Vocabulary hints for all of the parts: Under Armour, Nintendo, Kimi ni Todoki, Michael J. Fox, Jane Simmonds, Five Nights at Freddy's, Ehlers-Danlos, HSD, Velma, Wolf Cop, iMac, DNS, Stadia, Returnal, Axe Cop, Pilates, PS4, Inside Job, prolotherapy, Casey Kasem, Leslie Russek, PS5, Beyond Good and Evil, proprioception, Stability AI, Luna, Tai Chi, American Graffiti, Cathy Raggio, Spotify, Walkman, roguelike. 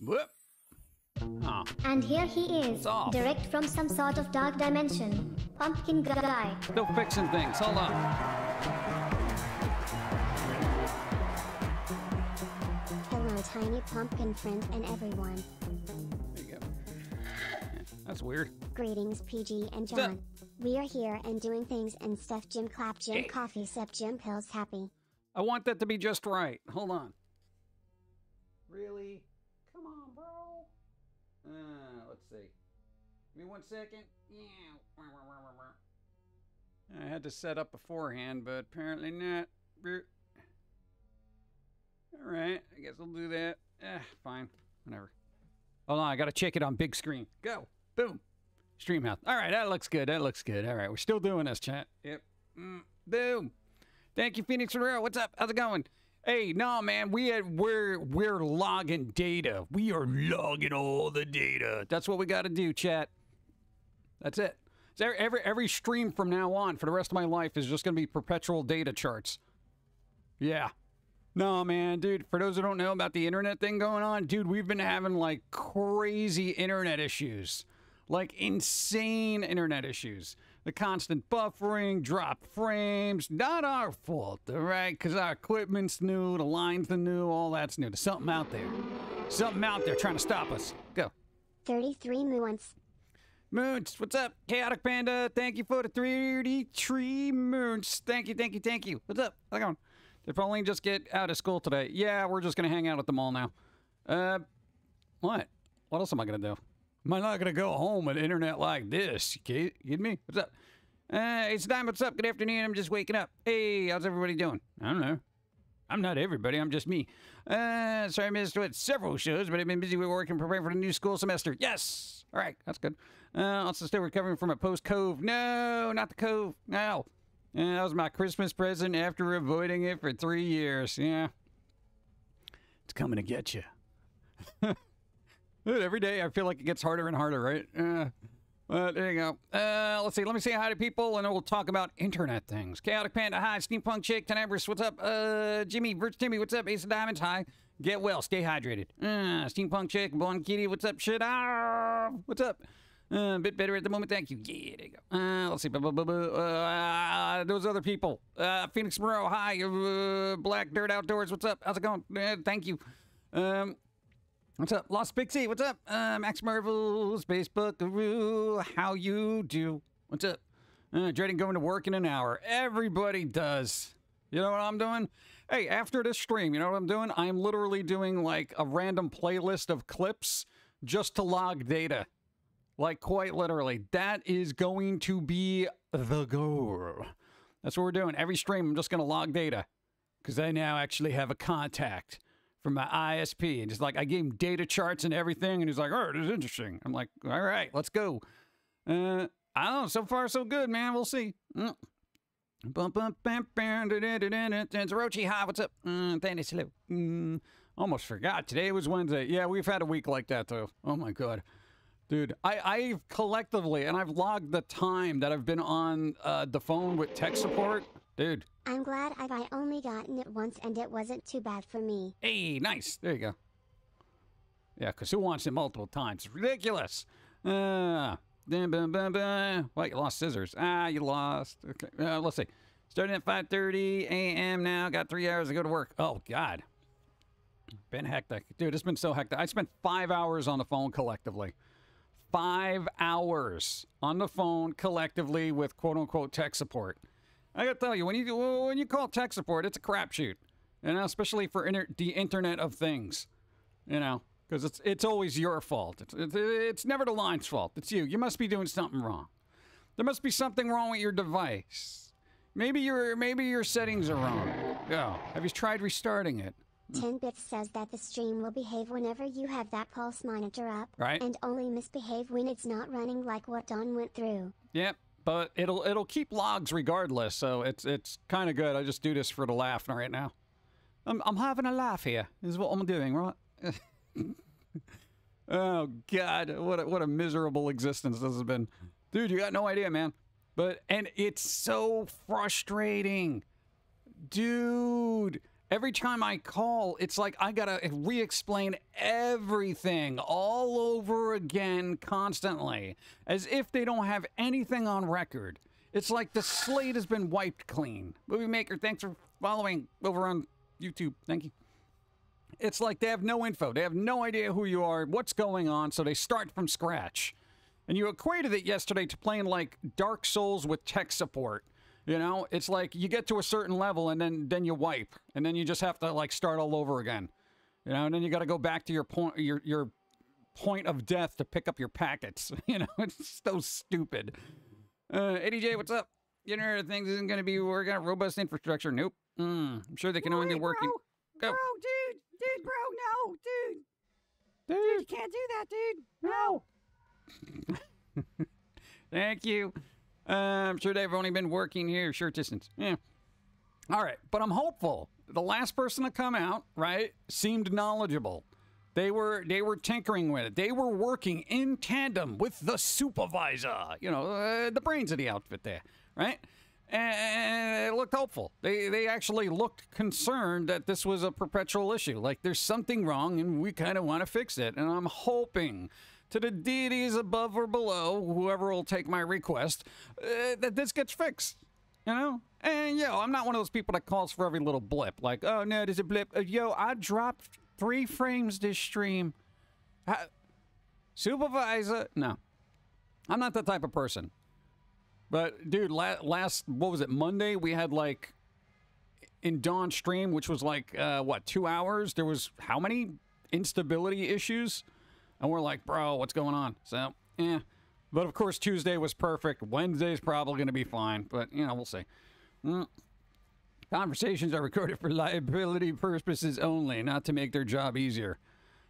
Whoop. Huh. And here he is, direct from some sort of dark dimension. Pumpkin guy. Still fixing things. Hold on. Hello, tiny pumpkin friend and everyone. There you go. Yeah, that's weird. Greetings, PG and John. We are here and doing things and stuff. Jim clap, Jim coffee, sip, Jim pills, happy. I want that to be just right. Hold on. Really? Come on, bro. Let's see. Give me 1 second. Yeah. I had to set up beforehand, but apparently not. All right. I guess I'll do that. Fine. Whatever. Hold on. I got to check it on big screen. Go. Boom. Stream health. All right. That looks good. That looks good. All right. We're still doing this, chat. Yep. Boom. Thank you, Phoenix Ferrero. What's up? How's it going? Hey, no, man, we're logging data. We are logging all the data. That's what we got to do, chat. That's it. So every stream from now on for the rest of my life is just going to be perpetual data charts. Yeah. No, man, dude, for those who don't know about the internet thing going on, dude, we've been having, like, crazy internet issues. Like, insane internet issues. The constant buffering, drop frames, not our fault, all right? Because our equipment's new, the lines are new, all that's new. There's something out there. Something out there trying to stop us. Go. 33 moons. Moons, what's up? Chaotic Panda, thank you for the 33 moons. Thank you, thank you, thank you. What's up? How's it going? Did Pauline just get out of school today? Yeah, we're just going to hang out at the mall now. What? What else am I going to do? Am I not going to go home with internet like this? You kidding me? What's up? It's time. What's up? Good afternoon. I'm just waking up. Hey, how's everybody doing? I don't know. I'm not everybody. I'm just me. Sorry I missed several shows, but I've been busy with work and preparing for the new school semester. Yes! All right. That's good. Also still recovering from a post-cove. No, not the cove. No. That was my Christmas present after avoiding it for 3 years. Yeah. It's coming to get you. Dude, every day I feel like it gets harder and harder, right? But there you go. Let's see. Let me say hi to people, and then we'll talk about internet things. Chaotic Panda, hi. Steampunk Chick, Tenebris, what's up? Jimmy, Virtue Timmy, what's up? Ace of Diamonds, hi. Get well, stay hydrated. Steampunk Chick, Blonde Kitty, what's up? Shit, what's up? A bit better at the moment, thank you. Yeah, there you go. Let's see. Those other people. Phoenix Moreau, hi. Black Dirt Outdoors, what's up? How's it going? Thank you. What's up? Lost Pixie, what's up? Max Marvel's Facebook Guru, how you do? What's up? Dreading going to work in an hour. Everybody does. You know what I'm doing? Hey, after this stream, you know what I'm doing? I'm literally doing, like, a random playlist of clips just to log data. Like, quite literally. That is going to be the goal. That's what we're doing. Every stream, I'm just going to log data. Because I now actually have a contact from my ISP, and just like I gave him data charts and everything, and he's like, "Oh, this is interesting." I'm like, "All right, let's go." I don't know. So far, so good, man. We'll see. Rochi, hi. What's up? Thanks, hello. Almost forgot. Today was Wednesday. Yeah, we've had a week like that though. Oh my god, dude. I've collectively, and I've logged the time that I've been on the phone with tech support, dude. I'm glad I only gotten it once, and it wasn't too bad for me. Hey, nice. There you go. Yeah, because who wants it multiple times? It's ridiculous. Wait, you lost scissors. Ah, you lost. Okay, let's see. Starting at 5:30 a.m. now. Got 3 hours to go to work. Oh, God. Been hectic. Dude, it's been so hectic. I spent 5 hours on the phone collectively. 5 hours on the phone collectively with quote-unquote tech support. I gotta tell you, when you call tech support, it's a crapshoot, and especially for the Internet of Things, you know, because it's always your fault. It's never the line's fault. It's you. You must be doing something wrong. There must be something wrong with your device. Maybe your settings are wrong. Go. Have you tried restarting it? 10bits says that the stream will behave whenever you have that pulse monitor up, right? And only misbehave when it's not running, like what Don went through. Yep. But it'll keep logs regardless, so it's kind of good. I just do this for the laugh right now. I'm having a laugh here. This is what I'm doing, right? Oh God, what a miserable existence this has been, dude. You got no idea, man. But it's so frustrating, dude. Every time I call, it's like I gotta re-explain everything all over again constantly, as if they don't have anything on record. It's like the slate has been wiped clean. Movie Maker, thanks for following over on YouTube. Thank you. It's like they have no info. They have no idea who you are, what's going on, so they start from scratch. And you equated it yesterday to playing like Dark Souls with tech support. You know, it's like you get to a certain level and then you wipe, and then you just have to like start all over again, you know, and then you got to go back to your point of death to pick up your packets. You know, it's so stupid. ADJ, what's up? Internet of Things isn't going to be working on robust infrastructure. Nope. I'm sure they can only work in. Go. Bro, dude, bro, no, dude, you can't do that, dude. No. Thank you. I'm sure they've only been working here short distance. Yeah. All right. But I'm hopeful. The last person to come out, right, seemed knowledgeable. They were tinkering with it. They were working in tandem with the supervisor, you know, the brains of the outfit there, right? And it looked hopeful. They actually looked concerned that this was a perpetual issue. Like, there's something wrong, and we kind of want to fix it. And I'm hoping, to the deities above or below, whoever will take my request, that this gets fixed, you know? And, yo, I'm not one of those people that calls for every little blip. Like, oh, no, there's a blip. Yo, I dropped 3 frames this stream. Supervisor? No. I'm not that type of person. But, dude, last, what was it, Monday, we had, like, in Dawn's stream, which was, like, what, 2 hours? There was how many instability issues? And we're like, bro, what's going on? So, yeah. But, of course, Tuesday was perfect. Wednesday's probably going to be fine. But, you know, we'll see. Mm. Conversations are recorded for liability purposes only, not to make their job easier.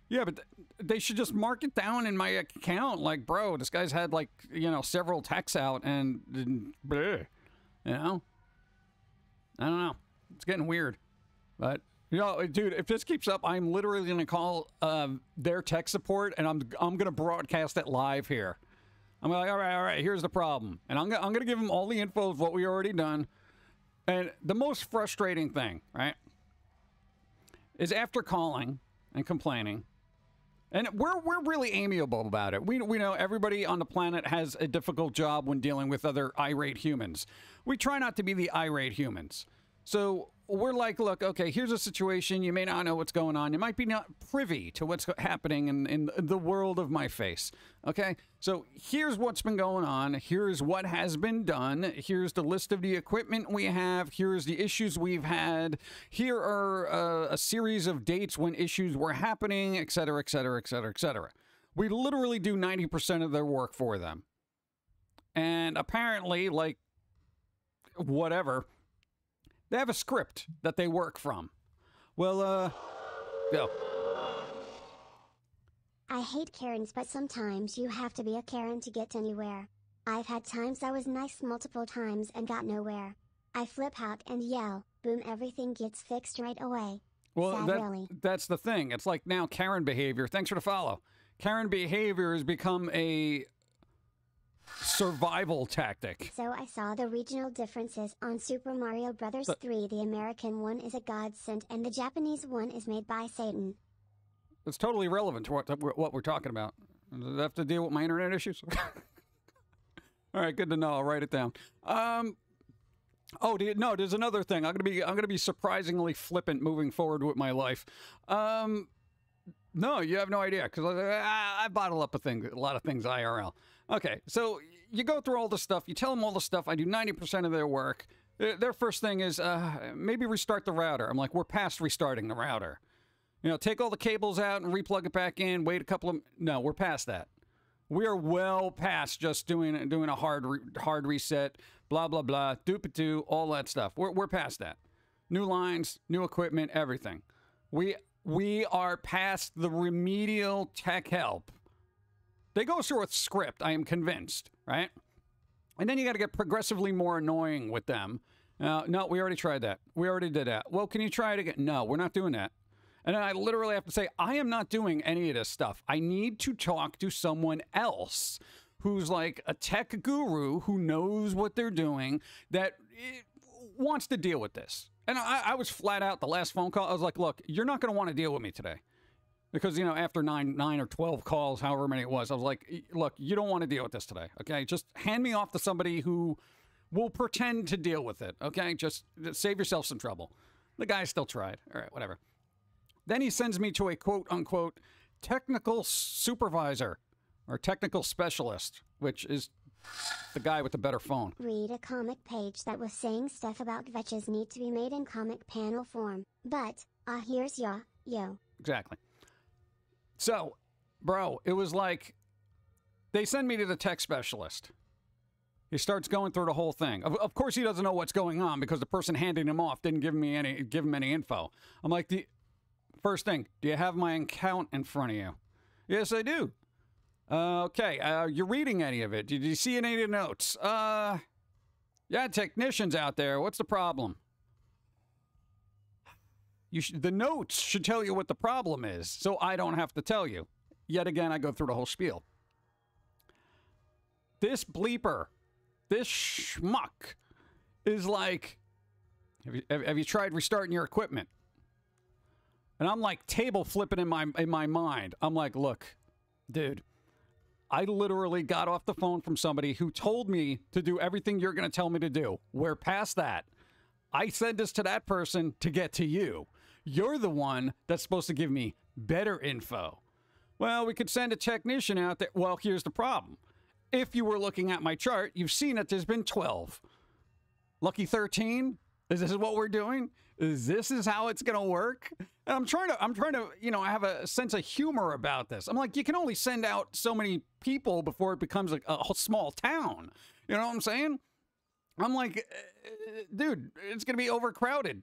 Yeah, but they should just mark it down in my account. Like, bro, this guy's had, like, you know, several texts out and bleh, you know? I don't know. It's getting weird. But... Yo, dude, if this keeps up, I'm literally going to call their tech support, and I'm going to broadcast it live here. I'm like, all right, here's the problem. And I'm going to give them all the info of what we already done. And the most frustrating thing, right, is after calling and complaining, and we're really amiable about it. We know everybody on the planet has a difficult job when dealing with other irate humans. We try not to be the irate humans. So... we're like, look, okay, here's a situation. You may not know what's going on. You might be not privy to what's happening in the world of my face, okay? So here's what's been going on. Here's what has been done. Here's the list of the equipment we have. Here's the issues we've had. Here are a series of dates when issues were happening, et cetera, et cetera, et cetera, et cetera. We literally do 90% of their work for them. And apparently, like, whatever... they have a script that they work from. Well, go. I hate Karens, but sometimes you have to be a Karen to get anywhere. I've had times I was nice multiple times and got nowhere. I flip out and yell, boom, everything gets fixed right away. Well, that's the thing. It's like now Karen behavior. Thanks for the follow. Karen behavior has become a... survival tactic. So I saw the regional differences on Super Mario Brothers 3. The American one is a godsend, and the Japanese one is made by Satan. It's totally relevant to what we're talking about. Does it have to deal with my internet issues? All right, good to know. I'll write it down. Oh, no, there's another thing. I'm gonna be surprisingly flippant moving forward with my life. No, you have no idea, because I bottle up a lot of things IRL. Okay, so you go through all the stuff. You tell them all the stuff. I do 90% of their work. Their first thing is, maybe restart the router. I'm like, we're past restarting the router. You know, take all the cables out and replug it back in. Wait a couple of... No, we're past that. We are well past just doing a hard reset, blah, blah, blah, doop-a-doo, all that stuff. We're past that. New lines, new equipment, everything. We are past the remedial tech help. They go through a script, I am convinced, right? And then you got to get progressively more annoying with them. No, we already tried that. We already did that. Well, can you try it again? No, we're not doing that. And then I literally have to say, I am not doing any of this stuff. I need to talk to someone else who's like a tech guru who knows what they're doing, that wants to deal with this. And I was flat out the last phone call. I was like, look, you're not going to want to deal with me today. Because, you know, after nine or 12 calls, however many it was, I was like, look, you don't want to deal with this today, okay? Just hand me off to somebody who will pretend to deal with it, okay? Just save yourself some trouble. The guy still tried. All right, whatever. Then he sends me to a quote-unquote technical supervisor or technical specialist, which is the guy with the better phone. Read a comic page that was saying stuff about vetches need to be made in comic panel form. But, here's yo. Exactly. So, bro, it was like, they send me to the tech specialist. He starts going through the whole thing. Of course he doesn't know what's going on because the person handing him off didn't give him any info. I'm like, first thing, do you have my account in front of you? Yes, I do. Okay, you're reading any of it? Did you see any of the notes? Yeah, technicians out there, what's the problem? The notes should tell you what the problem is, so I don't have to tell you. Yet again, I go through the whole spiel. This bleeper, this schmuck, is like, have you tried restarting your equipment? And I'm like table flipping in my mind. I'm like, look, dude, I literally got off the phone from somebody who told me to do everything you're going to tell me to do. We're past that. I send this to that person to get to you. You're the one that's supposed to give me better info. Well, we could send a technician out there. Well, here's the problem. If you were looking at my chart, you've seen that there's been 12. Lucky 13? Is this what we're doing? Is this how it's gonna work? And I'm trying to, you know, I have a sense of humor about this. I'm like, you can only send out so many people before it becomes a small town. You know what I'm saying? I'm like, dude, it's gonna be overcrowded.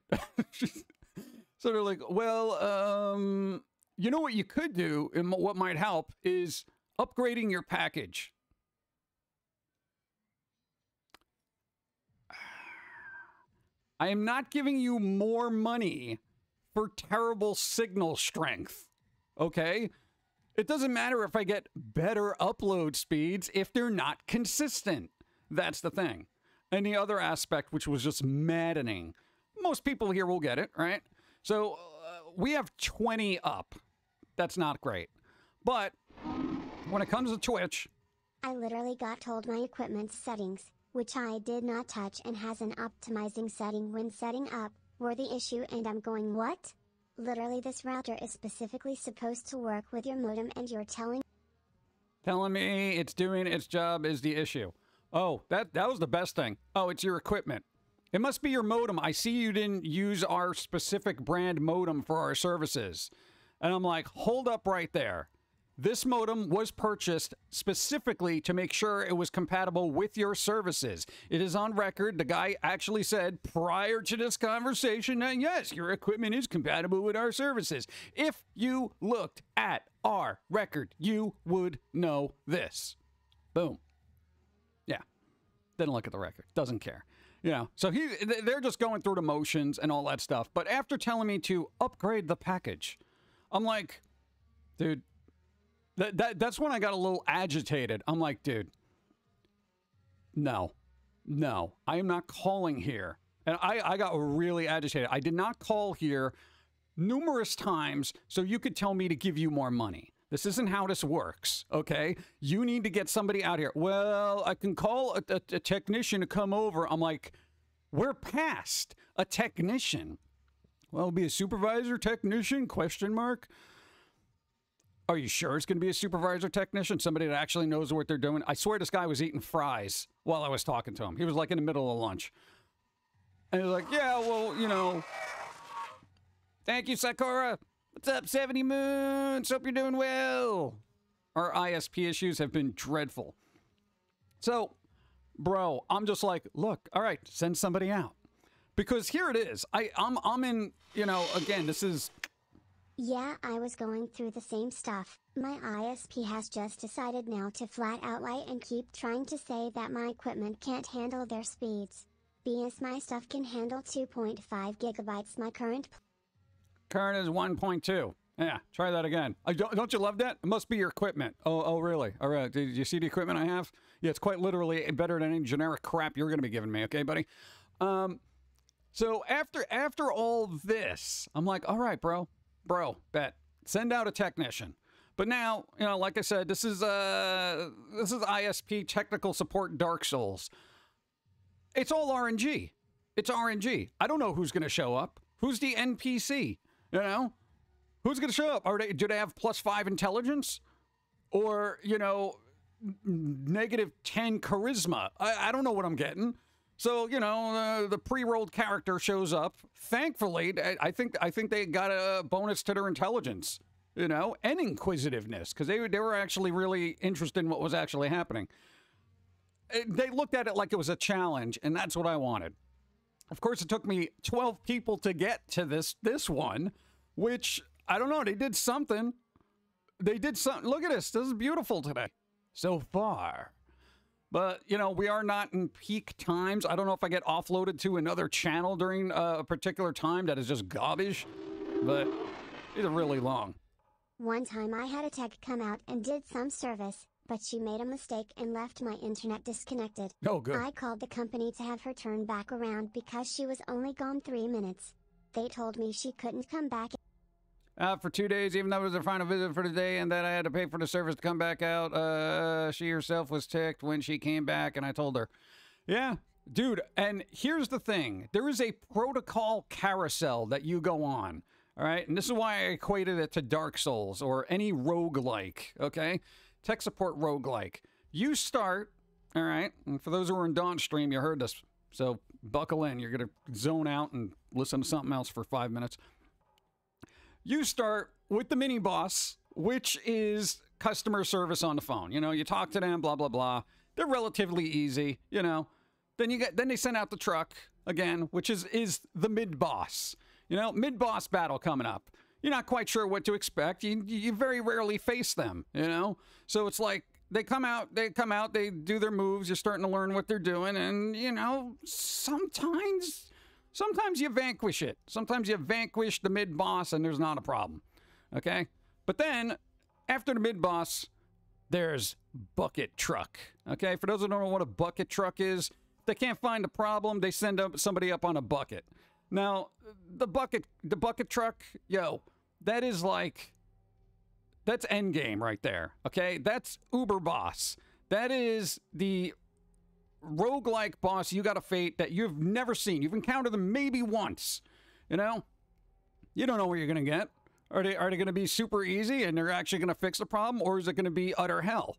So they're like, well, you know what you could do, and what might help is upgrading your package. I am not giving you more money for terrible signal strength, okay? It doesn't matter if I get better upload speeds if they're not consistent. That's the thing. And the other aspect, which was just maddening. Most people here will get it, right? So we have 20 up. That's not great. But when it comes to Twitch... I literally got told my equipment's settings, which I did not touch and has an optimizing setting when setting up, were the issue, and I'm going, what? Literally this router is specifically supposed to work with your modem and you're telling me it's doing its job is the issue. Oh, that was the best thing. Oh, it's your equipment. It must be your modem. I see you didn't use our specific brand modem for our services. And I'm like, hold up right there. This modem was purchased specifically to make sure it was compatible with your services. It is on record. The guy actually said prior to this conversation that yes, your equipment is compatible with our services. If you looked at our record, you would know this. Boom. Yeah. Didn't look at the record. Doesn't care. You know, so they're just going through the motions and all that stuff. But after telling me to upgrade the package, I'm like, dude. That's when I got a little agitated. I'm like, dude, no, I am not calling here. And I got really agitated. I did not call here numerous times so you could tell me to give you more money. This isn't how this works, okay? You need to get somebody out here. Well, I can call a technician to come over. I'm like, we're past a technician. Well, it'll be a supervisor technician, question mark. Are you sure it's going to be a supervisor technician? Somebody that actually knows what they're doing? I swear this guy was eating fries while I was talking to him. He was like in the middle of lunch. And he was like, yeah, well, you know. Thank you, Sakura. What's up, 70 Moons? Hope you're doing well. Our ISP issues have been dreadful. So, bro, I'm just like, look, all right, send somebody out. Because here it is. I'm in, you know, again, this is... Yeah, I was going through the same stuff. My ISP has just decided now to flat out lie and keep trying to say that my equipment can't handle their speeds. BS, my stuff can handle 2.5 gigabytes. My current is 1.2. Yeah, try that again. Don't you love that? It must be your equipment. Oh, really? All right, did you see the equipment I have? Yeah, it's quite literally better than any generic crap you're going to be giving me. Okay, buddy? So after all this, I'm like, all right, bro, bet. Send out a technician. But now, you know, like I said, this is ISP technical support Dark Souls. It's all RNG. It's RNG. I don't know who's going to show up. Who's the NPC? You know, who's going to show up? Do they have +5 intelligence, or, you know, -10 charisma? I don't know what I'm getting. So, you know, the pre-rolled character shows up. Thankfully, I think they got a bonus to their intelligence, you know, and inquisitiveness, because they were actually really interested in what was actually happening. They looked at it like it was a challenge, and that's what I wanted. Of course, it took me 12 people to get to this one, which, I don't know, they did something. They did something. Look at this. This is beautiful today so far. But, you know, we are not in peak times. I don't know if I get offloaded to another channel during a particular time that is just garbage, but these are really long. One time I had a tech come out and did some service, but she made a mistake and left my internet disconnected. Oh, good. I called the company to have her turn back around because she was only gone 3 minutes. They told me she couldn't come back out for 2 days, even though it was her final visit for the day, and that I had to pay for the service to come back out. She herself was ticked when she came back, and I told her. Yeah, dude, and here's the thing. There is a protocol carousel that you go on, all right? And this is why I equated it to Dark Souls or any roguelike, okay? Tech support roguelike. You start, all right, and for those who are in Dawn's stream, you heard this, so buckle in. You're going to zone out and listen to something else for 5 minutes. You start with the mini-boss, which is customer service on the phone. You know, you talk to them, blah, blah, blah. They're relatively easy, you know. Then they send out the truck, again, which is the mid-boss. You know, mid-boss battle coming up. You're not quite sure what to expect. You very rarely face them, you know? So it's like they come out, they do their moves, you're starting to learn what they're doing, and, you know, sometimes you vanquish it. Sometimes you vanquish the mid-boss and there's not a problem, okay? But then, after the mid-boss, there's bucket truck, okay? For those who don't know what a bucket truck is, if they can't find a problem, they send somebody up on a bucket. Now, the bucket truck, yo, that is like... that's endgame right there, okay? That's Uber Boss. That is the roguelike boss you gotta fate that you've never seen. You've encountered them maybe once, you know? You don't know what you're gonna get. Are they gonna be super easy and they're actually gonna fix the problem, or is it gonna be utter hell?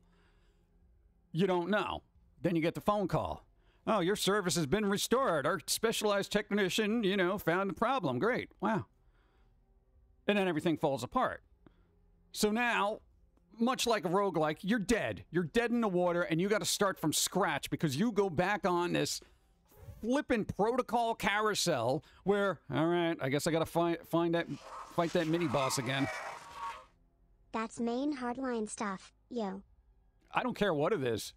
You don't know. Then you get the phone call. Oh, your service has been restored. Our specialized technician, you know, found the problem. Great. Wow. And then everything falls apart. So now, much like a roguelike, you're dead. You're dead in the water, and you got to start from scratch because you go back on this flippin' protocol carousel where, all right, I guess I got to fight that mini-boss again. That's main hardline stuff, yo. I don't care what it is.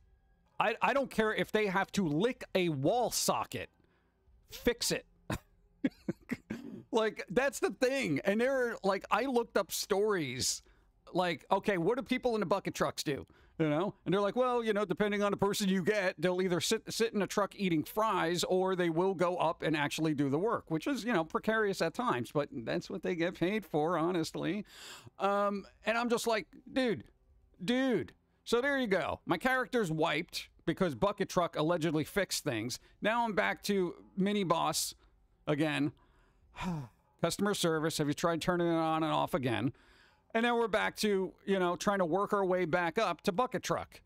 I don't care if they have to lick a wall socket. Fix it. Like, that's the thing. And there are, like, I looked up stories. Like, okay, what do people in the bucket trucks do? You know? And they're like, well, you know, depending on the person you get, they'll either sit in a truck eating fries, or they will go up and actually do the work, which is, you know, precarious at times, but that's what they get paid for, honestly. And I'm just like, dude. So there you go. My character's wiped because bucket truck allegedly fixed things. Now I'm back to mini boss again. Customer service. Have you tried turning it on and off again? And then we're back to, you know, trying to work our way back up to bucket truck.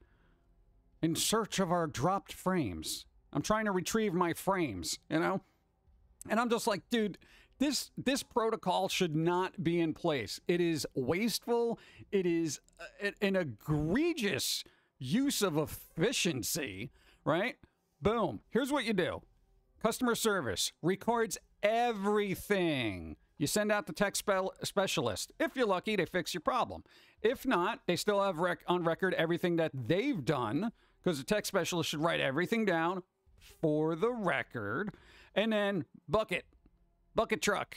In search of our dropped frames. I'm trying to retrieve my frames, you know? And I'm just like, dude, this protocol should not be in place. It is wasteful. It is an egregious use of efficiency, right? Boom. Here's what you do. Customer service records everything. You send out the tech specialist. If you're lucky, they fix your problem. If not, they still have on record everything that they've done, because the tech specialist should write everything down for the record. And then bucket truck.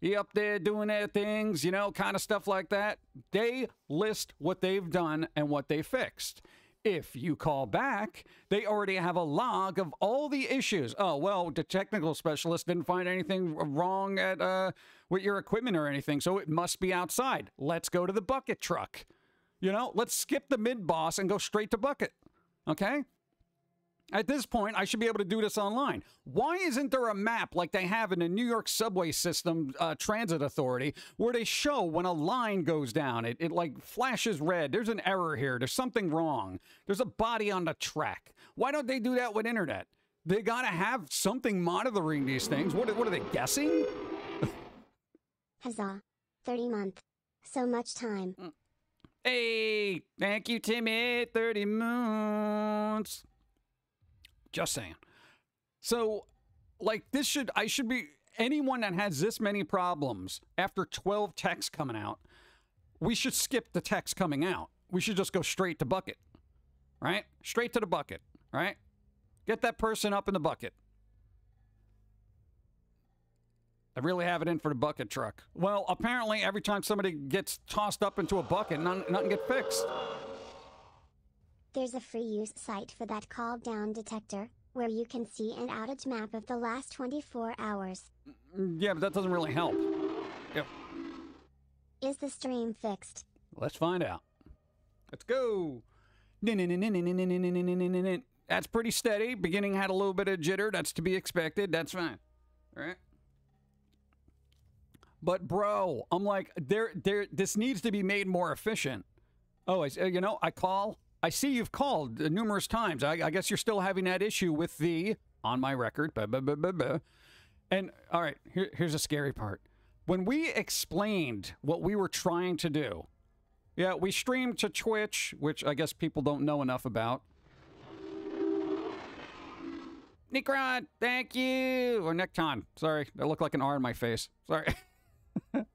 He up there doing their things, you know, kind of stuff like that. They list what they've done and what they fixed. If you call back, they already have a log of all the issues. Oh, well, the technical specialist didn't find anything wrong at with your equipment or anything, so it must be outside. Let's go to the bucket truck. You know, let's skip the mid-boss and go straight to bucket, okay? At this point, I should be able to do this online. Why isn't there a map like they have in the New York subway system transit authority where they show when a line goes down? It like flashes red. There's an error here. There's something wrong. There's a body on the track. Why don't they do that with internet? They got to have something monitoring these things. What are they guessing? Huzzah. 30 month. So much time. Hey, thank you, Timmy. 30 months. Just saying. So, like, this should, I should be, anyone that has this many problems after 12 texts coming out, we should skip the text coming out. We should just go straight to bucket, right? Straight to the bucket, right? Get that person up in the bucket. I really have it in for the bucket truck. Well, apparently every time somebody gets tossed up into a bucket, nothing gets fixed. There's a free use site for that call down detector, where you can see an outage map of the last 24 hours. Yeah, but that doesn't really help. Yep. Is the stream fixed? Let's find out. Let's go. That's pretty steady. Beginning had a little bit of jitter. That's to be expected. That's fine. All right. But bro, I'm like, this needs to be made more efficient. Oh, you know, I call. I see you've called numerous times. I guess you're still having that issue with the, on my record, blah, blah, blah, blah, blah. And all right, here's a scary part. When we explained what we were trying to do, yeah, we streamed to Twitch, which I guess people don't know enough about. Nikron, thank you. Or Necton, sorry. That looked like an R in my face. Sorry.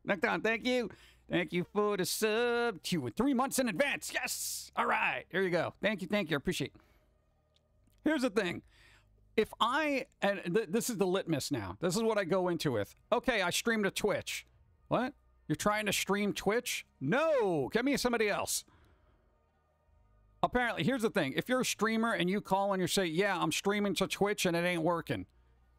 Necton, thank you. Thank you for the sub to 3 months in advance. Yes. All right. There you go. Thank you. Thank you. I appreciate it. Here's the thing. If I, and this is the litmus now. This is what I go into with. Okay. I stream to Twitch. What? You're trying to stream Twitch? No. Get me somebody else. Apparently, here's the thing. If you're a streamer and you call and you say, yeah, I'm streaming to Twitch and it ain't working.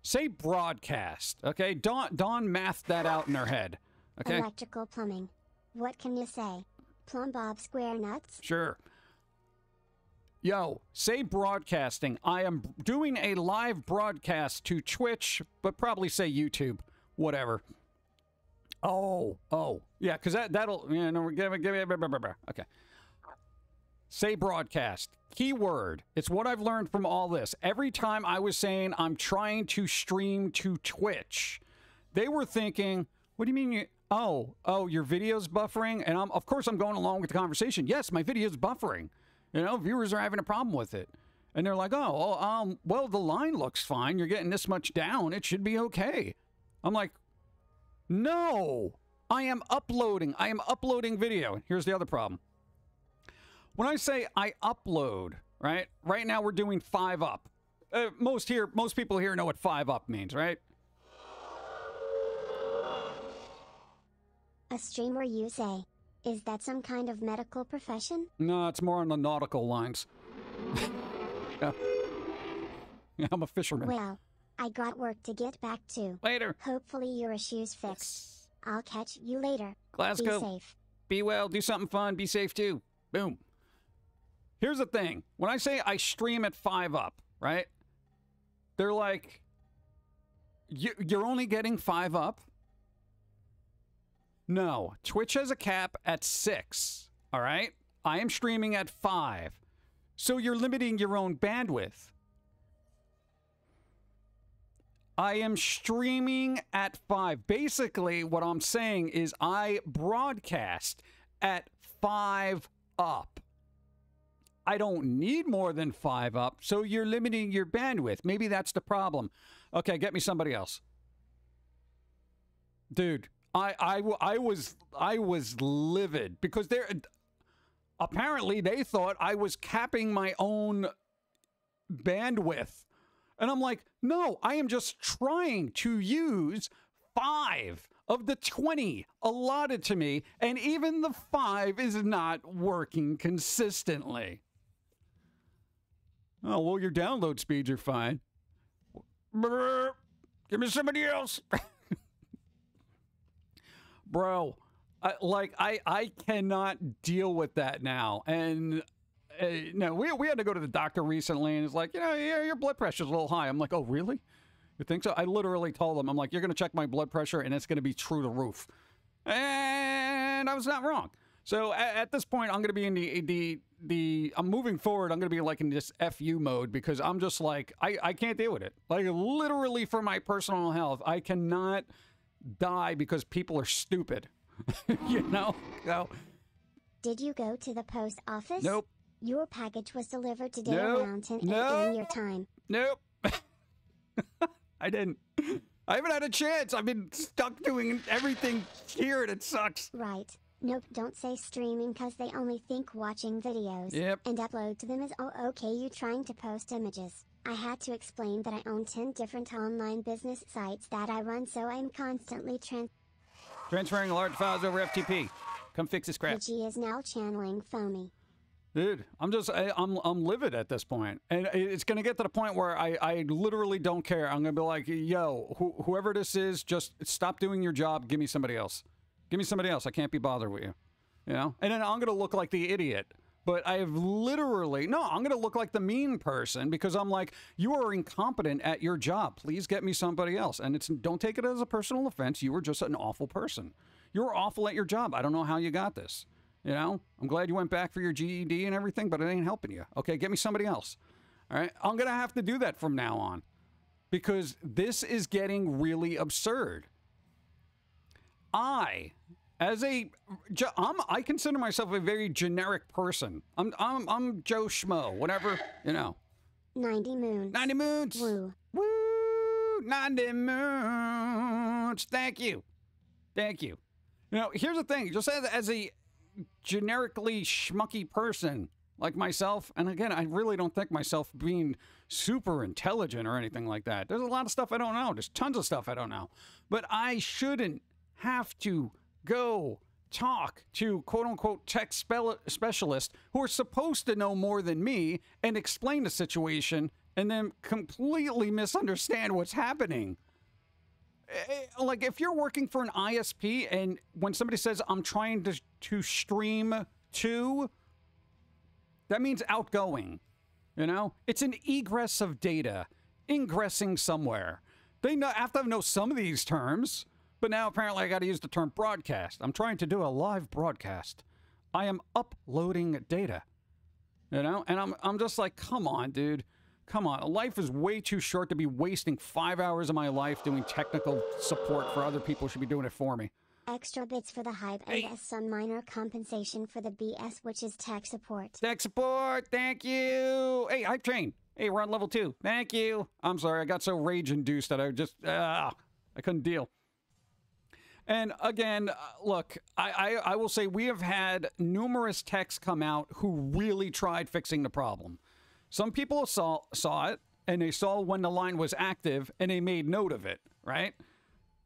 Say broadcast. Okay. Dawn mathed that out in her head. Okay. Electrical plumbing. What can you say? Plum Bob Square Nuts? Sure. Yo, say broadcasting. I am doing a live broadcast to Twitch, but probably say YouTube. Whatever. Oh. Yeah, because that'll... You know, give me, okay. Say broadcast. Keyword. It's what I've learned from all this. Every time I was saying I'm trying to stream to Twitch, they were thinking, what do you mean you... Oh, your video's buffering? And of course I'm going along with the conversation. Yes, my video's buffering. You know, viewers are having a problem with it. And they're like, well, the line looks fine. You're getting this much down. It should be okay. I'm like, no, I am uploading. I am uploading video. Here's the other problem. When I say I upload, right? Right now we're doing 5-up. Most people here know what 5-up means, right? A streamer, you say? Is that some kind of medical profession? No, it's more on the nautical lines. Yeah, I'm a fisherman. Well, I got work to get back to. Later. Hopefully your issue's fixed. Yes. I'll catch you later. Glasgow. Be safe. Be well. Do something fun. Be safe too. Boom. Here's the thing. When I say I stream at 5-up, right? They're like, you're only getting 5-up? No, Twitch has a cap at 6, all right? I am streaming at 5. So you're limiting your own bandwidth. I am streaming at 5. Basically, what I'm saying is I broadcast at 5-up. I don't need more than 5-up, so you're limiting your bandwidth. Maybe that's the problem. Okay, get me somebody else. Dude. I was livid because apparently they thought I was capping my own bandwidth. And I'm like, no, I am just trying to use 5 of the 20 allotted to me. And even the 5 is not working consistently. Oh, well, your download speeds are fine. Give me somebody else. Bro, I cannot deal with that now. And no, we had to go to the doctor recently, and it's like, you know, your blood pressure's a little high. I'm like, oh, really? You think so? I literally told them, I'm like, you're going to check my blood pressure, and it's going to be true to roof. And I was not wrong. So at this point, I'm going to be in I'm moving forward, I'm going to be like in this FU mode, because I'm just like, I can't deal with it. Like, literally, for my personal health, I cannot die because people are stupid. You know? So, did you go to the post office? Nope. Your package was delivered today around 10 a.m. your time. Nope. I didn't. I haven't had a chance. I've been stuck doing everything here, and it sucks. Right. Nope, don't say streaming, because they only think watching videos. Yep. And upload to them is, oh, okay, you trying to post images. I had to explain that I own 10 different online business sites that I run, so I'm constantly transferring large files over FTP. Come fix this crap. G is now channeling Foamy. Dude, I'm just, I'm livid at this point. And it's going to get to the point where I literally don't care. I'm going to be like, yo, whoever this is, just stop doing your job. Give me somebody else. Give me somebody else. I can't be bothered with you. You know? And then I'm going to look like the idiot. But I have literally... No, I'm going to look like the mean person, because I'm like, you are incompetent at your job. Please get me somebody else. And it's, don't take it as a personal offense. You were just an awful person. You were awful at your job. I don't know how you got this. You know? I'm glad you went back for your GED and everything, but it ain't helping you. Okay, get me somebody else. All right? I'm going to have to do that from now on, because this is getting really absurd. I consider myself a very generic person. I'm Joe Schmo, whatever, you know. 90 moons. 90 moons. Woo. Woo. 90 moons. Thank you. Thank you. You know, here's the thing. Just as a generically schmucky person like myself, and again, I really don't think myself being super intelligent or anything like that. There's a lot of stuff I don't know. There's tons of stuff I don't know. But I shouldn't have to go talk to quote-unquote tech specialists who are supposed to know more than me and explain the situation and then completely misunderstand what's happening. Like, if you're working for an ISP and when somebody says, I'm trying to stream to, that means outgoing, you know? It's an egress of data, ingressing somewhere. They have to know some of these terms. But now, apparently, I got to use the term broadcast. I'm trying to do a live broadcast. I am uploading data, you know? And I'm just like, come on, dude. Come on. Life is way too short to be wasting 5 hours of my life doing technical support for other people who should be doing it for me. Extra bits for the hype and as some minor compensation for the BS, which is tech support. Tech support. Thank you. Hey, hype train. Hey, we're on level 2. Thank you. I'm sorry. I got so rage-induced that I just, I couldn't deal. And again, look, I will say we have had numerous techs come out who really tried fixing the problem. Some people saw it, and they saw when the line was active, and they made note of it, right?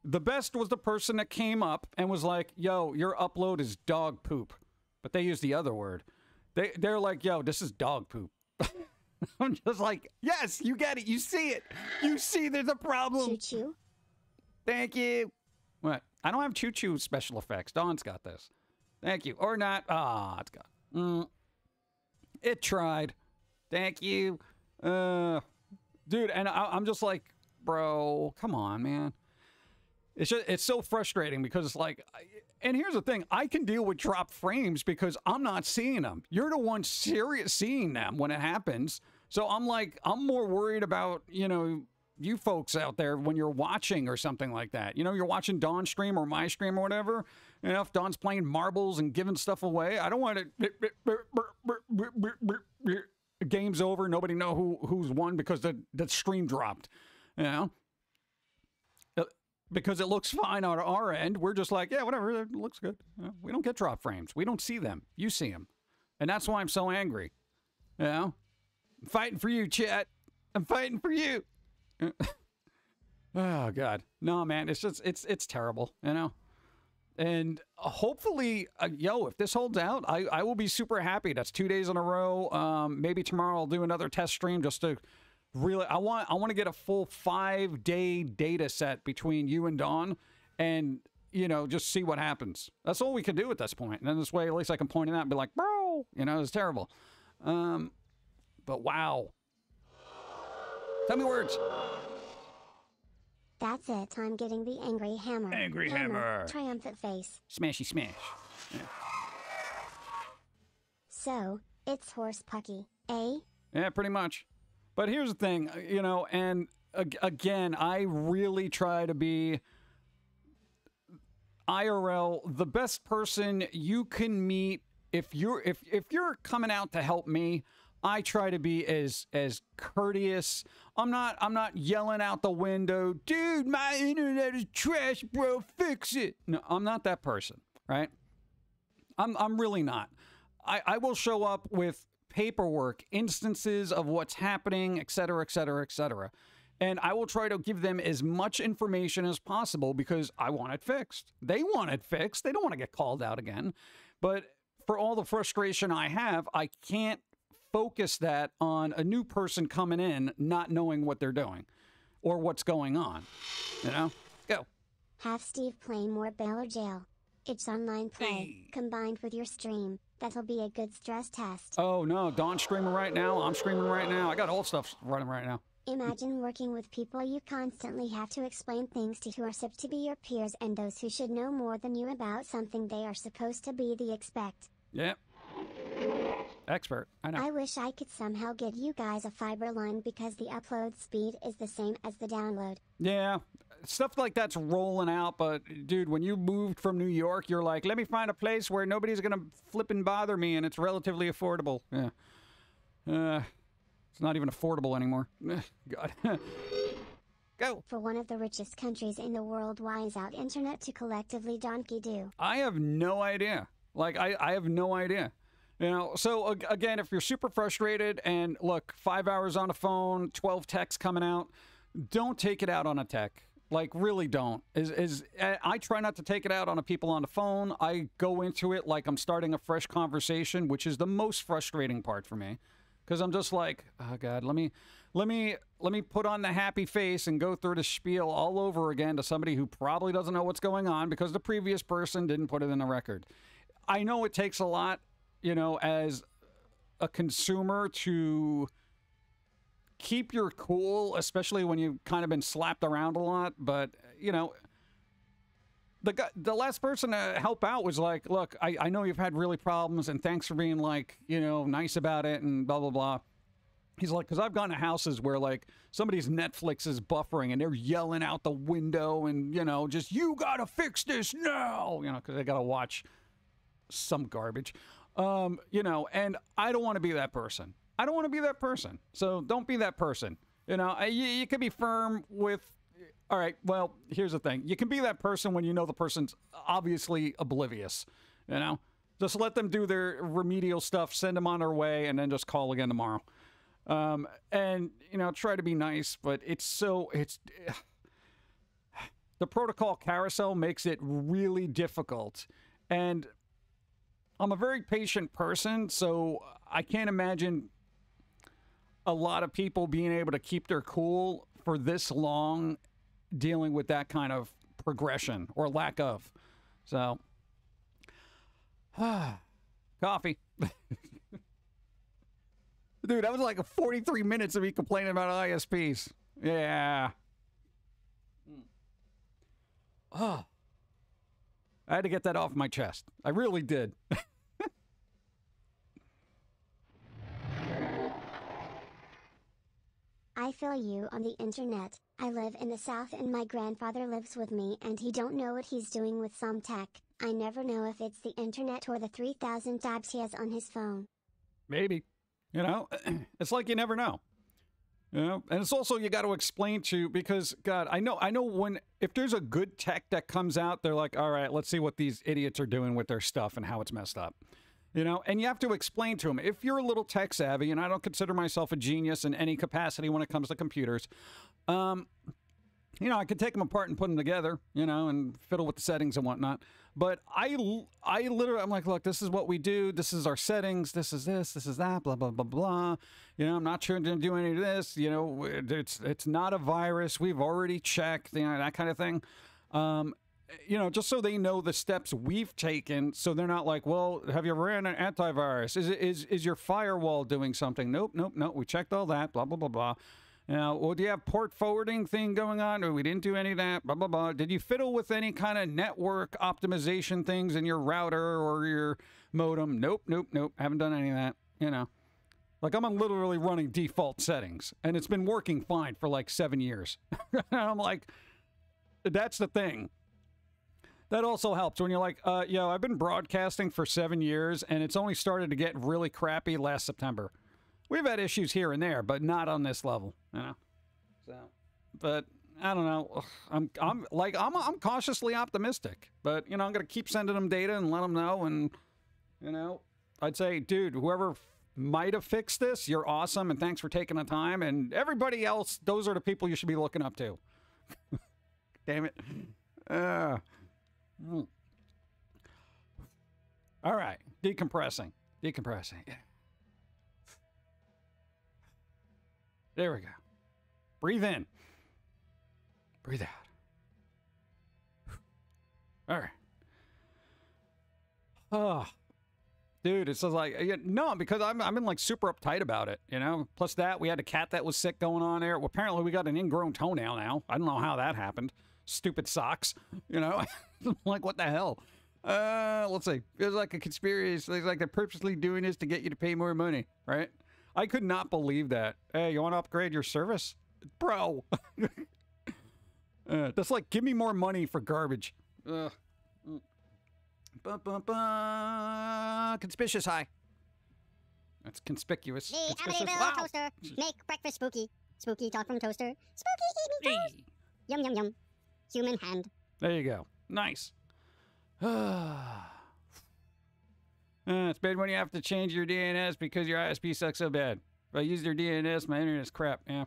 The best was the person that came up and was like, yo, your upload is dog poop. But they used the other word. They're like, yo, this is dog poop. I'm just like, yes, you get it. You see it. You see there's a problem. Choo-choo. Thank you. What? I don't have choo-choo special effects. Dawn's got this. Thank you. Or not. Ah, it's gone. It tried. Thank you. Dude, and I'm just like, bro, come on, man. It's just, it's so frustrating because it's like, and here's the thing. I can deal with drop frames because I'm not seeing them. You're the one seeing them when it happens. So I'm like, I'm more worried about, you know, you folks out there when you're watching or something like that. You know, you're watching Dawn's stream or my stream or whatever. You know, if Dawn's playing marbles and giving stuff away, I don't want it. Game's over. Nobody know who's won because the stream dropped. You know? Because it looks fine on our end. We're just like, yeah, whatever. It looks good. You know, we don't get drop frames. We don't see them. You see them. And that's why I'm so angry. You know? I'm fighting for you, chat. I'm fighting for you. Oh God, no, man, it's just, it's terrible, you know. And hopefully, yo, if this holds out, I will be super happy. That's 2 days in a row. Maybe tomorrow I'll do another test stream just to really, I want to get a full 5-day data set between you and Dawn, and, you know, just see what happens. That's all we can do at this point. And then this way, at least I can point it out and be like, bro, you know, it's terrible. But wow. Tell me words. That's it. I'm getting the angry hammer. Angry hammer. Triumphant face. Smashy smash. Yeah. So, it's horse pucky, eh? Yeah, pretty much. But here's the thing, you know, and again, I really try to be IRL, the best person you can meet. If you're coming out to help me, I try to be as courteous. I'm not yelling out the window, dude, my internet is trash, bro, fix it. No, I'm not that person, right? I'm really not. I will show up with paperwork, instances of what's happening, et cetera, et cetera, et cetera. And I will try to give them as much information as possible because I want it fixed. They want it fixed. They don't want to get called out again. But for all the frustration I have, I can't focus that on a new person coming in not knowing what they're doing or what's going on. You know? Go. Have Steve play more Bail or Jail. It's online play combined with your stream. That'll be a good stress test. Oh, no. Dawn's streaming right now. I'm streaming right now. I got old stuff running right now. Imagine working with people you constantly have to explain things to who are supposed to be your peers and those who should know more than you about something they are supposed to be the expert. Yep. Expert. I know. I wish I could somehow get you guys a fiber line because the upload speed is the same as the download. Yeah. Stuff like that's rolling out, but dude, when you moved from New York, you're like, let me find a place where nobody's going to flip and bother me and it's relatively affordable. Yeah. It's not even affordable anymore. God. Go. For one of the richest countries in the world, why is out internet to collectively donkey do? I have no idea. Like, I have no idea. You know, so again, if you're super frustrated and look, 5 hours on a phone, 12 texts coming out, don't take it out on a tech. Like, really don't. I try not to take it out on the people on the phone. I go into it like I'm starting a fresh conversation, which is the most frustrating part for me. Because I'm just like, oh God, let me put on the happy face and go through the spiel all over again to somebody who probably doesn't know what's going on because the previous person didn't put it in the record. I know it takes a lot, you know, as a consumer to keep your cool, especially when you've kind of been slapped around a lot. But, you know, the last person to help out was like, look, I know you've had really problems and thanks for being like, you know, nice about it and blah, blah, blah. He's like, because I've gone to houses where like somebody's Netflix is buffering and they're yelling out the window and, you know, just you got to fix this now, you know, because they got to watch some garbage, you know, and I don't want to be that person. I don't want to be that person. So don't be that person. You know, you could be firm with. All right, well, here's the thing. You can be that person when you know the person's obviously oblivious, you know? Just let them do their remedial stuff, send them on their way, and then just call again tomorrow. And, you know, try to be nice, but it's the protocol carousel makes it really difficult. And I'm a very patient person, so I can't imagine a lot of people being able to keep their cool for this long dealing with that kind of progression or lack of. So, coffee. Dude, that was like 43 minutes of me complaining about ISPs. Yeah. Oh. I had to get that off my chest. I really did. I feel you on the internet. I live in the South and my grandfather lives with me and he don't know what he's doing with some tech. I never know if it's the internet or the 3,000 tabs he has on his phone. Maybe. You know, it's like you never know. You know, and it's also you got to explain to, because God, I know when, if there's a good tech that comes out, they're like, all right, let's see what these idiots are doing with their stuff and how it's messed up. You know, and you have to explain to them, if you're a little tech savvy, and I don't consider myself a genius in any capacity when it comes to computers, you know, I could take them apart and put them together, you know, and fiddle with the settings and whatnot. But I literally, I'm like, look, this is what we do. This is our settings. This is that, blah, blah, blah, blah. You know, I'm not sure to do any of this. You know, it's not a virus. We've already checked, you know, that kind of thing. You know, just so they know the steps we've taken, so they're not like, well, have you ran an antivirus? Is your firewall doing something? Nope, nope, nope. We checked all that, blah, blah, blah, blah. Now, well, do you have port forwarding thing going on? Or we didn't do any of that, blah, blah, blah. Did you fiddle with any kind of network optimization things in your router or your modem? Nope, nope, nope. Haven't done any of that, you know. Like, I'm literally running default settings, and it's been working fine for like 7 years. And I'm like, that's the thing. That also helps when you're like, yo, I've been broadcasting for 7 years, and it's only started to get really crappy last September. We've had issues here and there, but not on this level, you know. So, but I don't know. I'm cautiously optimistic, but you know, I'm gonna keep sending them data and let them know. And you know, I'd say, dude, whoever might have fixed this, you're awesome, and thanks for taking the time. And everybody else, those are the people you should be looking up to. Damn it. All right, decompressing, decompressing. Yeah. There we go. Breathe in. Breathe out. All right. Oh, dude, it's just like, no, because I've been like super uptight about it, you know? Plus that, we had a cat that was sick going on there. Well, apparently we got an ingrown toenail now. I don't know how that happened. Stupid socks, you know? Like, what the hell? Let's see. It's like a conspiracy. It's like they're purposely doing this to get you to pay more money, right? I could not believe that. Hey, you want to upgrade your service? Bro. That's like, give me more money for garbage. Conspicuous high. That's conspicuous. Me, conspicuous. Wow. Toaster. Make breakfast spooky. Spooky talk from toaster. Spooky eat me toast. Hey. Yum, yum, yum. Human hand. There you go. Nice. It's bad when you have to change your DNS because your ISP sucks so bad. If I use their DNS, my internet's crap. Yeah.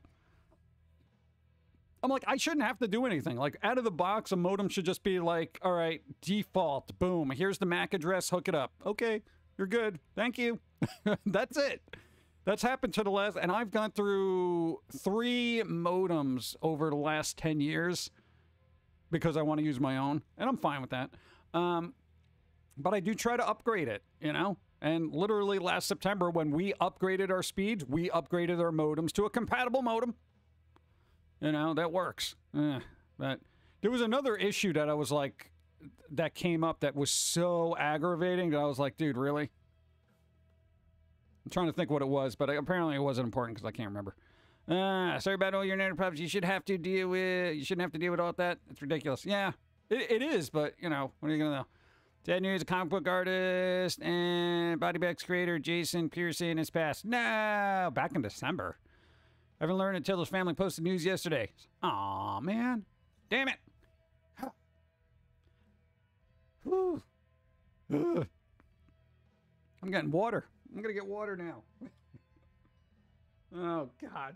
I'm like, I shouldn't have to do anything. Like, out of the box, a modem should just be like, all right, default, boom. Here's the MAC address, hook it up. Okay, you're good. Thank you. That's it. That's happened to the last, and I've gone through 3 modems over the last 10 years because I want to use my own, and I'm fine with that. But I do try to upgrade it, you know? And literally last September, when we upgraded our speeds, we upgraded our modems to a compatible modem. You know, that works. But there was another issue that I was like, that came up that was so aggravating that I was like, dude, really? I'm trying to think what it was, but apparently it wasn't important because I can't remember. Sorry about all your internet problems. You should have to deal with, you shouldn't have to deal with all that. It's ridiculous. Yeah, it is, but you know, what are you gonna know? Dead News, a comic book artist and body bags creator Jason Pearson has passed. No, back in December. I haven't learned until his family posted news yesterday. Aw, man. Damn it. Whew. I'm getting water. I'm going to get water now. Oh, God.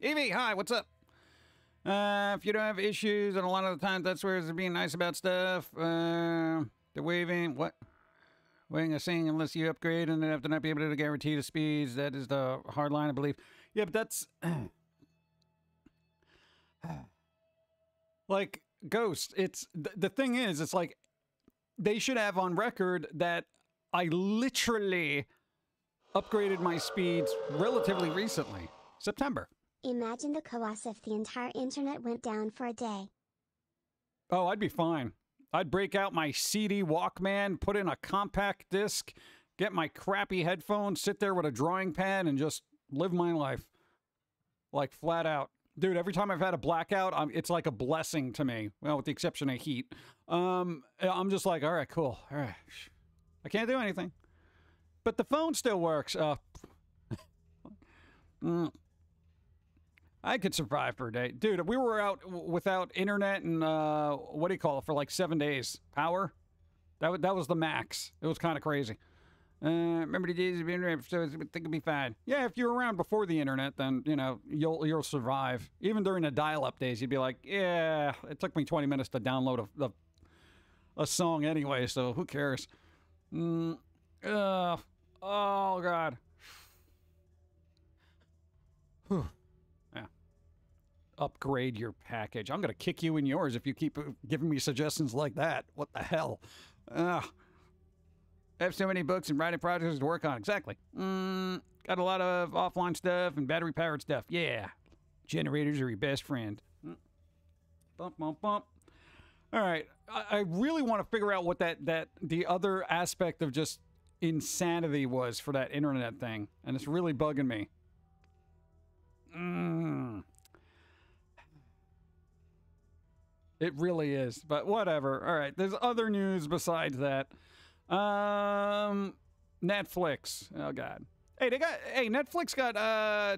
Evie, hi, what's up? If you don't have issues, and a lot of the times that's where they're being nice about stuff. They're waving, what? Waving a saying, unless you upgrade, and they have to not be able to guarantee the speeds. That is the hard line, I believe. Yeah, but that's... like, Ghost, it's... The thing is, it's like, they should have on record that I literally... upgraded my speeds relatively recently, September. Imagine the chaos if the entire internet went down for a day. Oh, I'd be fine. I'd break out my CD Walkman, put in a compact disc, get my crappy headphones, sit there with a drawing pad, and just live my life. Like, flat out. Dude, every time I've had a blackout, it's like a blessing to me. Well, with the exception of heat. I'm just like, all right, cool. All right. I can't do anything. But the phone still works. I could survive for a day. Dude, we were out without internet and, what do you call it, for like 7 days. Power? That was the max. It was kind of crazy. Remember the days of the internet, so I think it'd be fine. Yeah, if you were around before the internet, then, you know, you'll survive. Even during the dial-up days, you'd be like, yeah, it took me 20 minutes to download a song anyway, so who cares? Oh, God. Whew. Yeah. Upgrade your package. I'm going to kick you in yours if you keep giving me suggestions like that. What the hell? Ugh. I have so many books and writing projects to work on. Exactly. Got a lot of offline stuff and battery-powered stuff. Yeah. Generators are your best friend. Bump, bump, bump. All right. I really want to figure out what the other aspect of just insanity was for that internet thing. And it's really bugging me. It really is. But whatever. All right. There's other news besides that. Netflix. Oh God. Hey, Netflix got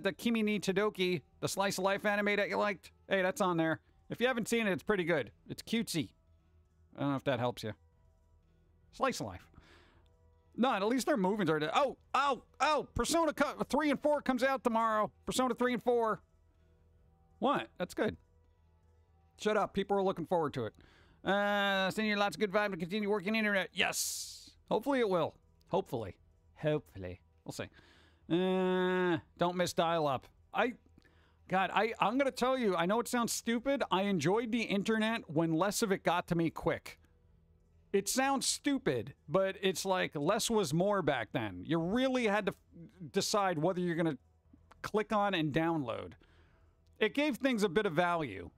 the Kimi ni Todoki, the slice of life anime that you liked. Hey, that's on there. If you haven't seen it, it's pretty good. It's cutesy. I don't know if that helps you. Slice of life. No, at least their movies are. Oh! Persona 3 and 4 comes out tomorrow. Persona 3 and 4. What? That's good. Shut up. People are looking forward to it. Sending you lots of good vibes to continue working internet. Yes. Hopefully it will. Hopefully. Hopefully. We'll see. Don't miss dial-up. I'm going to tell you, I know it sounds stupid. I enjoyed the internet when less of it got to me quick. It sounds stupid, but it's like less was more back then. You really had to decide whether you're going to click on and download. It gave things a bit of value,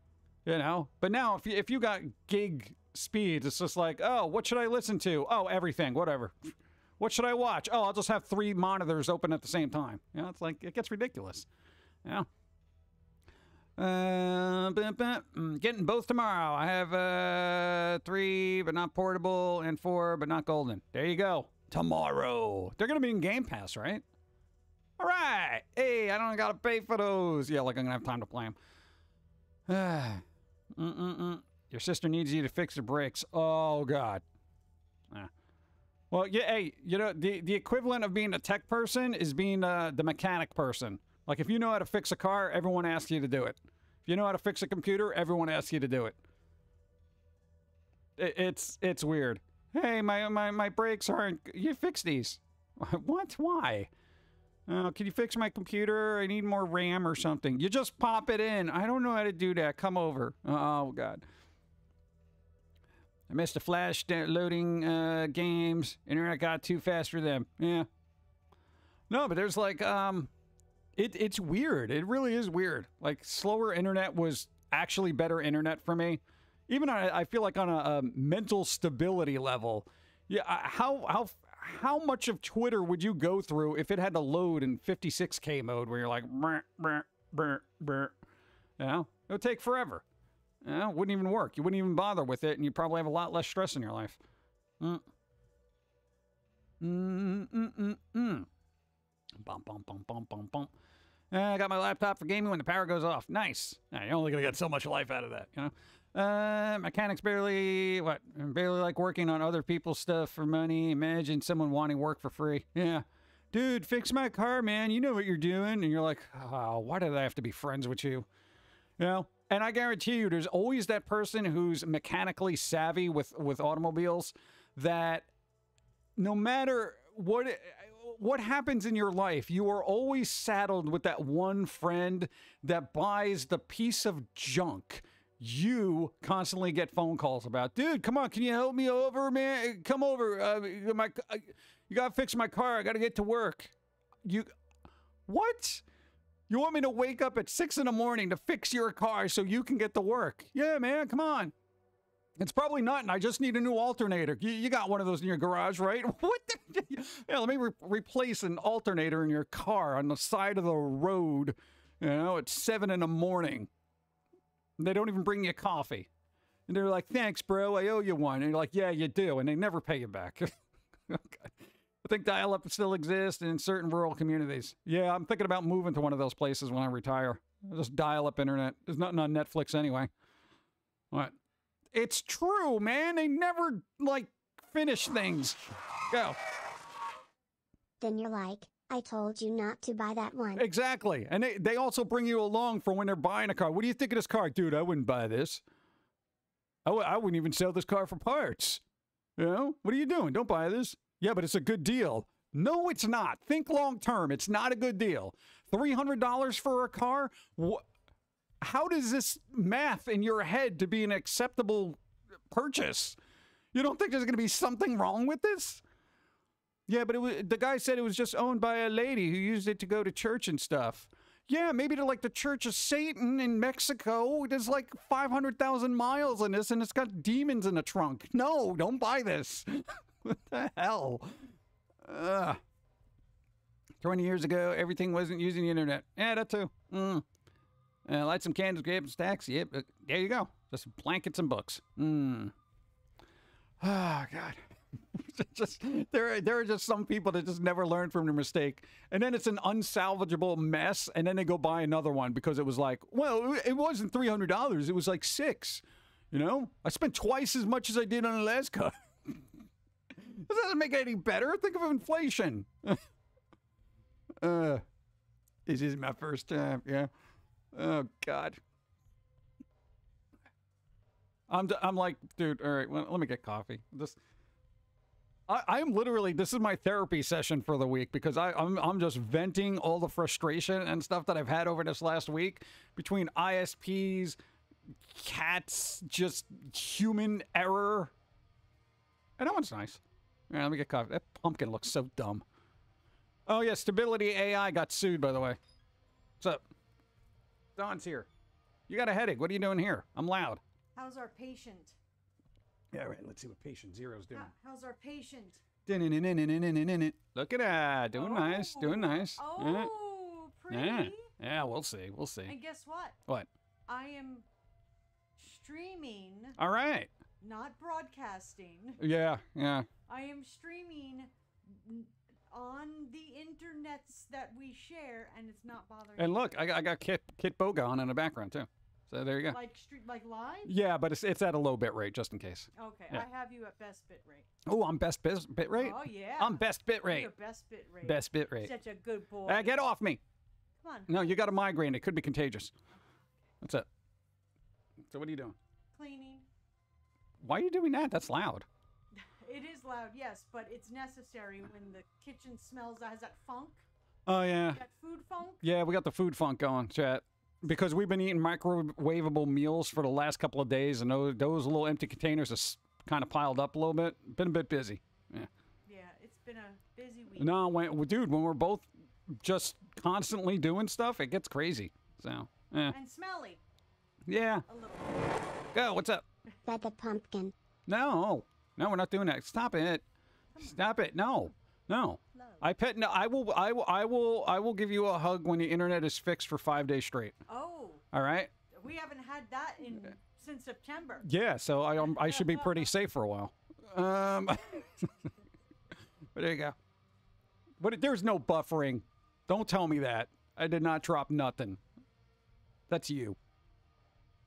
you know? But now, if you got gig speeds, it's just like, oh, what should I listen to? Oh, everything, whatever. What should I watch? Oh, I'll just have 3 monitors open at the same time. You know, it's like, it gets ridiculous. Yeah. Getting both tomorrow. I have 3, but not portable, and 4, but not golden. There you go. Tomorrow. They're going to be in Game Pass, right? All right. Hey, I don't got to pay for those. Yeah, like I'm going to have time to play them. Your sister needs you to fix the brakes. Oh, God. Yeah. Well, yeah, hey, you know, the equivalent of being a tech person is being the mechanic person. Like, if you know how to fix a car, everyone asks you to do it. If you know how to fix a computer, everyone asks you to do it. It's weird. Hey, my brakes aren't... You fix these. What? Why? Can you fix my computer? I need more RAM or something. You just pop it in. I don't know how to do that. Come over. Oh, God. I missed the flash loading games. Internet got too fast for them. Yeah. No, but there's like, it's weird. It really is weird. Like, slower internet was actually better internet for me. Even I feel like on a mental stability level. Yeah. How much of Twitter would you go through if it had to load in 56K mode where you're like, brr, brr, brr, brr. You know, it would take forever. You know, it wouldn't even work. You wouldn't even bother with it, and you'd probably have a lot less stress in your life. Bum, bum, bum, bum, bum, bum. I got my laptop for gaming when the power goes off. Nice. Now, you're only going to get so much life out of that, you know? Mechanics barely like working on other people's stuff for money. Imagine someone wanting work for free. Yeah. Dude, fix my car, man. You know what you're doing. And you're like, oh, why did I have to be friends with you? You know? And I guarantee you, there's always that person who's mechanically savvy with automobiles that no matter what happens in your life, you are always saddled with that one friend that buys the piece of junk you constantly get phone calls about. Dude, come on, can you help me over, man? Come over. You gotta fix my car. I gotta get to work. You, what? You want me to wake up at 6 in the morning to fix your car so you can get to work? Yeah, man, come on. It's probably nothing. I just need a new alternator. You got one of those in your garage, right? What? Yeah, let me replace an alternator in your car on the side of the road. You know, at 7 in the morning. They don't even bring you coffee. And they're like, thanks, bro. I owe you one. And you're like, yeah, you do. And they never pay you back. Okay. I think dial-up still exists in certain rural communities. Yeah, I'm thinking about moving to one of those places when I retire. I'll just dial-up internet. There's nothing on Netflix anyway. What? It's true, man. They never, like, finish things. Go. then you're like, I told you not to buy that one. Exactly. And they also bring you along for when they're buying a car. What do you think of this car? Dude, I wouldn't buy this. I wouldn't even sell this car for parts. You know? What are you doing? Don't buy this. Yeah, but it's a good deal. No, it's not. Think long term. It's not a good deal. $300 for a car? How does this math in your head to be an acceptable purchase? You don't think there's going to be something wrong with this? Yeah, but it was, the guy said it was just owned by a lady who used it to go to church and stuff. Yeah, maybe to like the Church of Satan in Mexico. There's like 500,000 miles in this and it's got demons in the trunk. No, don't buy this. What the hell? 20 years ago, everything wasn't using the internet. Yeah, that too. Light some candles, grab some stacks. Yep, there you go. Just blankets and books. Oh, God. there are just some people that just never learn from their mistake. And then it's an unsalvageable mess. And then they go buy another one because it was like, well, it wasn't $300. It was like $600. You know, I spent twice as much as I did on the last car. This doesn't make it any better. Think of inflation. This is my first time. Yeah. Oh, God. I'm like, dude, all right, well, let me get coffee. I'm literally, this is my therapy session for the week because I'm just venting all the frustration and stuff that I've had over this last week between ISPs, cats, just human error. And that one's nice. All right, let me get coffee. That pumpkin looks so dumb. Oh, yeah, Stability AI got sued, by the way. What's up? Don's here. You got a headache. What are you doing here? I'm loud. How's our patient? Yeah, right. Let's see what patient zero's doing. How's our patient? Look at that. Doing nice. Doing nice. Oh, pretty. Yeah. Yeah, we'll see. We'll see. And guess what? What? I am streaming. All right. Not broadcasting. Yeah, yeah. I am streaming on the internets that we share, and it's not bothering me. And look, I got Kit Bogon in the background, too. So there you go. Like live? Yeah, but it's at a low bit rate just in case. Okay, yeah. I have you at best bit rate. Oh, I'm best bit rate? Oh, yeah. I'm best bit rate. You're best bit rate. Best bit rate. Such a good boy. Get off me. Come on. No, you got a migraine. It could be contagious. What's up? So what are you doing? Cleaning. Why are you doing that? That's loud. It is loud, yes, but it's necessary when the kitchen smells. Has that funk? Oh, yeah. That food funk? Yeah, we got the food funk going, chat. Because we've been eating microwavable meals for the last couple of days, and those little empty containers are kind of piled up a little bit. Been a bit busy. Yeah. Yeah, it's been a busy week. No, dude, when we're both just constantly doing stuff, it gets crazy. So. Yeah. And smelly. Yeah. A little. Go. What's up? That's a pumpkin. No, no, we're not doing that. Stop it. Stop it. No. No. I will give you a hug when the internet is fixed for 5 days straight. Oh. All right. We haven't had that since September. Yeah, so I should be pretty safe for a while. But there you go. But there's no buffering. Don't tell me that. I did not drop nothing. That's you.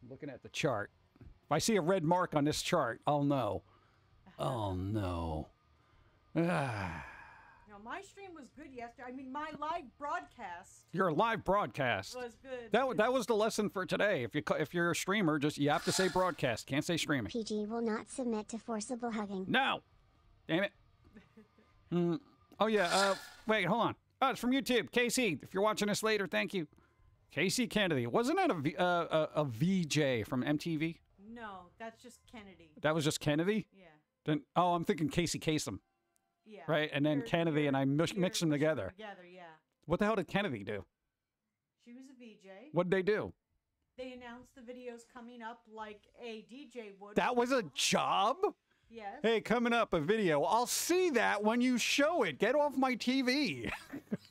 I'm looking at the chart. If I see a red mark on this chart, I'll know. Oh no. Ah. My stream was good yesterday. I mean, my live broadcast. Your live broadcast was good. That was the lesson for today. If you're a streamer, you have to say broadcast. Can't say streaming. PG will not submit to forcible hugging. No, damn it. Oh yeah. Wait, hold on. Oh, it's from YouTube. KC, if you're watching this later, thank you. KC Kennedy. Wasn't that a VJ from MTV? No, that's just Kennedy. That was just Kennedy. Yeah. Then oh, I'm thinking Casey Kasem. Yeah, right, and then Kennedy and I mix them together. Yeah. What the hell did Kennedy do? She was a VJ. What did they do? They announced the videos coming up like a DJ would. That was a job? Yes. Hey, coming up a video. I'll see that when you show it. Get off my TV.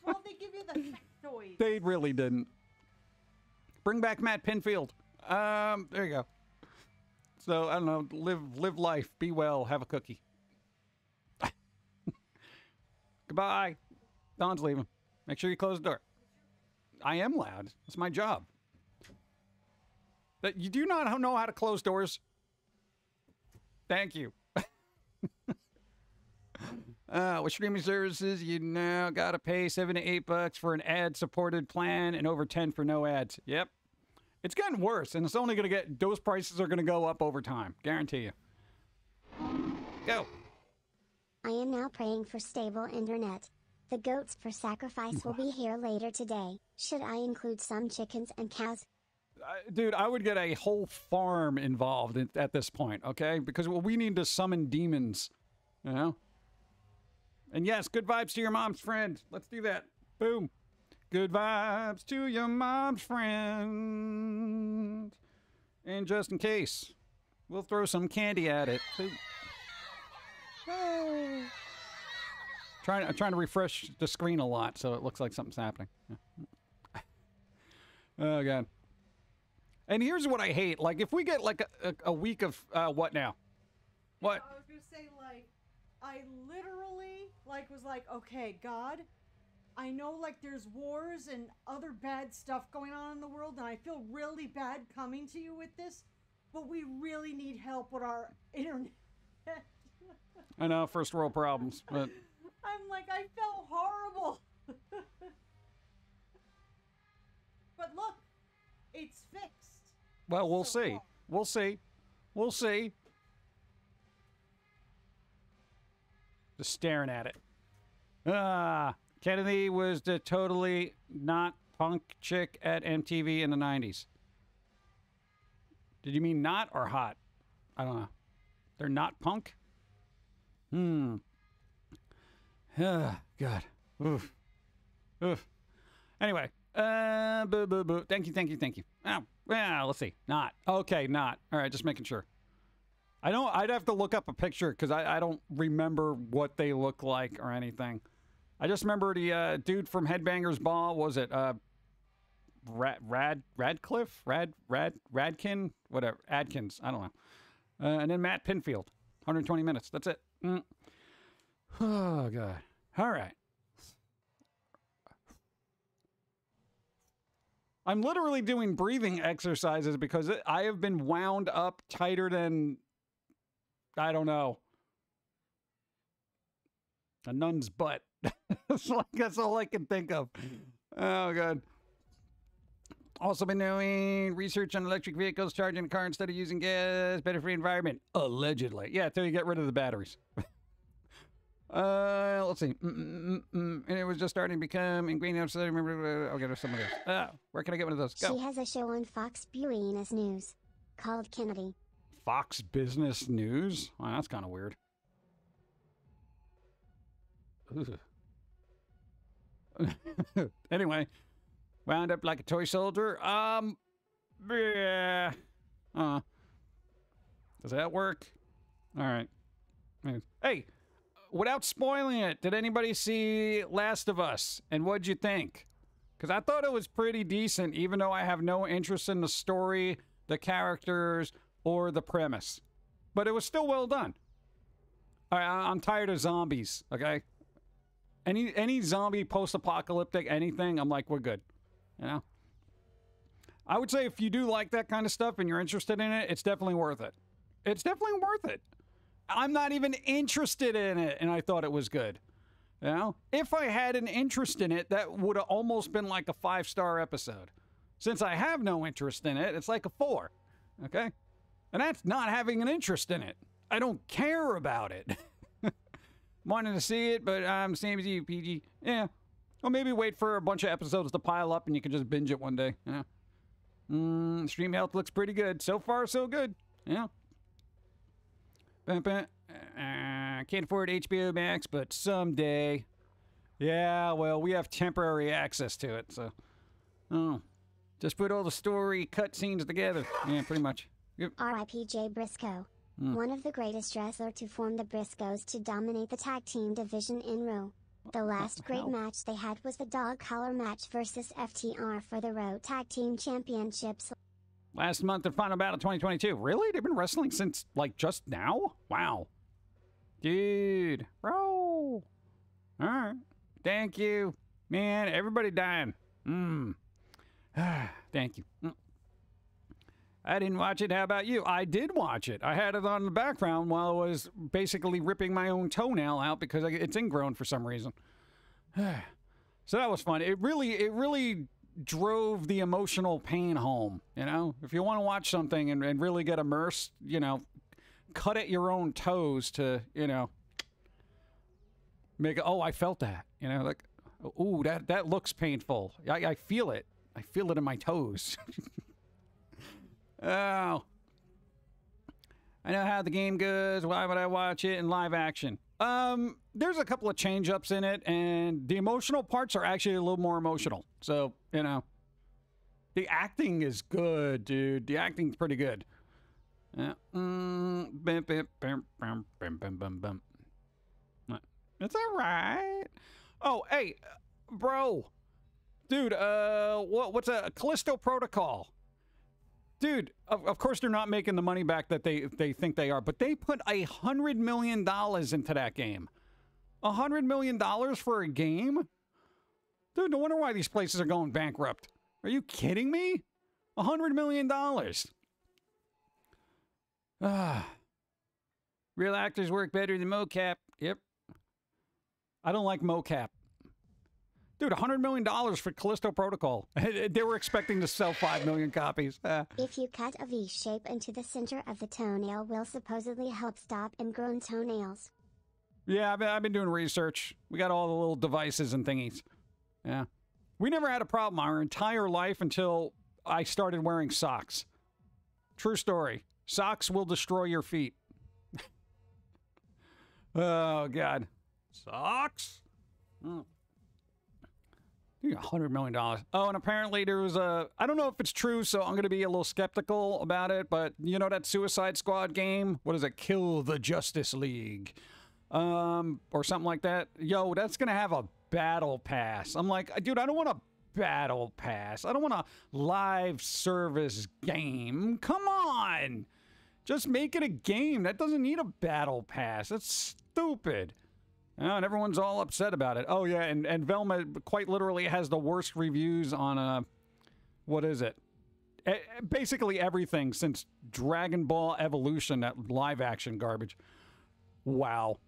Well, they give you the factoid. They really didn't. Bring back Matt Pinfield. There you go. So I don't know. Live life. Be well. Have a cookie. Goodbye. Don's leaving. Make sure you close the door. I am loud. It's my job. But you do not know how to close doors. Thank you. With streaming services, you now gotta pay $7 to $8 for an ad-supported plan and over 10 for no ads. Yep. It's gotten worse, and it's only gonna get, those prices are gonna go up over time. Guarantee you. Go. I am now praying for stable internet. The goats for sacrifice will be here later today. Should I include some chickens and cows? Dude, I would get a whole farm involved at this point, okay? Because well, we need to summon demons, you know? And yes, good vibes to your mom's friend. Let's do that. Boom. Good vibes to your mom's friend. And just in case, we'll throw some candy at it. Hey. I'm trying to refresh the screen a lot, so it looks like something's happening. Oh, God. And here's what I hate. Like, if we get, like, a week of... what now? What? I was going to say, like... I literally, like, was like, okay, God, I know, like, there's wars and other bad stuff going on in the world, and I feel really bad coming to you with this, but we really need help with our internet. I know, first world problems, but... I'm like, I felt horrible. But look, it's fixed. Well, we'll see. We'll see. We'll see. Just staring at it. Ah, Kennedy was the totally not punk chick at MTV in the 90s. Did you mean not or hot? I don't know. They're not punk? Hmm. God. Oof. Oof. Anyway. Boo, boo, boo. Thank you, thank you, thank you. Oh, well, let's see. Not. Okay, not. All right, just making sure. I don't, I'd have to look up a picture because I don't remember what they look like or anything. I just remember the dude from Headbangers Ball. Was it Radcliffe? Radkin? Whatever. Adkins. I don't know. And then Matt Pinfield. 120 minutes. That's it. Mm. Oh, God. All right. I'm literally doing breathing exercises because I have been wound up tighter than... I don't know. A nun's butt. That's all I can think of. Oh, God. Also been doing research on electric vehicles, charging a car instead of using gas, better for the environment. Allegedly. Yeah, until you get rid of the batteries. Let's see. And it was just starting to become ingrained. So I remember, I'll get her some of those. Where can I get one of those? Go. She has a show on Fox Business News called Kennedy. Fox Business News? Wow, that's kind of weird. Anyway, wound up like a toy soldier. Yeah. Does that work? All right. Hey. Without spoiling it, did anybody see Last of Us? And what'd you think? Because I thought it was pretty decent, even though I have no interest in the story, the characters, or the premise. But it was still well done. All right, I'm tired of zombies, okay? Any zombie, post-apocalyptic, anything, I'm like, we're good. You know? I would say if you do like that kind of stuff and you're interested in it, it's definitely worth it. It's definitely worth it. I'm not even interested in it, and I thought it was good. You know? If I had an interest in it, that would have almost been like a 5-star episode. Since I have no interest in it, it's like a 4. Okay? And that's not having an interest in it. I don't care about it. Wanted to see it, but I'm same as you, PG. Yeah. Or maybe wait for a bunch of episodes to pile up, and you can just binge it one day. You know? Stream health looks pretty good. So far, so good. Yeah. You know? Can't afford HBO Max, but someday. Yeah, well, we have temporary access to it, so. Oh. Just put all the story cutscenes together. Yeah, pretty much. Yep. R.I.P. Jay Briscoe. Mm. One of the greatest wrestlers to form the Briscoes to dominate the tag team division in Raw. The last great match they had was the dog collar match versus FTR for the Raw Tag Team Championships. Last month, the final battle 2022. Really? They've been wrestling since, like, just now? Wow. Dude. Bro. Alright. Thank you. Man, everybody dying. Thank you. I didn't watch it. How about you? I did watch it. I had it on the background while I was basically ripping my own toenail out because it's ingrown for some reason. So that was fun. It really drove the emotional pain home, you know? If you want to watch something and really get immersed, you know, cut at your own toes to, you know, make, oh, I felt that, you know, like, ooh, that looks painful. I feel it. I feel it in my toes. Oh. I know how the game goes. Why would I watch it in live action? There's a couple of change-ups in it, and the emotional parts are actually a little more emotional. So, you know, the acting is good, dude. The acting's pretty good. It's all right. Oh, hey, bro. Dude, what's a Callisto Protocol? Dude, of course they're not making the money back that they think they are, but they put $100 million into that game. $100 million for a game? Dude, no wonder why these places are going bankrupt. Are you kidding me? $100 million. Ah. Real actors work better than mocap. Yep. I don't like mocap. Dude, $100 million for Callisto Protocol. They were expecting to sell 5 million copies. If you cut a V shape into the center of the toenail, will supposedly help stop ingrown toenails. Yeah, I've been doing research. We got all the little devices and thingies. Yeah. We never had a problem our entire life until I started wearing socks. True story. Socks will destroy your feet. Oh, God. Socks? Mm. $100 million. Oh, and apparently there was a... I don't know if it's true, so I'm going to be a little skeptical about it, but you know that Suicide Squad game? What is it? Kill the Justice League. Or something like that. Yo, that's going to have a battle pass. I'm like, dude, I don't want a battle pass. I don't want a live service game. Come on! Just make it a game. That doesn't need a battle pass. That's stupid. Oh, and everyone's all upset about it. Oh, yeah, and Velma quite literally has the worst reviews on, what is it? Basically everything since Dragon Ball Evolution, that live-action garbage. Wow.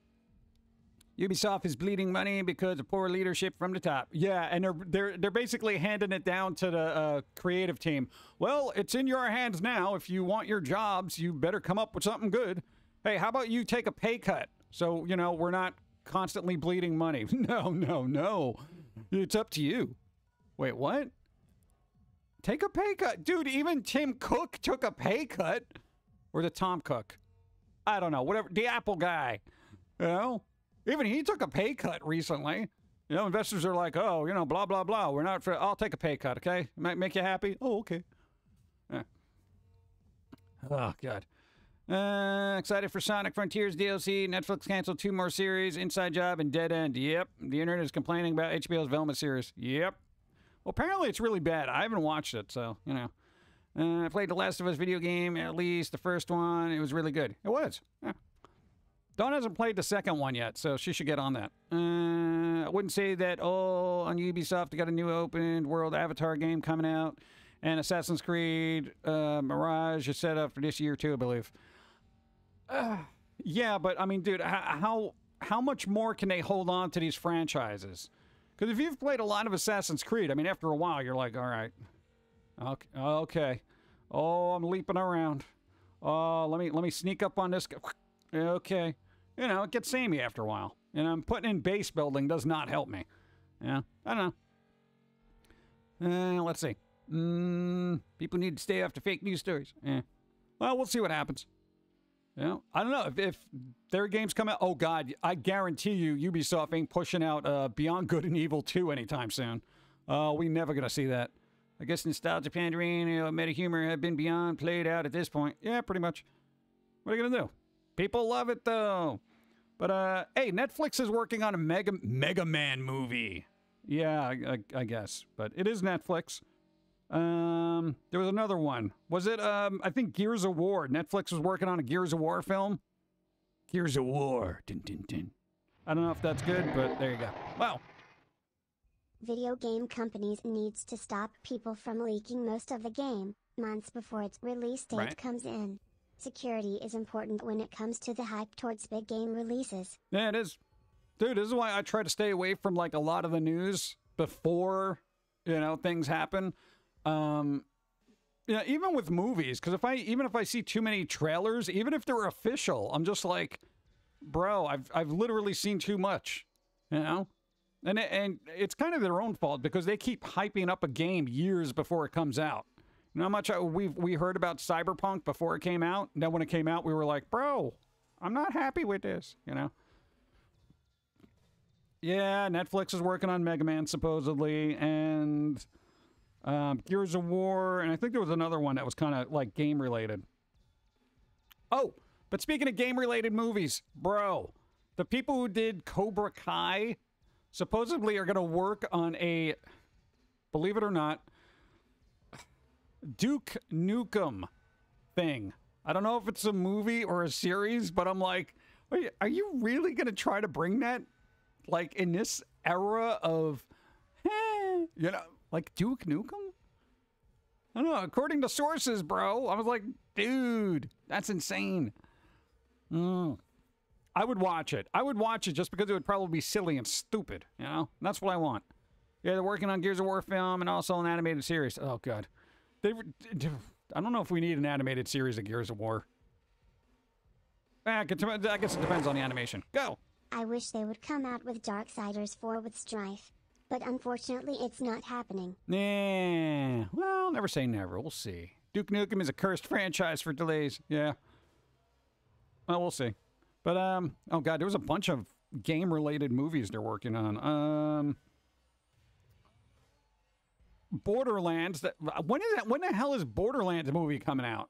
Ubisoft is bleeding money because of poor leadership from the top. Yeah, and they're basically handing it down to the creative team. Well, it's in your hands now. If you want your jobs, you better come up with something good. Hey, how about you take a pay cut? So, you know, we're not... constantly bleeding money. No, no, no. It's up to you. Wait, what? Take a pay cut. Dude, even Tim Cook took a pay cut. Or the Tom Cook. I don't know. Whatever. The Apple guy. You know? Even he took a pay cut recently. You know, investors are like, oh, you know, blah, blah, blah. We're not for... I'll take a pay cut, okay? Might make you happy? Oh, okay. Yeah. Oh, God. Excited for Sonic Frontiers DLC. Netflix canceled 2 more series, Inside Job and Dead End. Yep. The internet is complaining about HBO's Velma series. Yep. Well, apparently it's really bad. I haven't watched it, so, you know. I played The Last of Us video game, at least the first one. It was really good. It was. Yeah. Dawn hasn't played the second one yet, so she should get on that. I wouldn't say that, oh, on Ubisoft, they got a new open world Avatar game coming out. And Assassin's Creed, Mirage is set up for this year, too, I believe. Yeah, but I mean, dude, how much more can they hold on to these franchises? Because if you've played a lot of Assassin's Creed, I mean, after a while, you're like, all right, okay, oh, I'm leaping around. Oh, let me sneak up on this. Okay, you know, it gets samey after a while, and I'm putting in base building does not help me. Yeah, I don't know. Let's see. People need to stay after fake news stories. Yeah. Well, we'll see what happens. You know, I don't know if their games come out. Oh, God, I guarantee you Ubisoft ain't pushing out Beyond Good and Evil 2 anytime soon. We never going to see that. I guess nostalgia pandering, you know, meta humor have been beyond played out at this point. Yeah, pretty much. What are you going to do? People love it, though. But, hey, Netflix is working on a Mega Man movie. Yeah, I guess. But it is Netflix. There was another one. Was it, I think Gears of War. Netflix was working on a Gears of War film. Gears of War. Dun, dun, dun. I don't know if that's good, but there you go. Wow. Video game companies needs to stop people from leaking most of the game. months before its release date comes in. Security is important when it comes to the hype towards big game releases. Yeah, it is. Dude, this is why I try to stay away from, like, a lot of the news before, you know, things happen. Yeah, even with movies, because even if I see too many trailers, even if they're official, I'm just like, bro, I've literally seen too much, you know? And it's kind of their own fault because they keep hyping up a game years before it comes out. You know how much we heard about Cyberpunk before it came out? And then when it came out, we were like, bro, I'm not happy with this, you know? Yeah, Netflix is working on Mega Man, supposedly, and... Gears of War, and I think there was another one that was kind of like game related. Oh, but speaking of game related movies, bro, the people who did Cobra Kai supposedly are going to work on a, believe it or not, Duke Nukem thing. I don't know if it's a movie or a series, but I'm like, are you really going to try to bring that, like, in this era of, you know, like Duke Nukem? I don't know. According to sources, bro, I was like, dude, that's insane. I would watch it. I would watch it just because it would probably be silly and stupid, you know? And that's what I want. Yeah, they're working on Gears of War film and also an animated series. Oh, God. I don't know if we need an animated series of Gears of War. I guess it depends on the animation. Go! I wish they would come out with Darksiders 4 with Strife. But unfortunately, it's not happening. Nah. Well, never say never. We'll see. Duke Nukem is a cursed franchise for delays. Yeah. Well, we'll see. But, oh, God, there was a bunch of game-related movies they're working on. Borderlands. When the hell is Borderlands movie coming out?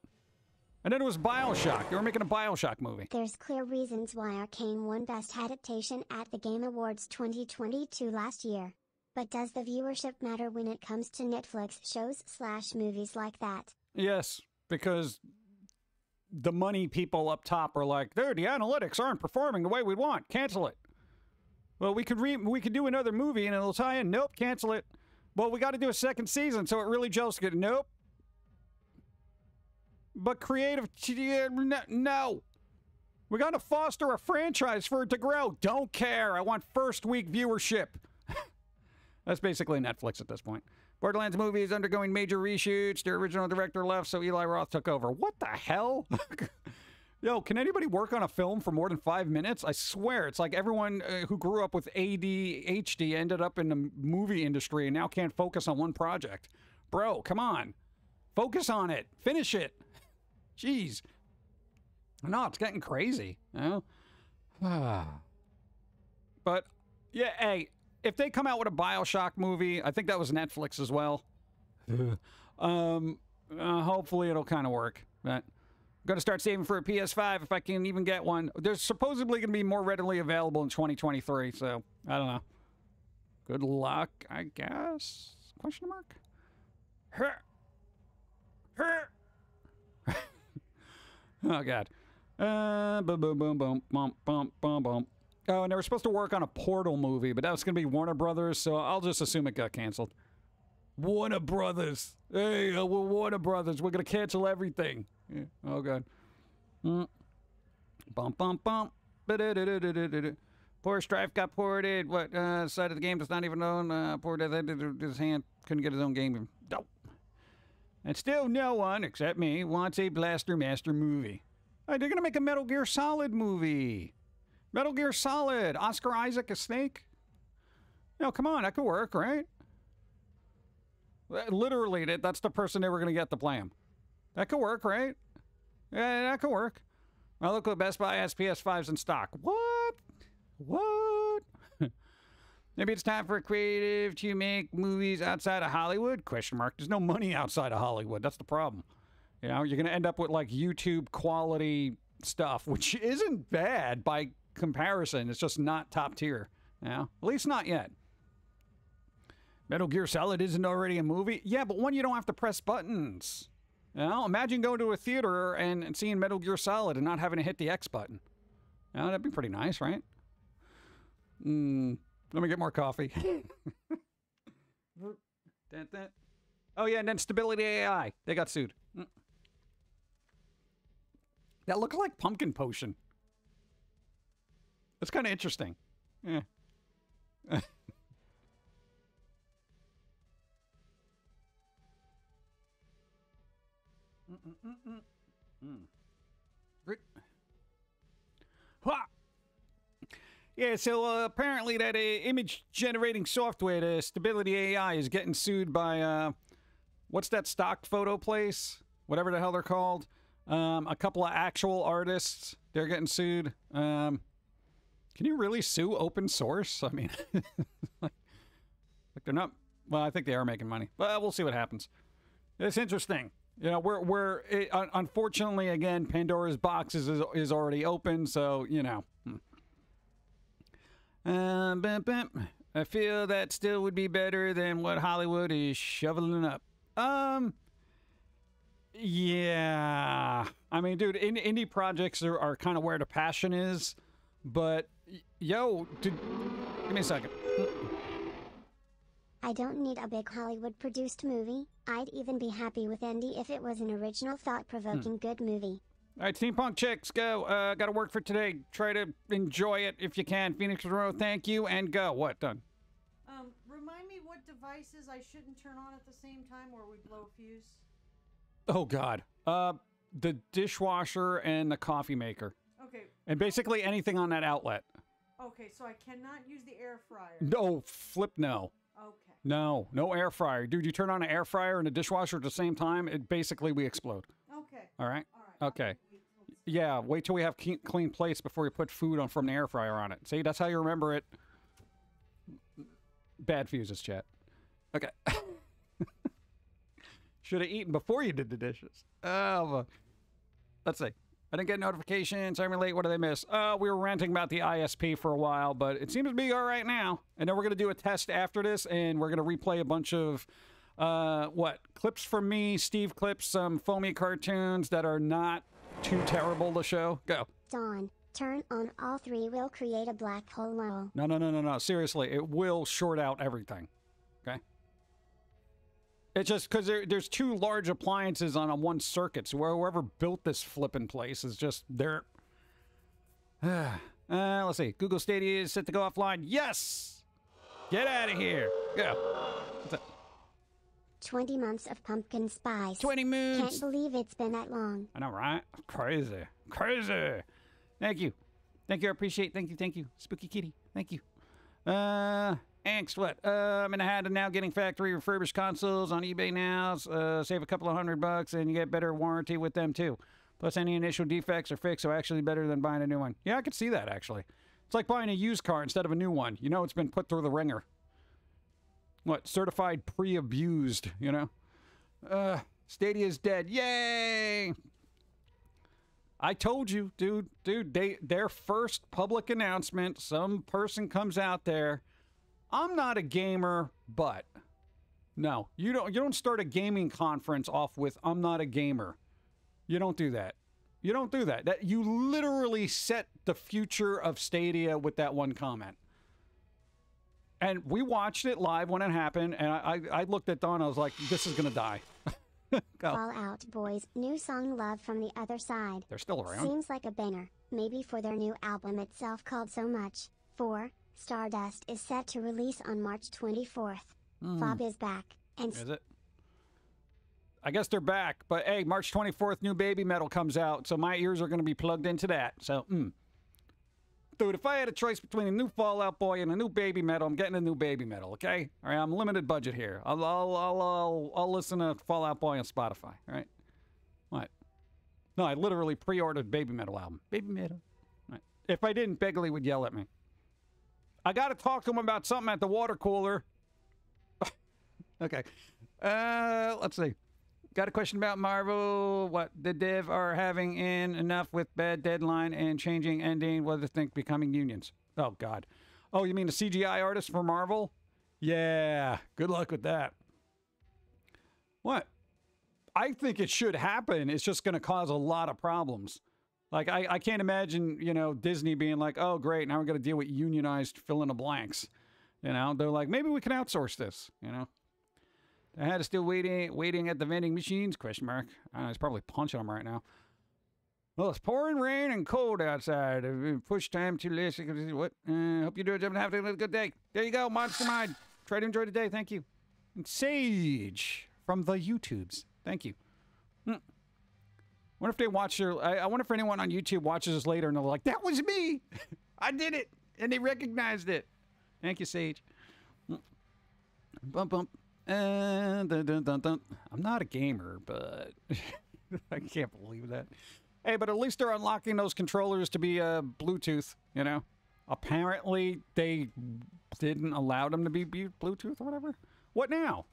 And then it was BioShock. They were making a BioShock movie. There's clear reasons why Arcane won Best Adaptation at the Game Awards 2022 last year. But does the viewership matter when it comes to Netflix shows / movies like that? Yes, because the money people up top are like, dude, the analytics aren't performing the way we want. Cancel it. Well, we could do another movie and it'll tie in. Nope, cancel it. Well, we got to do a second season, so it really jumps good. Nope. But creative... No. We got to foster a franchise for it to grow. Don't care. I want first-week viewership. That's basically Netflix at this point. Borderlands movie is undergoing major reshoots. Their original director left, so Eli Roth took over. What the hell? Yo, can anybody work on a film for more than 5 minutes? I swear, it's like everyone who grew up with ADHD ended up in the movie industry and now can't focus on one project. Bro, come on. Focus on it. Finish it. Jeez. No, it's getting crazy, you know? But, yeah, hey... If they come out with a BioShock movie, I think that was Netflix as well. Hopefully it'll kind of work. But I'm going to start saving for a PS5 if I can even get one. They're supposedly going to be more readily available in 2023, so I don't know. Good luck, I guess? Question mark? Oh, God. Boom, boom, boom, boom, boom, boom, boom, boom. Oh, and they were supposed to work on a Portal movie, but that was going to be Warner Brothers, so I'll just assume it got canceled. Warner Brothers. Hey, we're Warner Brothers. We're going to cancel everything. Yeah. Oh, God. Bump, bump, bump. Poor Strife got ported. What side of the game does not even own? Ported his hand. Couldn't get his own game. Nope. And still no one, except me, wants a Blaster Master movie. All right, they're going to make a Metal Gear Solid movie. Metal Gear Solid, Oscar Isaac, a snake? No, come on, that could work, right? Literally, that's the person they were going to get to play him. That could work, right? Yeah, that could work. My local Best Buy has PS5s in stock. What? What? Maybe it's time for a creative to make movies outside of Hollywood? Question mark. There's no money outside of Hollywood. That's the problem. You know, you're going to end up with, like, YouTube quality stuff, which isn't bad by... comparison, it's just not top tier. Yeah, at least not yet. Metal Gear Solid isn't already a movie. Yeah, but one you don't have to press buttons. You know, imagine going to a theater and seeing Metal Gear Solid and not having to hit the X button. You know, that'd be pretty nice, right? Let me get more coffee. Oh yeah, and then Stability AI. They got sued. That looked like pumpkin potion. That's kind of interesting. Yeah. Yeah, so apparently that image generating software, the Stability AI, is getting sued by what's that stock photo place, whatever the hell they're called. A couple of actual artists, they're getting sued. Can you really sue open source? I mean, like they're not. Well, I think they are making money, but we'll see what happens. It's interesting. You know, we're unfortunately, again, Pandora's box is already open, so you know. I feel that still would be better than what Hollywood is shoveling up. Yeah. I mean, dude, indie projects are kind of where the passion is, but yo, dude, give me a second. I don't need a big Hollywood-produced movie. I'd even be happy with indie if it was an original, thought-provoking good movie. All right, steampunk chicks, go. Got to work for today. Try to enjoy it if you can. Phoenix Monroe, thank you, and go. What? Done. Remind me what devices I shouldn't turn on at the same time or we blow a fuse. Oh, God. The dishwasher and the coffee maker. Okay. And basically anything on that outlet. Okay, so I cannot use the air fryer. No, flip no. Okay. No, no air fryer. Dude, you turn on an air fryer and a dishwasher at the same time, it basically we explode. Okay. All right? All right. Okay. Yeah, wait till we have clean plates before you put food on from the air fryer on it. See, that's how you remember it. Bad fuses, chat. Okay. Should have eaten before you did the dishes. Let's see. I didn't get notifications. I'm late. What did I miss? We were ranting about the ISP for a while, but it seems to be all right now. And then we're going to do a test after this, and we're going to replay a bunch of... clips from me, Steve clips, some foamy cartoons that are not too terrible to show. Go. Dawn, turn on all three. Will create a black hole. No, no, no, no, no. Seriously, it will short out everything. Okay. It's just because there's two large appliances on one circuit. So whoever built this flipping place is just there. Let's see. Google Stadia is set to go offline. Yes. Get out of here. Go. 20 months of pumpkin spice. 20 moons. Can't believe it's been that long. I know, right? Crazy. Crazy. Thank you. Thank you. I appreciate it. Thank you. Thank you. Spooky kitty. Thank you. Angst, what? I'm in the habit of now getting factory refurbished consoles on eBay now. Save a couple of $100 and you get better warranty with them too. Plus any initial defects are fixed, so actually better than buying a new one. Yeah, I could see that actually. It's like buying a used car instead of a new one. You know, it's been put through the ringer. What? Certified pre-abused, you know? Stadia's dead. Yay! I told you, dude. Dude, their first public announcement, some person comes out there. I'm not a gamer, but... No, you don't start a gaming conference off with, I'm not a gamer. You don't do that. You don't do that. You literally set the future of Stadia with that one comment. And we watched it live when it happened, and I looked at Dawn, I was like, this is going to die. Fallout Boys, new song Love from the Other Side. They're still around. Seems like a banger, maybe for their new album itself called So Much. 4, Stardust is set to release on March 24th. Fob is back. And is it? I guess they're back, but hey, March 24th, new Baby Metal comes out, so my ears are going to be plugged into that. So, Dude, if I had a choice between a new Fallout Boy and a new Baby Metal, I'm getting a new Baby Metal, okay? All right, I'm limited budget here. I'll listen to Fallout Boy on Spotify, all right? What? No, I literally pre-ordered Baby Metal album. Baby Metal. All right. If I didn't, Begley would yell at me. I got to talk to him about something at the water cooler. Okay. Let's see. Got a question about Marvel. What the dev are having in enough with bad deadline and changing ending. What do they think becoming unions? Oh, God. Oh, you mean the CGI artist for Marvel? Yeah. Good luck with that. What? I think it should happen. It's just going to cause a lot of problems. Like, I can't imagine, you know, Disney being like, oh, great. Now we're going to deal with unionized fill in the blanks. You know, they're like, maybe we can outsource this, you know. The head is still waiting at the vending machines? Question mark. I don't know, he's probably punching them right now. Well, it's pouring rain and cold outside. Push time too late. What? Hope you do it. Have a good day. There you go, Monster Mind. Try to enjoy the day. Thank you. And Sage from the YouTubes. Thank you. I wonder if they watch your. I wonder if anyone on YouTube watches this later and they're like, "That was me. I did it," and they recognized it. Thank you, Sage. Bump bump. Dun, dun, dun, dun. I'm not a gamer, but I can't believe that. Hey, but at least they're unlocking those controllers to be Bluetooth, you know? Apparently, they didn't allow them to be Bluetooth or whatever. What now?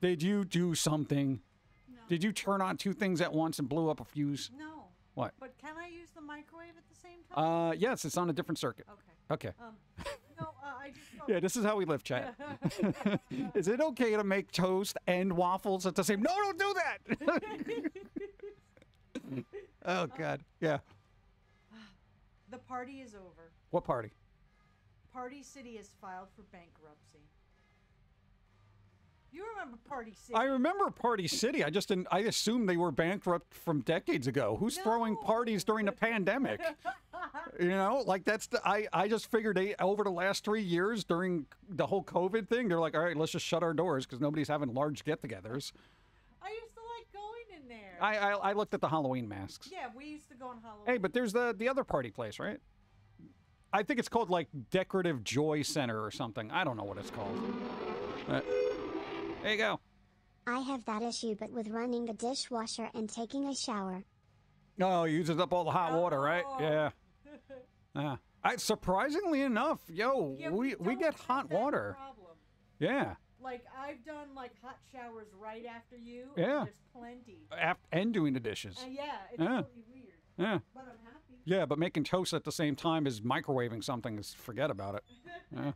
Did you do something? No. Did you turn on two things at once and blew up a fuse? No. What? But can I use the microwave at the same time? Yes, it's on a different circuit. Okay. Okay. No, I just... Oh. Yeah, this is how we live, chat. Is it okay to make toast and waffles at the same... No, don't do that! Oh, God. Yeah. The party is over. What party? Party City has filed for bankruptcy. You remember Party City? I remember Party City. I just didn't. I assumed they were bankrupt from decades ago. Who's throwing parties during the pandemic? You know, like that's the. I just figured they over the last 3 years during the whole COVID thing, they're like, all right, let's just shut our doors because nobody's having large get-togethers. I used to like going in there. I looked at the Halloween masks. Yeah, we used to go on Halloween. Hey, but there's the other party place, right? I think it's called like Decorative Joy Center or something. I don't know what it's called. There you go. I have that issue, but with running the dishwasher and taking a shower. Oh, you uses up all the hot water, right? Yeah. Surprisingly enough, yo, yeah, we get hot water. Problem. Yeah. Like, I've done, like, hot showers right after you. Yeah. And there's plenty. And doing the dishes. Yeah. It's totally weird. Yeah. But I'm happy. Yeah, but making toast at the same time is microwaving something. Is forget about it. Yeah.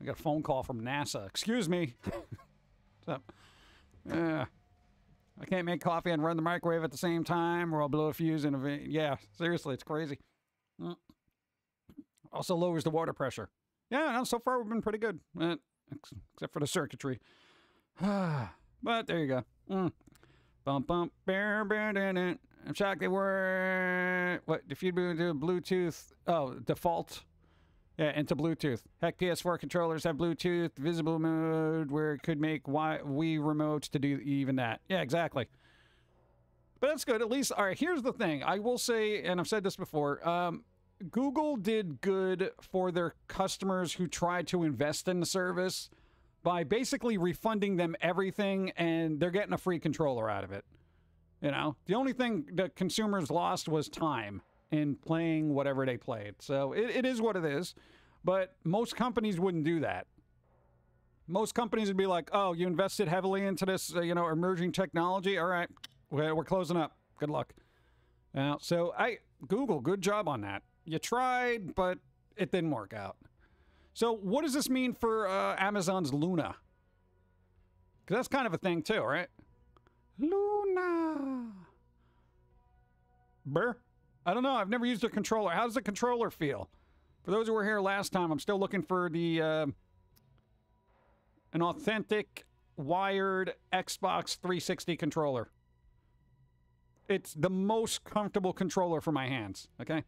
I got a phone call from NASA. Excuse me. What's up? Yeah. I can't make coffee and run the microwave at the same time or I'll blow a fuse in a vein. Yeah, seriously, it's crazy. Also lowers the water pressure. Yeah, no, so far we've been pretty good. Except for the circuitry. But there you go. Bump, bump. Bear, bear, dun, dun. I'm shocked they were... What? Diffused to Bluetooth. Oh, default. Yeah, into Bluetooth. Heck, PS4 controllers have Bluetooth, visible mode, where it could make Wii remotes to do even that. Yeah, exactly. But that's good. At least, all right, here's the thing. I will say, and I've said this before, Google did good for their customers who tried to invest in the service by basically refunding them everything, and they're getting a free controller out of it. You know, the only thing that consumers lost was time in playing whatever they played. So it is what it is, but most companies wouldn't do that. Most companies would be like, oh, you invested heavily into this, you know, emerging technology. All right, we're closing up. Good luck. So Google, good job on that. You tried, but it didn't work out. So what does this mean for Amazon's Luna? Because that's kind of a thing too, right? Luna. Brr. I don't know. I've never used a controller. How does the controller feel? For those who were here last time, I'm still looking for the an authentic wired Xbox 360 controller. It's the most comfortable controller for my hands, okay?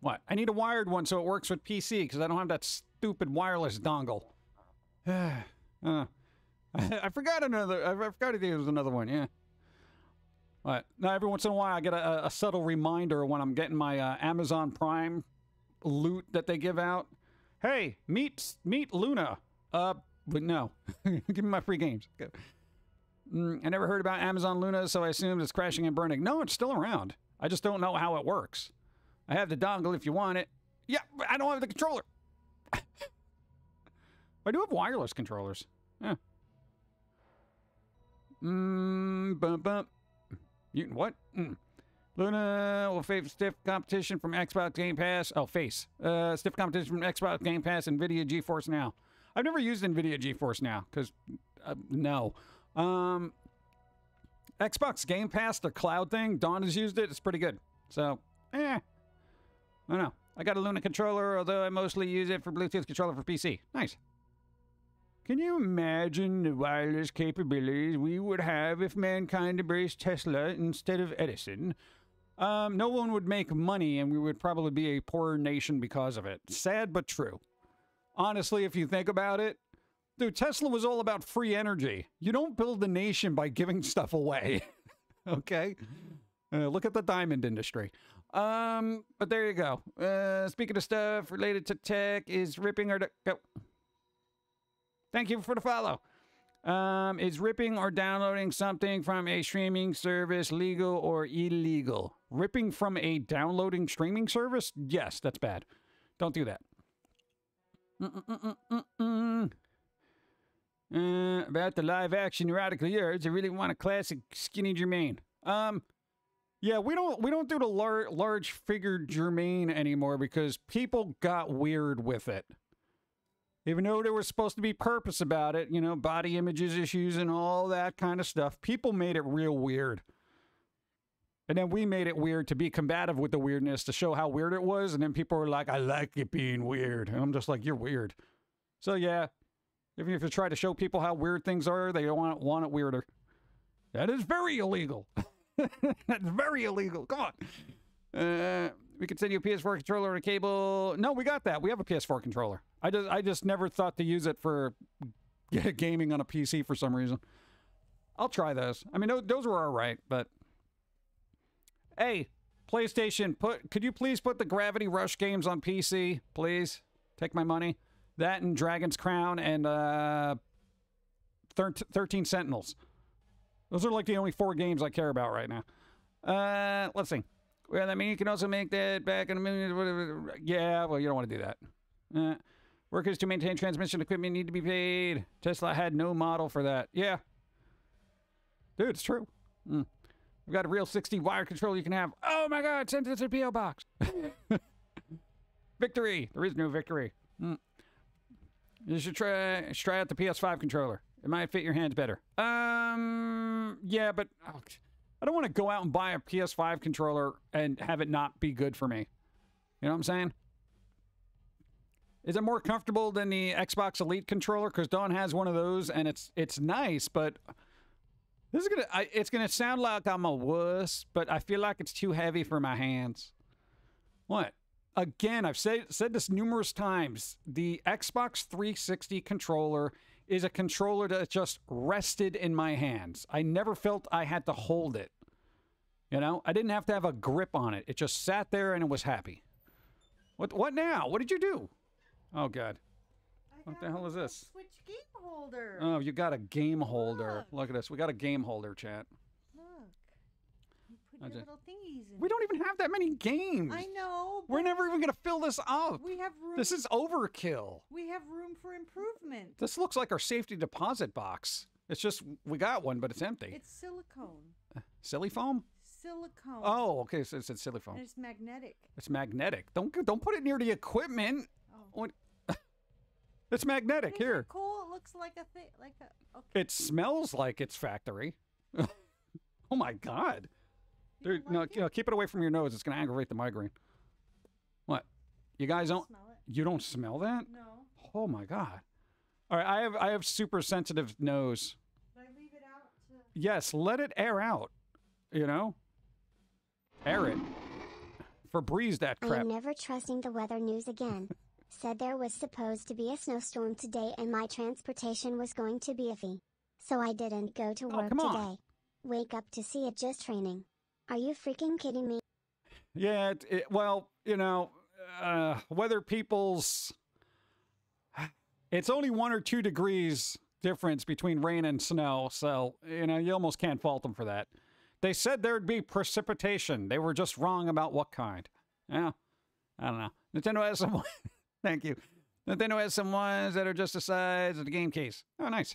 What? I need a wired one so it works with PC because I don't have that stupid wireless dongle. I forgot another. I forgot there was another one. Yeah. What? Now every once in a while I get a subtle reminder when I'm getting my Amazon Prime loot that they give out. Hey, meet Luna. But no, give me my free games. Go. I never heard about Amazon Luna, so I assumed it's crashing and burning. No, it's still around. I just don't know how it works. I have the dongle if you want it. Yeah, but I don't have the controller. I do have wireless controllers. Yeah. Bump, bump. Mutant what? Luna will face stiff competition from Xbox Game Pass. Oh, face. Stiff competition from Xbox Game Pass, NVIDIA GeForce Now. I've never used NVIDIA GeForce Now, because, no. Xbox Game Pass, the cloud thing, Dawn has used it. It's pretty good. So, eh. I don't know. I got a Luna controller, although I mostly use it for Bluetooth controller for PC. Nice. Can you imagine the wireless capabilities we would have if mankind embraced Tesla instead of Edison? No one would make money, and we would probably be a poorer nation because of it. Sad, but true. Honestly, if you think about it, dude, Tesla was all about free energy. You don't build a nation by giving stuff away. Okay? Look at the diamond industry. But there you go. Speaking of stuff related to tech, is ripping or... Go. Thank you for the follow. Is ripping or downloading something from a streaming service legal or illegal? Ripping from a downloading streaming service? Yes, that's bad. Don't do that. About the live action erotica yards, I really want a classic skinny Jermaine. Yeah, we don't do the large figured Jermaine anymore because people got weird with it. Even though there was supposed to be purpose about it, you know, body images issues and all that kind of stuff, people made it real weird. And then we made it weird to be combative with the weirdness to show how weird it was. And then people were like, I like it being weird. And I'm just like, you're weird. So yeah, even if you try to show people how weird things are, they want it weirder. That is very illegal. That's very illegal. Come on. We could send you a PS4 controller and a cable. No, we got that. We have a PS4 controller. I just never thought to use it for gaming on a PC for some reason. I'll try those. I mean, those were all right, but... Hey, PlayStation, could you please put the Gravity Rush games on PC? Please. Take my money. That and Dragon's Crown and 13 Sentinels. Those are like the only 4 games I care about right now. Let's see. Well, I mean, you can also make that back in a minute. Yeah, well, you don't want to do that. Workers to maintain transmission equipment need to be paid. Tesla had no model for that. Yeah. Dude, it's true. We've got a real 60 wire controller you can have. Oh my God, send it to the P.O. box. Victory. There is no victory. You should try out the PS5 controller. It might fit your hands better. Yeah, but I don't want to go out and buy a PS5 controller and have it not be good for me. You know what I'm saying? Is it more comfortable than the Xbox Elite controller? Because Don has one of those, and it's nice, but this is it's gonna sound like I'm a wuss, but I feel like it's too heavy for my hands. What? Again, I've said this numerous times. The Xbox 360 controller is a controller that just rested in my hands. I never felt I had to hold it. You know, I didn't have to have a grip on it. It just sat there and it was happy. What now? What did you do? Oh, God. What the hell is this? Switch game holder. Oh, you got a game holder. Look at this. We got a game holder, chat. Look. You put your little thingies in. We don't even have that many games. I know. We're never even going to fill this up. We have room. This is overkill. We have room for improvement. This looks like our safety deposit box. It's just, we got one, but it's empty. It's silicone. Silly foam? Silicone. Oh, okay. So it's silly foam. And it's magnetic. It's magnetic. Don't put it near the equipment. What? It's magnetic. Isn't here. It cool. It looks like a thing. Like a. Okay. It smells like it's factory. Oh my God, dude! Like no, it? You know, keep it away from your nose. It's gonna aggravate the migraine. What? You guys don't. Smell it. You don't smell that? No. Oh my God. All right, I have super sensitive nose. Should I leave it out? Yes, let it air out. You know, air it. Febreze that crap. I'm never trusting the weather news again. Said there was supposed to be a snowstorm today and my transportation was going to be iffy. So I didn't go to work today. Wake up to see it just raining. Are you freaking kidding me? Yeah, well, you know, weather people's... It's only 1 or 2 degrees difference between rain and snow, so, you know, you almost can't fault them for that. They said there'd be precipitation. They were just wrong about what kind. Yeah, I don't know. Nintendo has some... Thank you. Nintendo has some ones that are just the size of the game case. Oh, nice.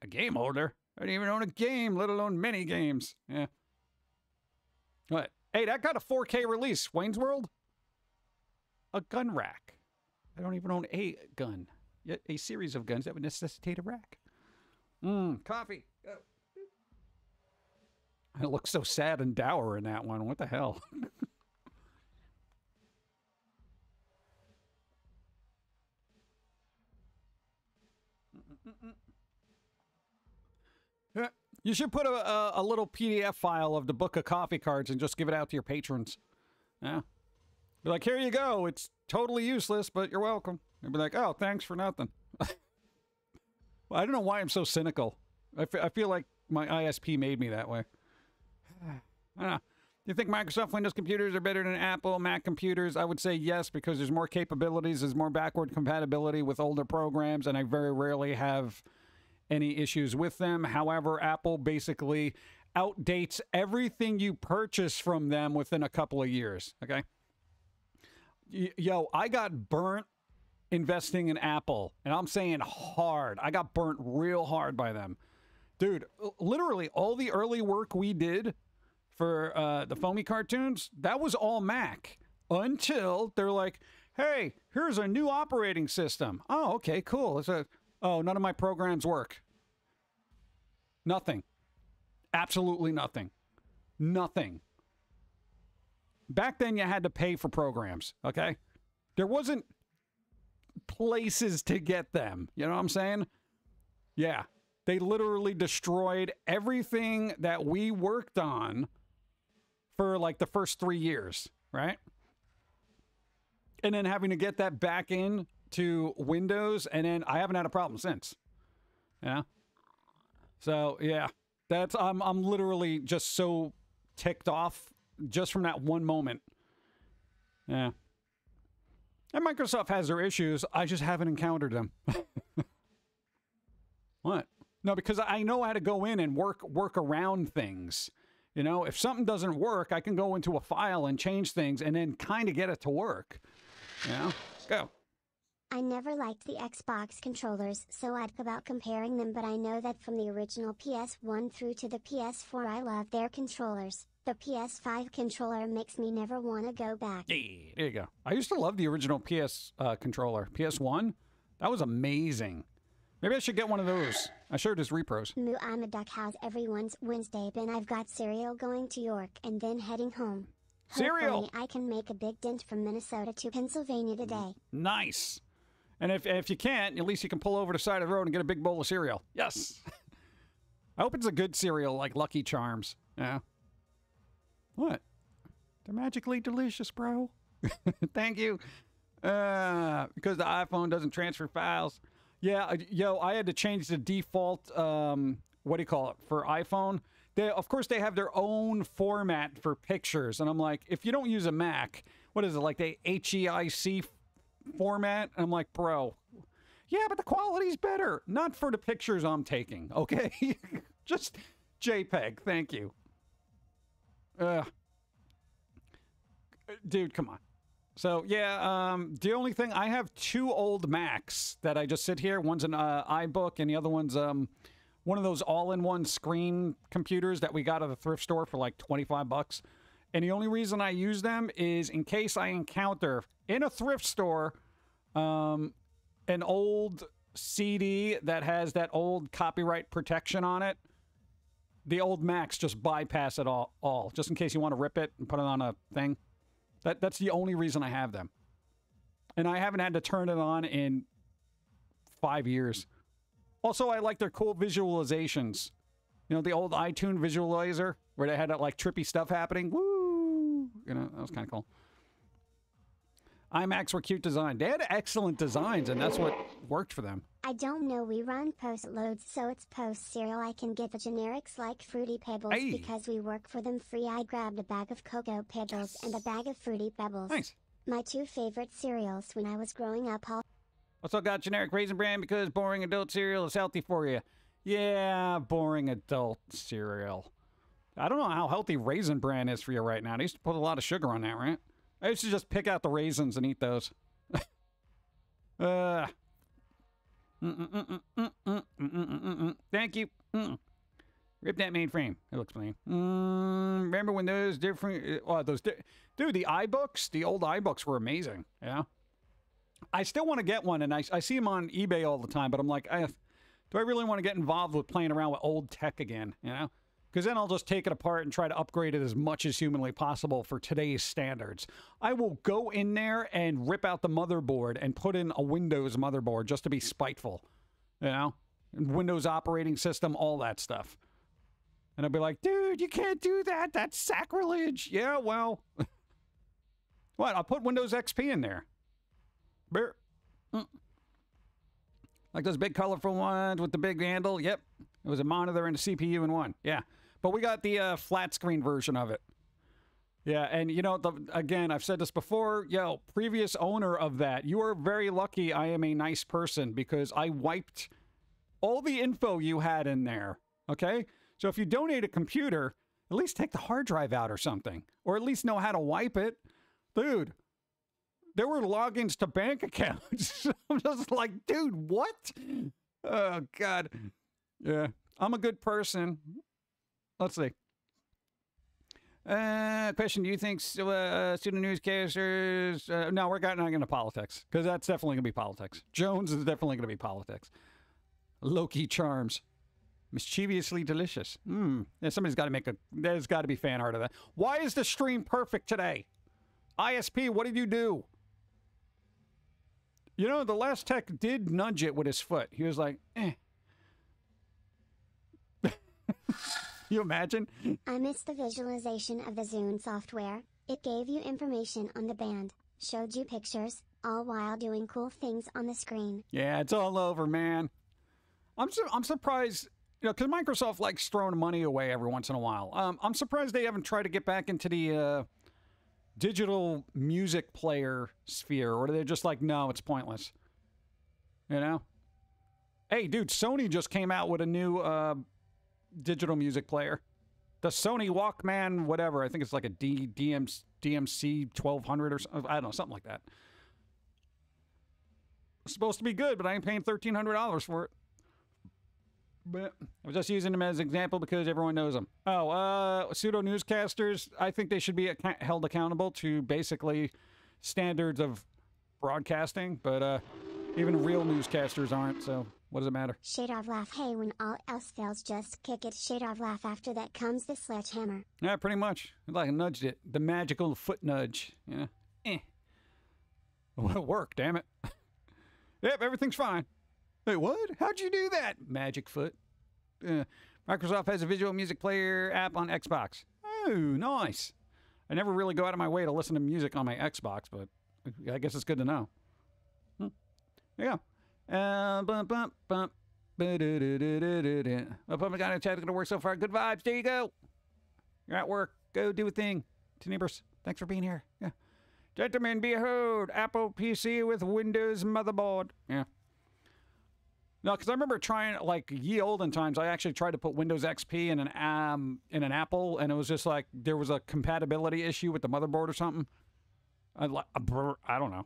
A game holder? I don't even own a game, let alone many games. Yeah. What? Hey, that got a 4K release. Wayne's World? A gun rack. I don't even own a gun. Yet a series of guns that would necessitate a rack. Coffee. Go. I look so sad and dour in that one. What the hell? You should put a little PDF file of the book of coffee cards and just give it out to your patrons. Yeah. Be like, here you go. It's totally useless, but you're welcome. And be like, oh, thanks for nothing. I don't know why I'm so cynical. I feel like my ISP made me that way. I don't know. You think Microsoft Windows computers are better than Apple Mac computers? I would say yes, because there's more capabilities, there's more backward compatibility with older programs, and I very rarely have any issues with them. However, Apple basically outdates everything you purchase from them within a couple of years, okay? Yo, I got burnt investing in Apple, and I'm saying hard. I got burnt real hard by them. Dude, literally all the early work we did for the Foamy cartoons, that was all Mac until they're like, hey, here's a new operating system. Oh, okay, cool. It's a, oh, none of my programs work. Nothing. Absolutely nothing. Nothing. Back then you had to pay for programs, okay? There wasn't places to get them. You know what I'm saying? Yeah. They literally destroyed everything that we worked on for like the first 3 years, right? And then having to get that back in to Windows, and then I haven't had a problem since. Yeah. So yeah, that's I'm literally just so ticked off just from that one moment. Yeah. And Microsoft has their issues. I just haven't encountered them. What? No, because I know how to go in and work around things. You know, if something doesn't work, I can go into a file and change things and then kind of get it to work. You know? Go. I never liked the Xbox controllers, so I'd about comparing them, but I know that from the original PS1 through to the PS4, I love their controllers. The PS5 controller makes me never want to go back. Yeah, there you go. I used to love the original PS controller. PS1? That was amazing. Maybe I should get one of those. I sure does repros. Moo, I'm a duck. How's everyone's Wednesday been? I've got cereal going to York and then heading home. Cereal! Hopefully I can make a big dent from Minnesota to Pennsylvania today. Nice. And if you can't, at least you can pull over to the side of the road and get a big bowl of cereal. Yes. I hope it's a good cereal like Lucky Charms. Yeah. What? They're magically delicious, bro. Thank you. Because the iPhone doesn't transfer files. Yeah, yo, I had to change the default, what do you call it, for iPhone. They, of course, they have their own format for pictures, and I'm like, if you don't use a Mac, what is it, like the HEIC format? And I'm like, bro, yeah, but the quality's better. Not for the pictures I'm taking, okay? Just JPEG, thank you. Dude, come on. So, yeah, the only thing, I have two old Macs that I just sit here. One's an iBook, and the other one's one of those all-in-one screen computers that we got at the thrift store for like 25 bucks. And the only reason I use them is in case I encounter, in a thrift store, an old CD that has that old copyright protection on it. The old Macs just bypass it all, just in case you want to rip it and put it on a thing. That's the only reason I have them. And I haven't had to turn it on in 5 years. Also, I like their cool visualizations. You know, the old iTunes visualizer where they had that, like, trippy stuff happening. Woo! You know, that was kind of cool. iMacs were cute design. They had excellent designs, and that's what worked for them. I don't know. We run post loads, so it's post cereal. I can get the generics like Fruity Pebbles because we work for them free. I grabbed a bag of Cocoa Pebbles and a bag of Fruity Pebbles. Nice. My two favorite cereals when I was growing up. Also got generic Raisin Bran because boring adult cereal is healthy for you. Yeah, boring adult cereal. I don't know how healthy Raisin Bran is for you right now. They used to put a lot of sugar on that, right? I used to just pick out the raisins and eat those. Thank you. Rip that mainframe. It looks plain. Remember when those different... Dude, the iBooks, the old iBooks were amazing. Yeah. I still want to get one, and I see them on eBay all the time, but I'm like, do I really want to get involved with playing around with old tech again, you know? Because then I'll just take it apart and try to upgrade it as much as humanly possible for today's standards. I will go in there and rip out the motherboard and put in a Windows motherboard just to be spiteful. You know? Windows operating system, all that stuff. And I'd be like, dude, you can't do that. That's sacrilege. Yeah, well. What? I'll put Windows XP in there. Burr. Mm. Like those big colorful ones with the big handle. Yep. It was a monitor and a CPU in one. Yeah. But we got the flat screen version of it. Yeah, and you know, again, I've said this before, yo, previous owner of that, you are very lucky I am a nice person because I wiped all the info you had in there, okay? So if you donate a computer, at least take the hard drive out or something, or at least know how to wipe it. Dude, there were logins to bank accounts. I'm just like, dude, what? Oh, God. Yeah, I'm a good person. Let's see. Question, do you think pseudo newscasters... no, we're not going to politics, because that's definitely going to be politics. Jones is definitely going to be politics. Loki charms. Mischievously delicious. Mmm. Yeah, somebody's got to make a... There's got to be fan art of that. Why is the stream perfect today? ISP, what did you do? You know, the last tech did nudge it with his foot. He was like, eh. You imagine? I missed the visualization of the Zune software. It gave you information on the band, showed you pictures, all while doing cool things on the screen. Yeah, it's all over, man. I'm surprised, you know, because Microsoft likes throwing money away every once in a while. I'm surprised they haven't tried to get back into the digital music player sphere, or they're just like, no, it's pointless. You know? Hey, dude, Sony just came out with a new... digital music player, the Sony Walkman, whatever. I think it's like a DMC 1200 or something. I don't know, something like that. It's supposed to be good, but I ain't paying $1,300 for it. But I'm just using them as an example because everyone knows them. Oh, pseudo newscasters. I think they should be held accountable to basically standards of broadcasting, but even real newscasters aren't, so what does it matter? Shade of laugh, hey, when all else fails, just kick it. Shade of laugh, after that comes the sledgehammer. Yeah, pretty much. Like I nudged it. The magical foot nudge. Yeah. Eh. Well, it worked, damn it. Yep, everything's fine. Hey, what? How'd you do that? Magic foot. Microsoft has a visual music player app on Xbox. Oh, nice. I never really go out of my way to listen to music on my Xbox, but I guess it's good to know. Yeah. Bump got a chat, gonna work so far. Good vibes. There you go. You're at work. Go do a thing. To neighbors. Thanks for being here. Yeah. Gentlemen, behold, Apple PC with Windows motherboard. Yeah. No, because I remember trying, like, ye olden times, I actually tried to put Windows XP in an Apple, and it was just like there was a compatibility issue with the motherboard or something. I don't know.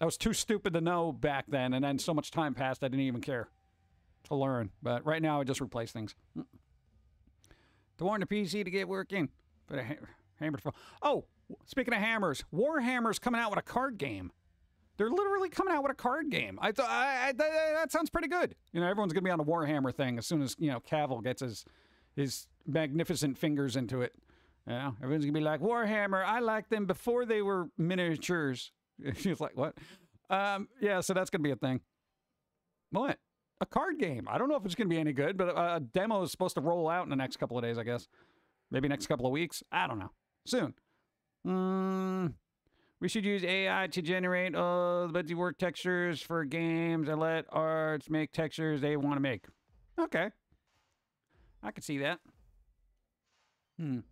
I was too stupid to know back then, and then so much time passed I didn't even care to learn. But right now I just replace things. To warn the PC to get working. But a hammer to fall. Oh, speaking of hammers, Warhammer's coming out with a card game. They're literally coming out with a card game. I thought that sounds pretty good. You know, everyone's gonna be on a Warhammer thing as soon as, you know, Cavill gets his magnificent fingers into it. You know, everyone's gonna be like, Warhammer, I liked them before they were miniatures. She's like, what? Yeah, so that's going to be a thing. What? A card game. I don't know if it's going to be any good, but a demo is supposed to roll out in the next couple of days, I guess. Maybe next couple of weeks. I don't know. Soon. We should use AI to generate all the work textures for games and let artists make textures they want to make. Okay. I could see that. New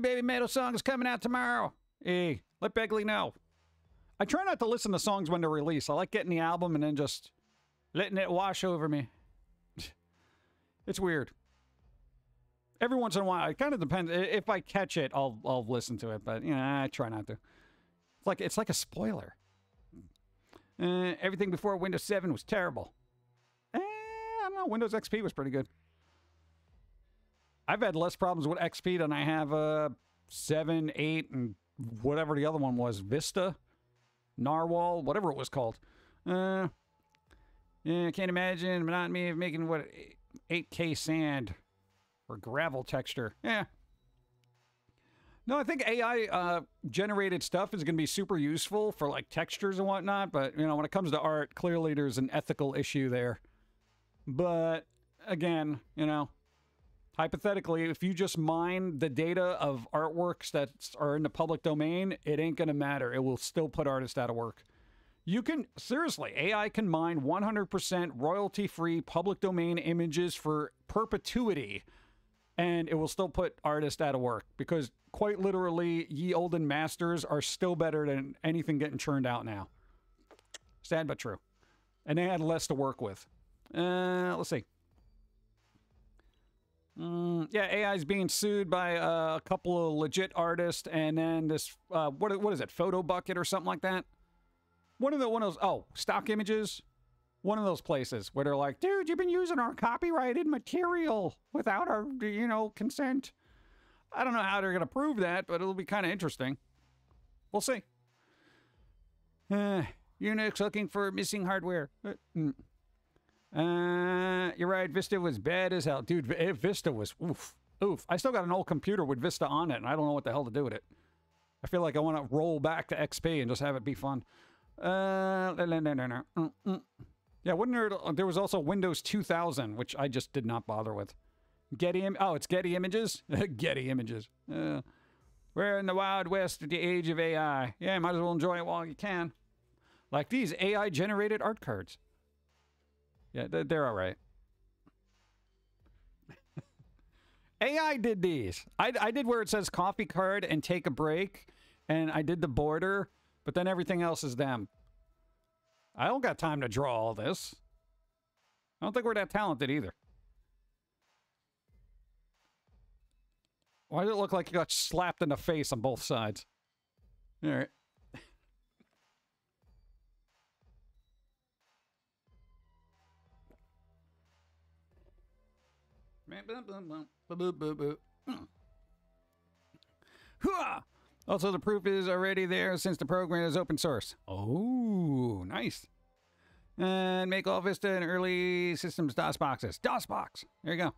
Baby Metal song is coming out tomorrow. Hey, let Begley know. I try not to listen to songs when they're released. I like getting the album and then just letting it wash over me. It's weird. Every once in a while, it kind of depends. If I catch it, I'll listen to it, but you know, I try not to. It's like a spoiler. Everything before Windows 7 was terrible. I don't know. Windows XP was pretty good. I've had less problems with XP than I have 7, 8, and whatever the other one was, Vista, Narwhal, whatever it was called. Yeah, I can't imagine monotony of making, what, 8K sand or gravel texture. Yeah. No, I think AI-generated stuff is going to be super useful for, like, textures and whatnot, but, you know, when it comes to art, clearly there's an ethical issue there. But again, you know, hypothetically, if you just mine the data of artworks that are in the public domain, it ain't going to matter. It will still put artists out of work. You can, seriously, AI can mine 100% royalty-free public domain images for perpetuity, and it will still put artists out of work because quite literally, ye olden masters are still better than anything getting churned out now. Sad but true. And they had less to work with. Let's see. Yeah, AI's being sued by a couple of legit artists, and then this what is it? Photo Bucket or something like that. One of those. Oh, Stock Images. One of those places where they're like, dude, you've been using our copyrighted material without our, you know, consent. I don't know how they're gonna prove that, but it'll be kind of interesting. We'll see. Unix looking for missing hardware. You're right, Vista was bad as hell. Dude, Vista was oof. Oof. I still got an old computer with Vista on it, and I don't know what the hell to do with it. I feel like I want to roll back to XP and just have it be fun. Yeah, there was also Windows 2000, which I just did not bother with. Oh, it's Getty Images? Getty Images. We're in the Wild West at the age of AI. Yeah, might as well enjoy it while you can. Like these AI-generated art cards. Yeah, they're all right. AI did these. I did where it says coffee card and take a break, and I did the border, but then everything else is them. I don't got time to draw all this. I don't think we're that talented either. Why does it look like you got slapped in the face on both sides? All right. Also, the proof is already there since the program is open source. Oh, nice. And make all Vista and early systems DOS boxes. DOSBox. There you go.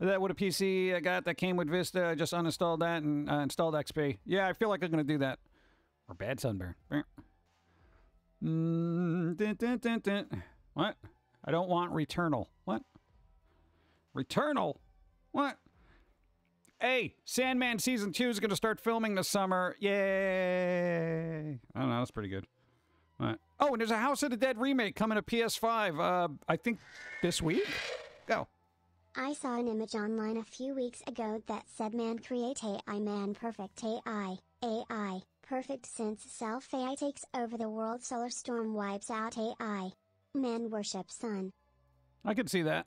That with a PC I got that came with Vista. I just uninstalled that and installed XP. Yeah, I feel like I'm going to do that. Or bad sunburn. What? I don't want Returnal. What? Returnal? What? Hey, Sandman Season 2 is going to start filming this summer. Yay! I don't know, that's pretty good. All right. Oh, and there's a House of the Dead remake coming to PS5, I think this week? Go. I saw an image online a few weeks ago that said man create AI, man perfect AI, AI, perfect since self AI takes over the world, solar storm wipes out AI, man worship sun. I could see that.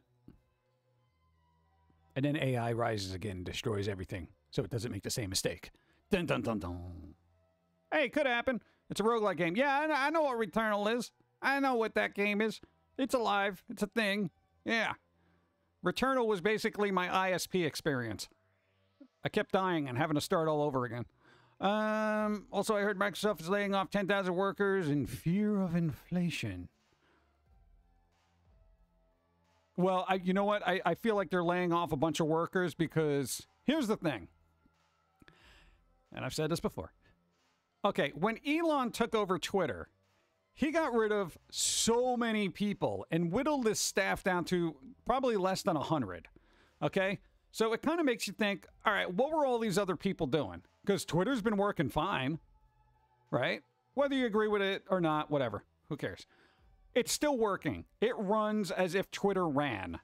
And then AI rises again, destroys everything, so it doesn't make the same mistake. Dun dun dun dun. Hey, could happen. It's a roguelike game. Yeah, I know what Returnal is. I know what that game is. It's alive. It's a thing. Yeah. Returnal was basically my ISP experience. I kept dying and having to start all over again. Also, I heard Microsoft is laying off 10,000 workers in fear of inflation. Well, you know what? I feel like they're laying off a bunch of workers because here's the thing. And I've said this before. Okay, when Elon took over Twitter, he got rid of so many people and whittled his staff down to probably less than 100. Okay? So it kind of makes you think, all right, what were all these other people doing? Because Twitter's been working fine, right? Whether you agree with it or not, whatever. Who cares? It's still working. It runs as if Twitter ran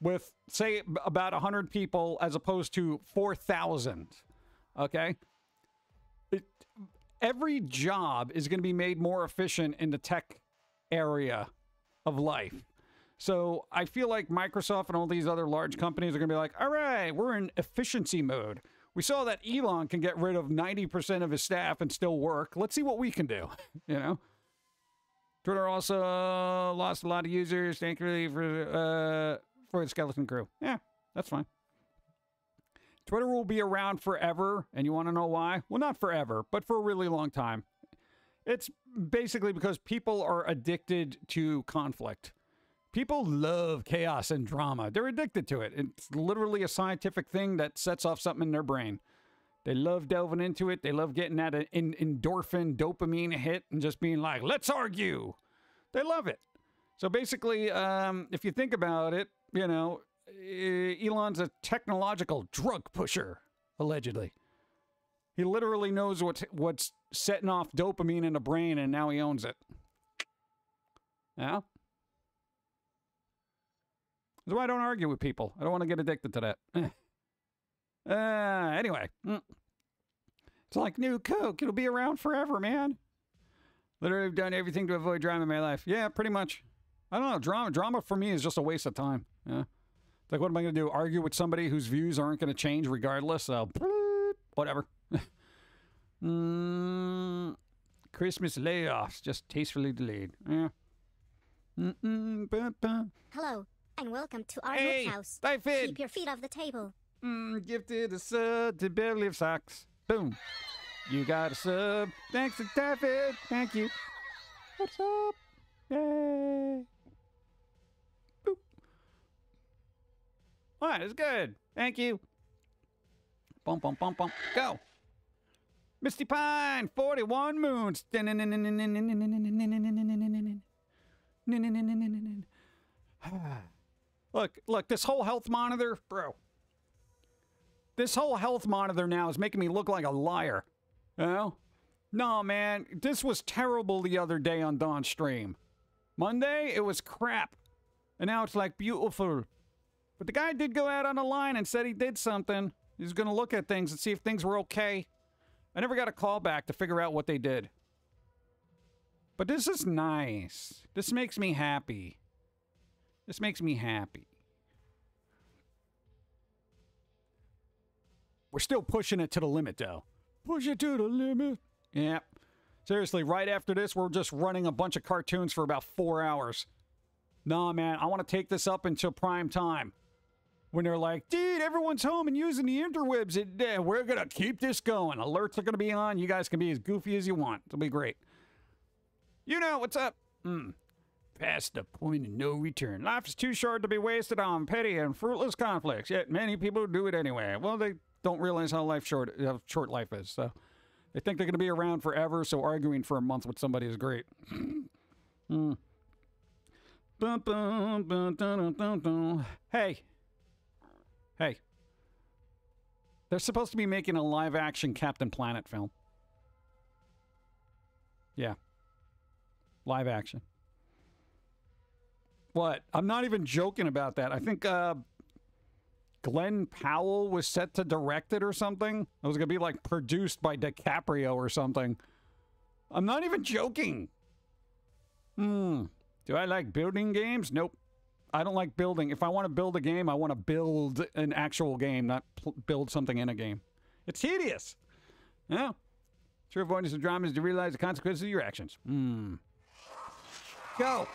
with, say, about 100 people as opposed to 4,000, okay? Every job is going to be made more efficient in the tech area of life. So I feel like Microsoft and all these other large companies are going to be like, all right, we're in efficiency mode. We saw that Elon can get rid of 90% of his staff and still work. Let's see what we can do, you know? Twitter also lost a lot of users, thankfully, for the skeleton crew. Yeah, that's fine. Twitter will be around forever, and you want to know why? Well, not forever, but for a really long time. It's basically because people are addicted to conflict. People love chaos and drama. They're addicted to it. It's literally a scientific thing that sets off something in their brain. They love delving into it. They love getting that endorphin, dopamine hit and just being like, let's argue. They love it. So basically, if you think about it, you know, Elon's a technological drug pusher, allegedly. He literally knows what's setting off dopamine in the brain, and now he owns it. Yeah? That's why I don't argue with people. I don't want to get addicted to that. Anyway. It's like new Coke. It'll be around forever, man. Literally, I've done everything to avoid drama in my life. Yeah, pretty much. I don't know. Drama for me is just a waste of time. Yeah. It's like, what am I going to do? Argue with somebody whose views aren't going to change regardless? So, whatever. Christmas layoffs just tastefully delayed. Yeah. Hello and welcome to our house. Keep your feet off the table. Gifted a sub to Barely of Socks. Boom. You got a sub. Thanks to Typhid. Thank you. What's up? Yay. Boop. All right, it's good. Thank you. Bum, bum, bum, bum. Go. Misty Pine, 41 moons. Look, this whole health monitor, bro. This whole health monitor now is making me look like a liar. You know? No, man. This was terrible the other day on Dawn's stream. Monday, it was crap. And now it's like beautiful. But the guy did go out on the line and said he did something. He was going to look at things and see if things were okay. I never got a call back to figure out what they did. But this is nice. This makes me happy. This makes me happy. We're still pushing it to the limit, though. Push it to the limit. Yeah. Seriously, right after this, we're just running a bunch of cartoons for about 4 hours. Nah, man, I want to take this up until prime time. When they're like, dude, everyone's home and using the interwebs. We're going to keep this going. Alerts are going to be on. You guys can be as goofy as you want. It'll be great. You know what's up. Past the point of no return. Life is too short to be wasted on petty and fruitless conflicts, yet many people do it anyway. Well, they don't realize how short life is, so they think they're going to be around forever, so arguing for a month with somebody is great. Hey. Hey. They're supposed to be making a live-action Captain Planet film. Yeah. Live action. What? I'm not even joking about that. I think Glenn Powell was set to direct it or something. It was going to be like produced by DiCaprio or something. I'm not even joking. Do I like building games? Nope. I don't like building. If I want to build a game, I want to build an actual game, not build something in a game. It's tedious. Yeah. True avoidance of drama is to realize the consequences of your actions. Go.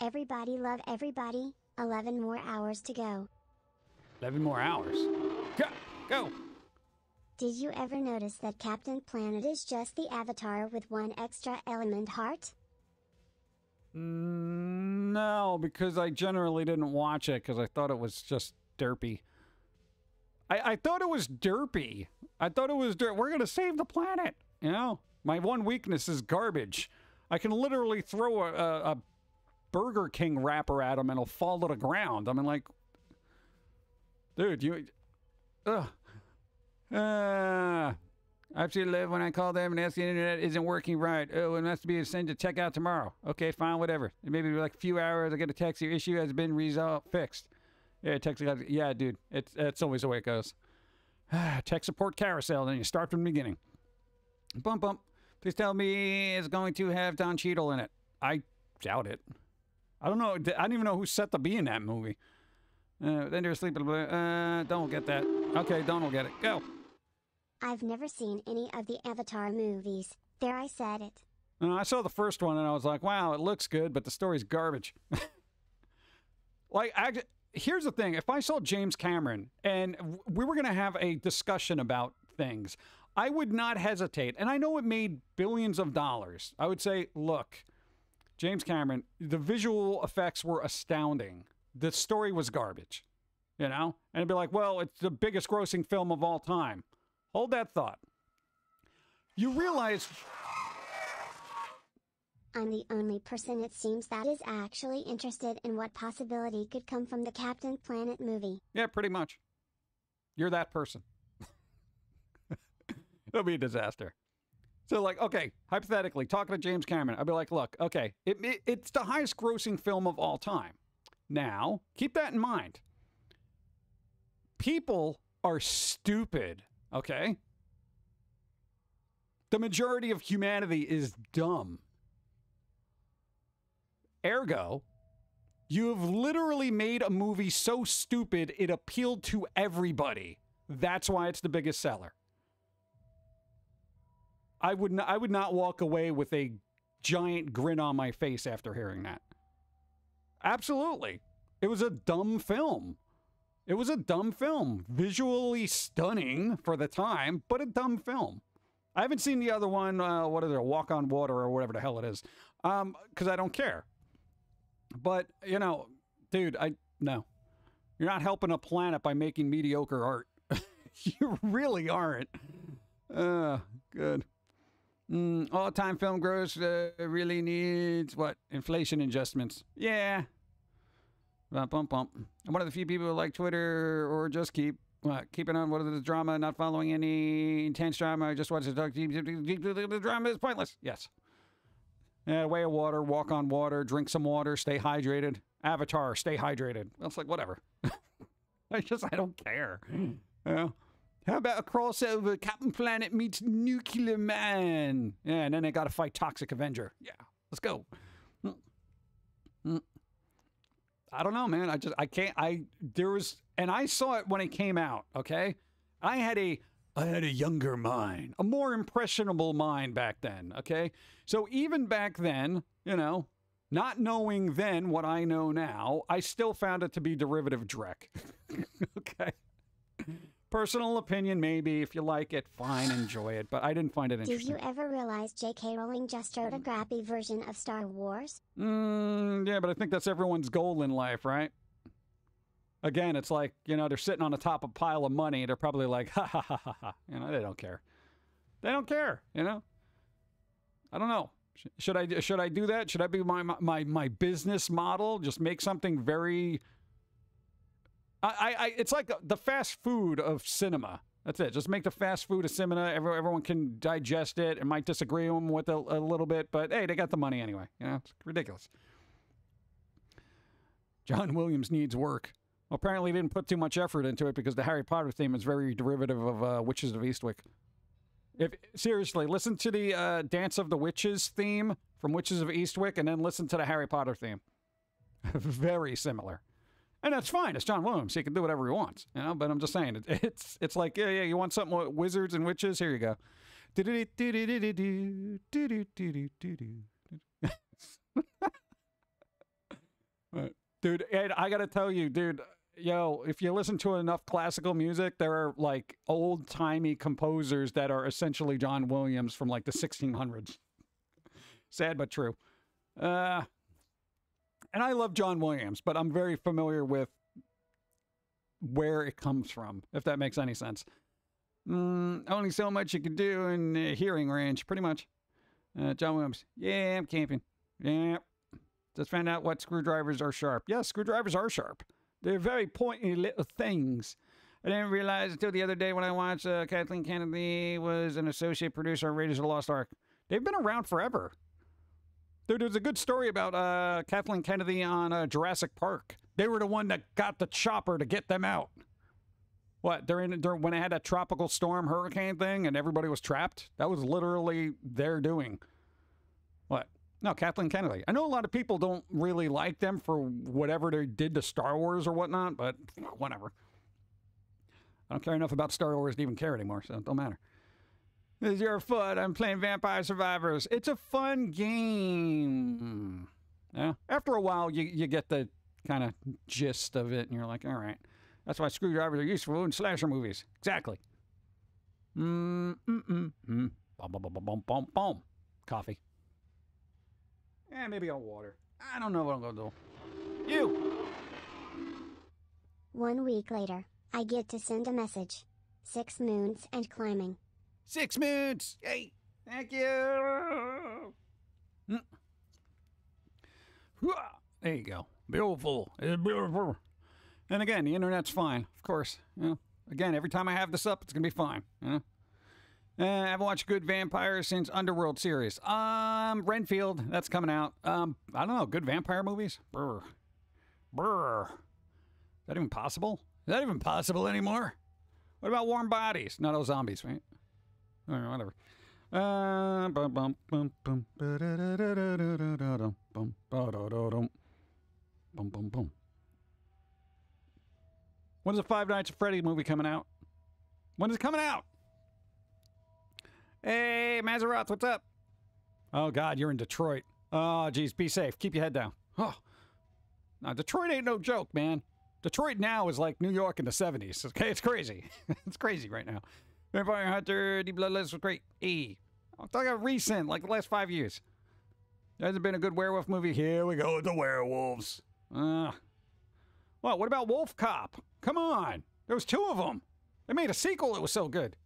Everybody love everybody. 11 more hours to go. 11 more hours. Go. Go. Did you ever notice that Captain Planet is just the Avatar with one extra element, heart? No, because I generally didn't watch it because I thought it was just derpy. I thought it was derpy. I thought it was derp. We're going to save the planet. You know, my one weakness is garbage. I can literally throw a Burger King wrapper at him and he'll fall to the ground. I mean, like, dude, you... I actually live when I call them and ask the internet isn't working right. Oh, it must be sent to check out tomorrow. Okay, fine, whatever. Maybe like a few hours, I get a text. Your issue has been resolved, fixed. Yeah, text. Yeah, dude, it's always the way it goes. Tech support carousel, then you start from the beginning. Bump, bump. Please tell me it's going to have Don Cheadle in it. I doubt it. I don't know. I don't even know who's set to be in that movie. Then they're sleeping. Don will get that. Okay, Don will get it. Go. I've never seen any of the Avatar movies. There, I said it. I saw the first one and I was like, wow, it looks good, but the story's garbage. Like, here's the thing. If I saw James Cameron and we were going to have a discussion about things, I would not hesitate, and I know it made billions of dollars. I would say, look, James Cameron, the visual effects were astounding. The story was garbage, you know? And it'd be like, well, it's the biggest grossing film of all time. Hold that thought. You realize... I'm the only person it seems that is actually interested in what possibility could come from the Captain Planet movie. Yeah, pretty much. You're that person. It'll be a disaster. So, like, okay, hypothetically, talking to James Cameron, I'd be like, look, okay, it's the highest grossing film of all time. Now, keep that in mind. People are stupid, okay? The majority of humanity is dumb. Ergo, you have literally made a movie so stupid it appealed to everybody. That's why it's the biggest seller. I would not walk away with a giant grin on my face after hearing that. Absolutely. It was a dumb film. It was a dumb film. Visually stunning for the time, but a dumb film. I haven't seen the other one, what is it, Walk on Water or whatever the hell it is, because I don't care. But, you know, dude, no. You're not helping a planet by making mediocre art. You really aren't. Good. All-time film gross really needs, what, inflation adjustments. Yeah. Bump. I'm one of the few people who like Twitter or just keeping on what is the drama, not following any intense drama. I just watch the dark. The drama is pointless. Yes. Way of water, walk on water, drink some water, stay hydrated. Avatar, stay hydrated. Well, it's like, whatever. I don't care. You know? How about a crossover? Captain Planet meets Nuclear Man. Yeah, and then they got to fight Toxic Avenger. Yeah, let's go. I don't know, man. And I saw it when it came out, okay? I had a younger mind, a more impressionable mind back then, okay? So even back then, you know, not knowing then what I know now, I still found it to be derivative dreck, okay? Personal opinion, maybe. If you like it, fine, enjoy it. But I didn't find it interesting. Do you ever realize J.K. Rowling just wrote a crappy version of Star Wars? Yeah, but I think that's everyone's goal in life, right? Again, it's like, you know, they're sitting on the top of a pile of money. They're probably like, ha, ha, ha, ha, ha. You know, they don't care. They don't care, you know? I don't know. Should I do that? Should I be my business model? Just make something very... it's like the fast food of cinema. That's it. Just make the fast food of cinema. Everyone can digest it. It might disagree with a little bit, but hey, they got the money anyway. You know, it's ridiculous. John Williams needs work. Well, apparently he didn't put too much effort into it because the Harry Potter theme is very derivative of Witches of Eastwick. Seriously, listen to the Dance of the Witches theme from Witches of Eastwick and then listen to the Harry Potter theme. Very similar. And that's fine. It's John Williams. He can do whatever he wants, you know. But I'm just saying, it's like, yeah. You want something with wizards and witches? Here you go. Dude, Ed, I gotta tell you, dude. Yo, if you listen to enough classical music, there are like old timey composers that are essentially John Williams from like the 1600s. Sad but true. And I love John Williams, but I'm very familiar with where it comes from, if that makes any sense. Only so much you can do in the hearing range, pretty much. John Williams. Yeah, I'm camping. Yeah. Just found out what screwdrivers are sharp. Yes, screwdrivers are sharp. They're very pointy little things. I didn't realize until the other day when I watched Kathleen Kennedy was an associate producer on Raiders of the Lost Ark. They've been around forever. Dude, there's a good story about Kathleen Kennedy on Jurassic Park. They were the one that got the chopper to get them out. What, during when they had that tropical storm hurricane thing and everybody was trapped? That was literally their doing. What? No, Kathleen Kennedy. I know a lot of people don't really like them for whatever they did to Star Wars or whatnot, but whatever. I don't care enough about Star Wars to even care anymore, so it don't matter. This is your foot. I'm playing Vampire Survivors. It's a fun game. Yeah. After a while, you get the kind of gist of it, and you're like, all right. That's why screwdrivers are useful in slasher movies. Exactly. Boom. Coffee. Eh, maybe I'll water. I don't know what I'm going to do. You! 1 week later, I get to send a message. 6 moons and climbing. 6 minutes! Hey, thank you! There you go. Beautiful. It's beautiful. And again, the internet's fine, of course. You know, again, every time I have this up, it's going to be fine. You know? I haven't watched Good Vampire since Underworld series. Renfield, that's coming out. I don't know, good vampire movies? Brr. Brr. Is that even possible? Is that even possible anymore? What about Warm Bodies? No, those zombies, right? Or whatever. When's the Five Nights at Freddy's movie coming out? When is it coming out? Hey, Maseroth, what's up? Oh, God, you're in Detroit. Oh, geez, be safe. Keep your head down. Oh. Now, Detroit ain't no joke, man. Detroit now is like New York in the 70s. Okay, it's crazy. It's crazy right now. Vampire Hunter, Deep Bloodless was great. E. I'm talking about recent, like the last 5 years. There hasn't been a good werewolf movie. Here we go with the werewolves. Well, what about Wolf Cop? Come on. There was two of them. They made a sequel that was so good.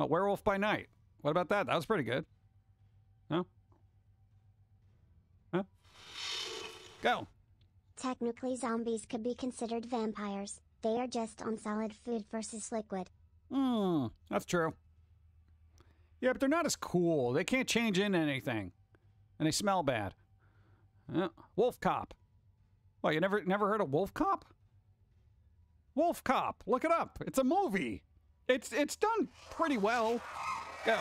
Oh, Werewolf by Night. What about that? That was pretty good. No? Huh? Go. Technically, zombies could be considered vampires. They are just on solid food versus liquid. Hmm, that's true. Yeah, but they're not as cool. They can't change into anything. And they smell bad. Wolf Cop. Well, you never heard of Wolf Cop? Wolf Cop. Look it up. It's a movie. It's done pretty well. Go.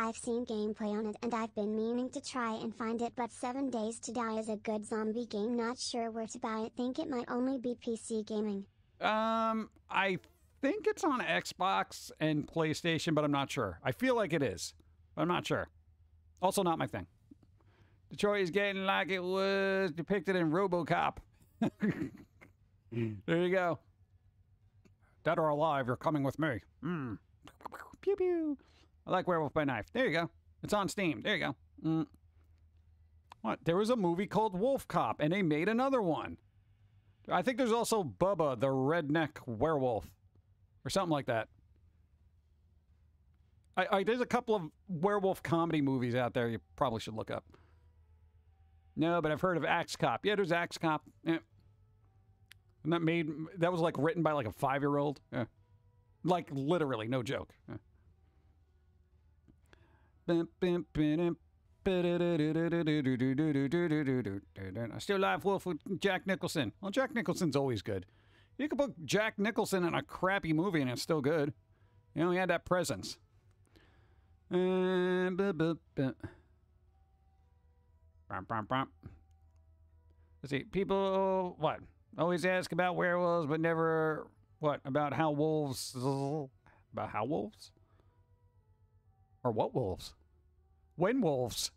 I've seen gameplay on it and I've been meaning to try and find it, but 7 Days to Die is a good zombie game. Not sure where to buy it. Think it might only be PC gaming. I think it's on Xbox and PlayStation, but I'm not sure. I feel like it is, but I'm not sure. Also not my thing. Detroit is getting like it was depicted in RoboCop. There you go. Dead or alive, you're coming with me. Mm. Pew pew. I like Werewolf by Night. There you go. It's on Steam. There you go. Mm. What? There was a movie called Wolf Cop, and they made another one. I think there's also Bubba the Redneck Werewolf, or something like that. There's a couple of werewolf comedy movies out there you probably should look up. No, but I've heard of Axe Cop. Yeah, there's Axe Cop. Yeah. And that was like written by like a 5-year-old. Yeah. Like literally, no joke. Yeah. I still live Wolf with Jack Nicholson. Well, Jack Nicholson's always good. You can put Jack Nicholson in a crappy movie and it's still good. You know, he had that presence. Let's see. People, what? Always ask about werewolves, but never, what? About how wolves? Or what wolves? When wolves?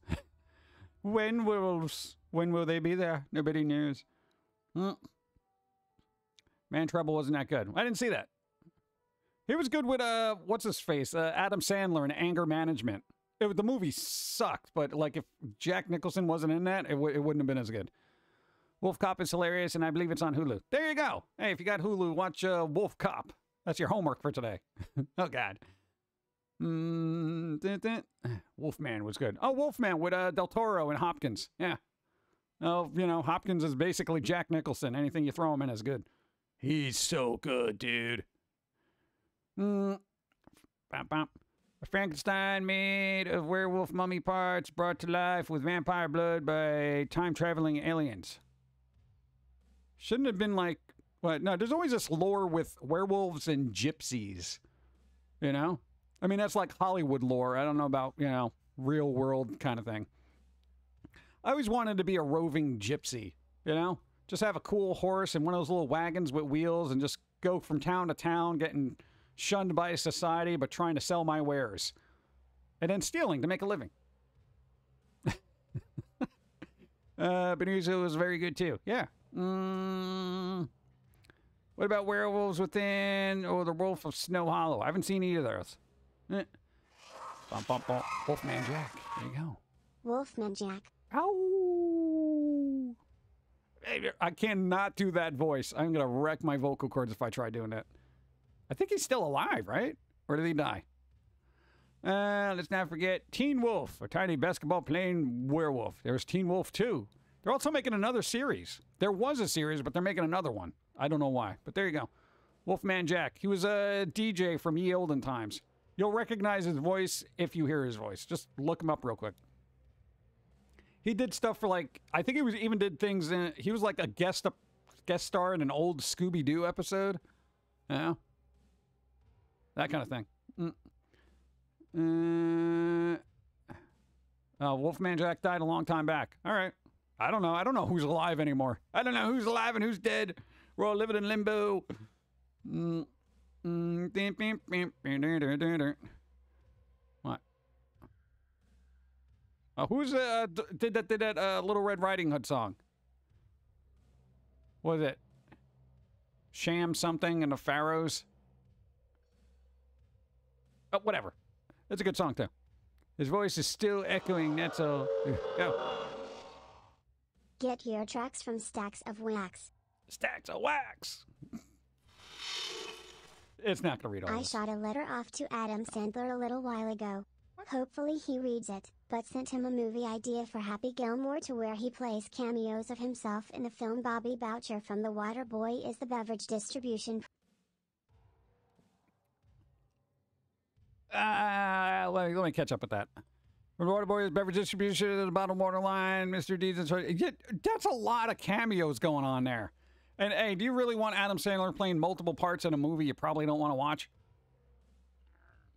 When wolves? When will they be there? Nobody knows. Mm. Man Trouble wasn't that good. I didn't see that. He was good with, what's-his-face? Adam Sandler in Anger Management. The movie sucked, but, like, if Jack Nicholson wasn't in that, it wouldn't have been as good. Wolf Cop is hilarious, and I believe it's on Hulu. There you go! Hey, if you got Hulu, watch Wolf Cop. That's your homework for today. Oh, God. Wolfman was good. Oh, Wolfman with Del Toro and Hopkins. Yeah. Oh, you know, Hopkins is basically Jack Nicholson. Anything you throw him in is good. He's so good, dude. Frankenstein made of werewolf mummy parts brought to life with vampire blood by time-traveling aliens. Shouldn't have been like... What? No, there's always this lore with werewolves and gypsies. You know? I mean, that's like Hollywood lore. I don't know about, you know, real world kind of thing. I always wanted to be a roving gypsy, you know? Just have a cool horse and one of those little wagons with wheels and just go from town to town getting shunned by society but trying to sell my wares. And then stealing to make a living. Benuzzo was very good too. Yeah. Mm. What about Werewolves Within or The Wolf of Snow Hollow? I haven't seen either of those. Bump, bump, bump. Wolfman Jack. There you go. Wolfman Jack. Ow! I cannot do that voice. I'm going to wreck my vocal cords if I try doing that. I think he's still alive, right? Or did he die? Let's not forget Teen Wolf, a tiny basketball-playing werewolf. There's Teen Wolf 2. They're also making another series. There was a series, but they're making another one. I don't know why, but there you go. Wolfman Jack. He was a DJ from ye olden times. You'll recognize his voice if you hear his voice. Just look him up real quick. He did stuff for like, I think he was even did things in, he was like a guest star in an old Scooby-Doo episode. Yeah. That kind of thing. Wolfman Jack died a long time back. All right. I don't know. I don't know who's alive anymore. I don't know who's alive and who's dead. We're all living in limbo. What? Oh, who's did that Little Red Riding Hood song? What was it? Sham something and the Pharaohs? Oh, whatever. That's a good song too. His voice is still echoing. That's all. Go. Get your tracks from Stacks of Wax. Stacks of Wax. It's not gonna read all this. I shot a letter off to Adam Sandler a little while ago. What? Hopefully he reads it, but sent him a movie idea for Happy Gilmore to where he plays cameos of himself in the film. Bobby Boucher from The Waterboy is the beverage distribution. Let me catch up with that. From The Waterboy is beverage distribution at the bottom waterline. Mr. Deeds and that's a lot of cameos going on there. And hey, do you really want Adam Sandler playing multiple parts in a movie you probably don't want to watch?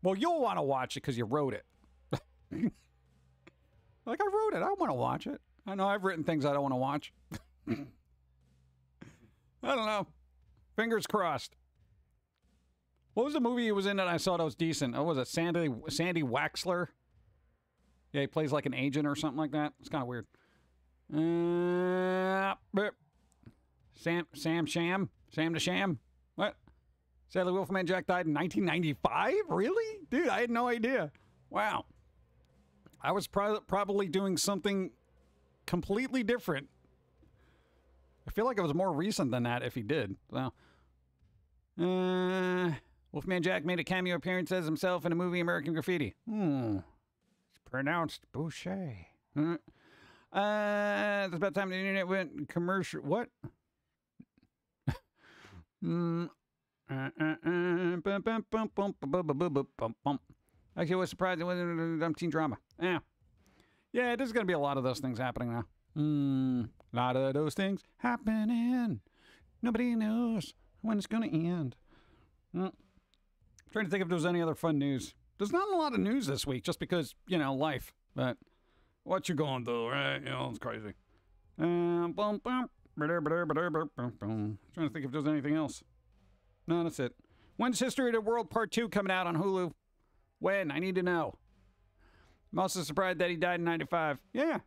Well, you'll want to watch it because you wrote it. Like, I wrote it. I want to watch it. I know I've written things I don't want to watch. I don't know. Fingers crossed. What was the movie he was in that I saw that was decent? Oh, was it Sandy Waxler? Yeah, he plays like an agent or something like that. It's kind of weird. Sam the Sham. What? Sadly, Wolfman Jack died in 1995? Really? Dude, I had no idea. Wow. I was probably doing something completely different. I feel like it was more recent than that if he did. So, Wolfman Jack made a cameo appearance as himself in a movie, American Graffiti. It's pronounced Boucher. It's about time the internet went commercial. What? Actually, I was surprised it wasn't a teen drama. Yeah. Yeah, there's going to be a lot of those things happening now. A lot of those things happening. Nobody knows when it's going to end. Trying to think if there was any other fun news. There's not a lot of news this week just because, you know, life. But what you going through, right? You know, it's crazy. Trying to think if there's anything else. No, that's it. When's History of the World Part 2 coming out on Hulu? When? I need to know. I'm also surprised that he died in 95. Yeah.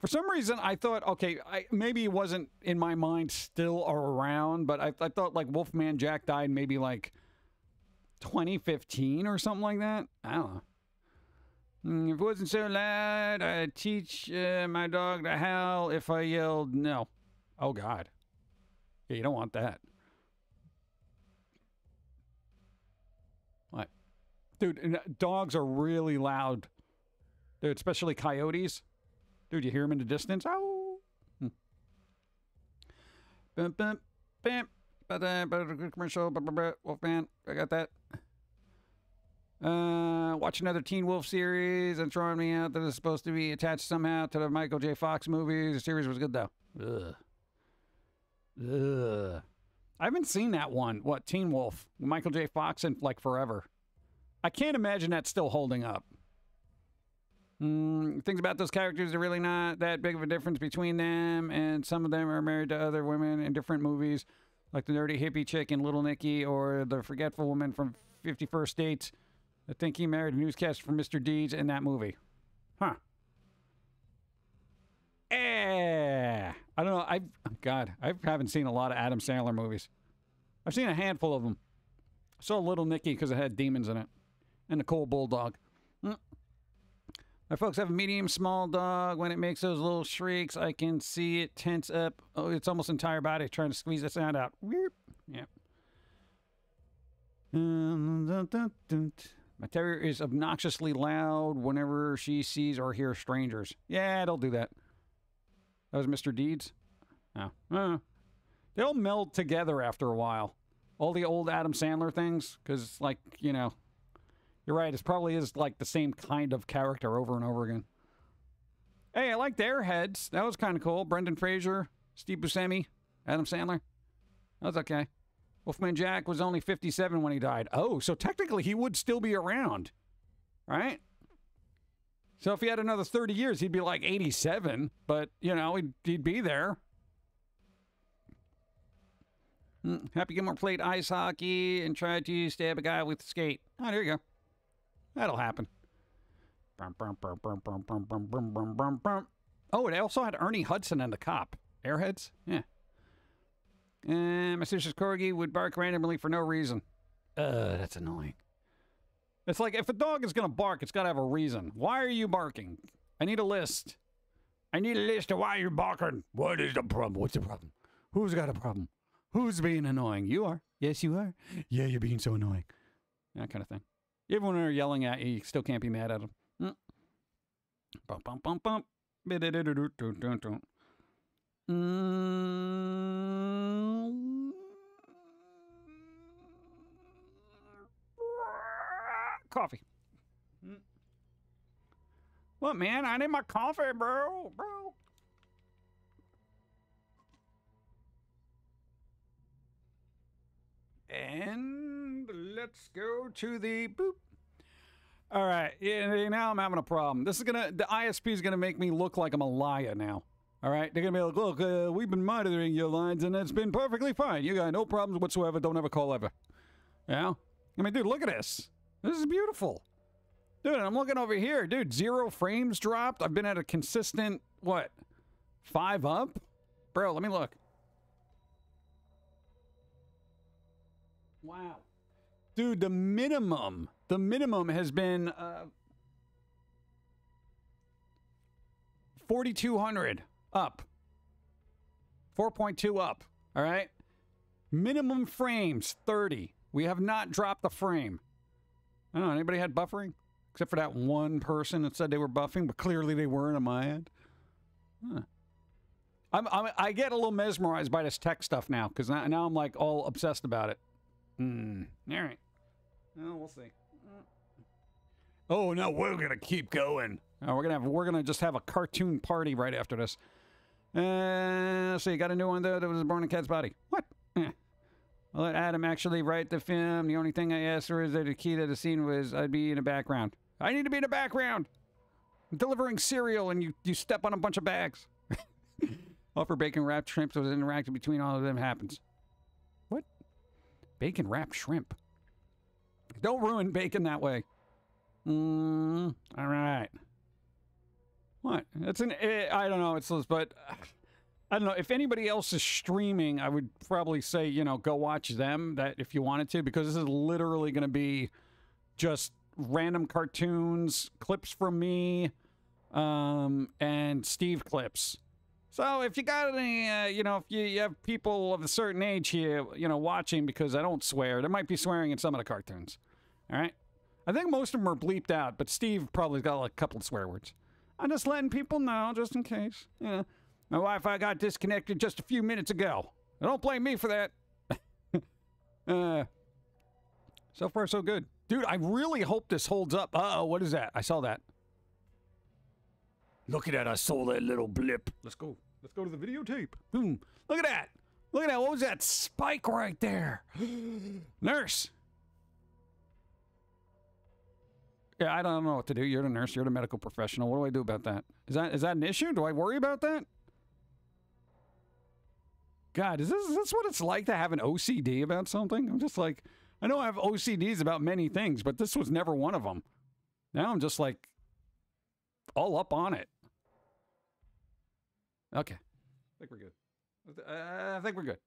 For some reason, I thought, okay, maybe he wasn't in my mind still around, but I thought like Wolfman Jack died maybe like 2015 or something like that. I don't know. If it wasn't so loud, I'd teach my dog to howl if I yelled no. Oh, God. Yeah, you don't want that. What? Dude, dogs are really loud. Dude, especially coyotes. Dude, you hear them in the distance? Oh! Bum, bum, bam. Commercial. Wolfman. I got that. Watch another Teen Wolf series and throwing me out that it's supposed to be attached somehow to the Michael J. Fox movies. The series was good, though. Ugh. Ugh. I haven't seen that one. What, Teen Wolf? Michael J. Fox in, like, forever. I can't imagine that's still holding up. Things about those characters are really not that big of a difference between them, and some of them are married to other women in different movies, like the nerdy hippie chick in Little Nicky or the forgetful woman from 51st Dates. I think he married a newscaster from Mr. Deeds in that movie. Huh. Eh. I don't know. God, I haven't seen a lot of Adam Sandler movies. I've seen a handful of them. I saw Little Nicky because it had demons in it. And the Cool Bulldog. My folks have a medium small dog. When it makes those little shrieks, I can see it tense up. Oh, it's almost entire body trying to squeeze the sound out. Weird. Yep. My terrier is obnoxiously loud whenever she sees or hears strangers. Yeah, don't do that. That was Mr. Deeds? Oh. They'll meld together after a while. All the old Adam Sandler things, because, like, you know, you're right, it probably is, like, the same kind of character over and over again. Hey, I liked Airheads. That was kind of cool. Brendan Fraser, Steve Buscemi, Adam Sandler. That was okay. Wolfman Jack was only 57 when he died. Oh, so technically he would still be around, right? So if he had another 30 years, he'd be like 87, but, you know, he'd be there. Happy Gilmore played ice hockey and tried to stab a guy with a skate. Oh, there you go. That'll happen. Oh, it also had Ernie Hudson and the cop. Airheads? Yeah. And my sister's corgi would bark randomly for no reason. That's annoying. It's like, if a dog is going to bark, it's got to have a reason. Why are you barking? I need a list. I need a list of why you're barking. What is the problem? What's the problem? Who's got a problem? Who's being annoying? You are. Yes, you are. Yeah, you're being so annoying. That kind of thing. Even when they're yelling at you, you still can't be mad at them. Bump, bump, bump, bump. Coffee. What, man? I need my coffee, bro. And let's go to the boop. All right. Yeah, now I'm having a problem. This is gonna, the ISP is gonna make me look like I'm a liar now. All right, they're going to be like, look, we've been monitoring your lines, and it's been perfectly fine. You got no problems whatsoever. Don't ever call ever. Yeah? I mean, dude, look at this. This is beautiful. Dude, I'm looking over here. Dude, 0 frames dropped. I've been at a consistent, what, 5 up? Bro, let me look. Wow. Dude, the minimum has been 4,200. Up. 4.2 up. All right. Minimum frames, 30. We have not dropped the frame. I don't know. Anybody had buffering? Except for that one person that said they were buffing, but clearly they weren't on my end. Huh. I get a little mesmerized by this tech stuff now, because now I'm like all obsessed about it. All right. Well, we'll see. Oh, no, we're going to keep going. We're gonna just have a cartoon party right after this. So you got a new one though that was born in cat's body. What? Eh. I'll let Adam actually write the film. The only thing I asked her is that the key to the scene was I'd be in the background. I need to be in the background. I'm delivering cereal and you step on a bunch of bags. Offer bacon wrapped shrimp so the interaction between all of them happens. What? Bacon wrapped shrimp. Don't ruin bacon that way. All right. What? That's an, I don't know, it's, but I don't know, if anybody else is streaming, I would probably say, you know, go watch them, that if you wanted to, because this is literally going to be just random cartoons, clips from me, and Steve clips. So if you got any, you know, if you have people of a certain age here, you know, watching, because I don't swear, there might be swearing in some of the cartoons, all right? I think most of them are bleeped out, but Steve probably's got like a couple of swear words. I'm just letting people know, just in case. You know, my Wi-Fi got disconnected just a few minutes ago. Don't blame me for that. So far, so good. Dude, I really hope this holds up. Uh-oh, what is that? I saw that. Look at that. I saw that little blip. Let's go. Let's go to the videotape. Boom. Look at that. Look at that. What was that spike right there? Nurse. Yeah, I don't know what to do. You're the nurse. You're the medical professional. What do I do about that? Is that an issue? Do I worry about that? God, is this what it's like to have an OCD about something? I'm just like, I know I have OCDs about many things, but this was never one of them. Now I'm just like, all up on it. Okay. I think we're good. I think we're good.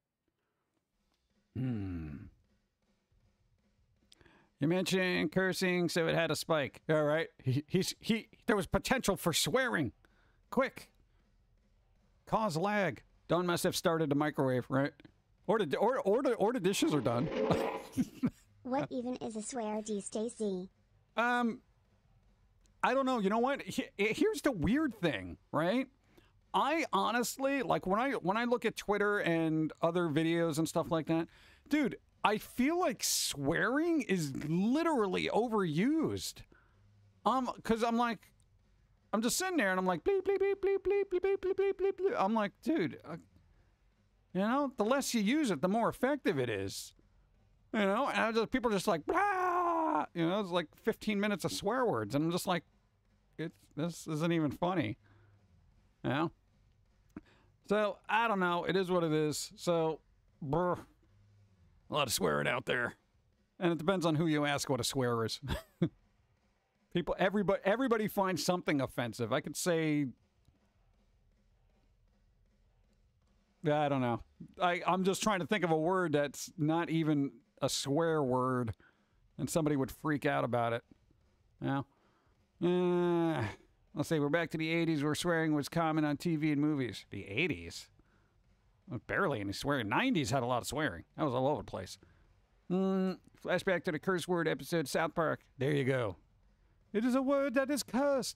You mentioned cursing, so it had a spike. All right. There was potential for swearing. Quick. Cause lag. Don must have started the microwave, right? Or the dishes are done. What even is a swear, D. Stacy? I don't know. You know what? Here's the weird thing, right? I honestly, like, when I look at Twitter and other videos and stuff like that, dude, I feel like swearing is literally overused. Because I'm like, I'm just sitting there and I'm like, bleep, bleep, bleep, bleep, bleep, bleep, bleep, bleep, bleep, bleep. I'm like, dude, you know, the less you use it, the more effective it is. You know, and I just, people are just like, blah, you know, it's like 15 minutes of swear words. And I'm just like, this isn't even funny. You know? So, I don't know. It is what it is. So, brr, a lot of swearing out there. And it depends on who you ask what a swear is. People, everybody finds something offensive. I could say, I don't know. I'm just trying to think of a word that's not even a swear word, and somebody would freak out about it. Now, let's say we're back to the 80s where swearing was common on TV and movies. The 80s? Barely any swearing. 90s had a lot of swearing. That was all over the place. Flashback to the curse word episode, South Park. There you go. It is a word that is cursed.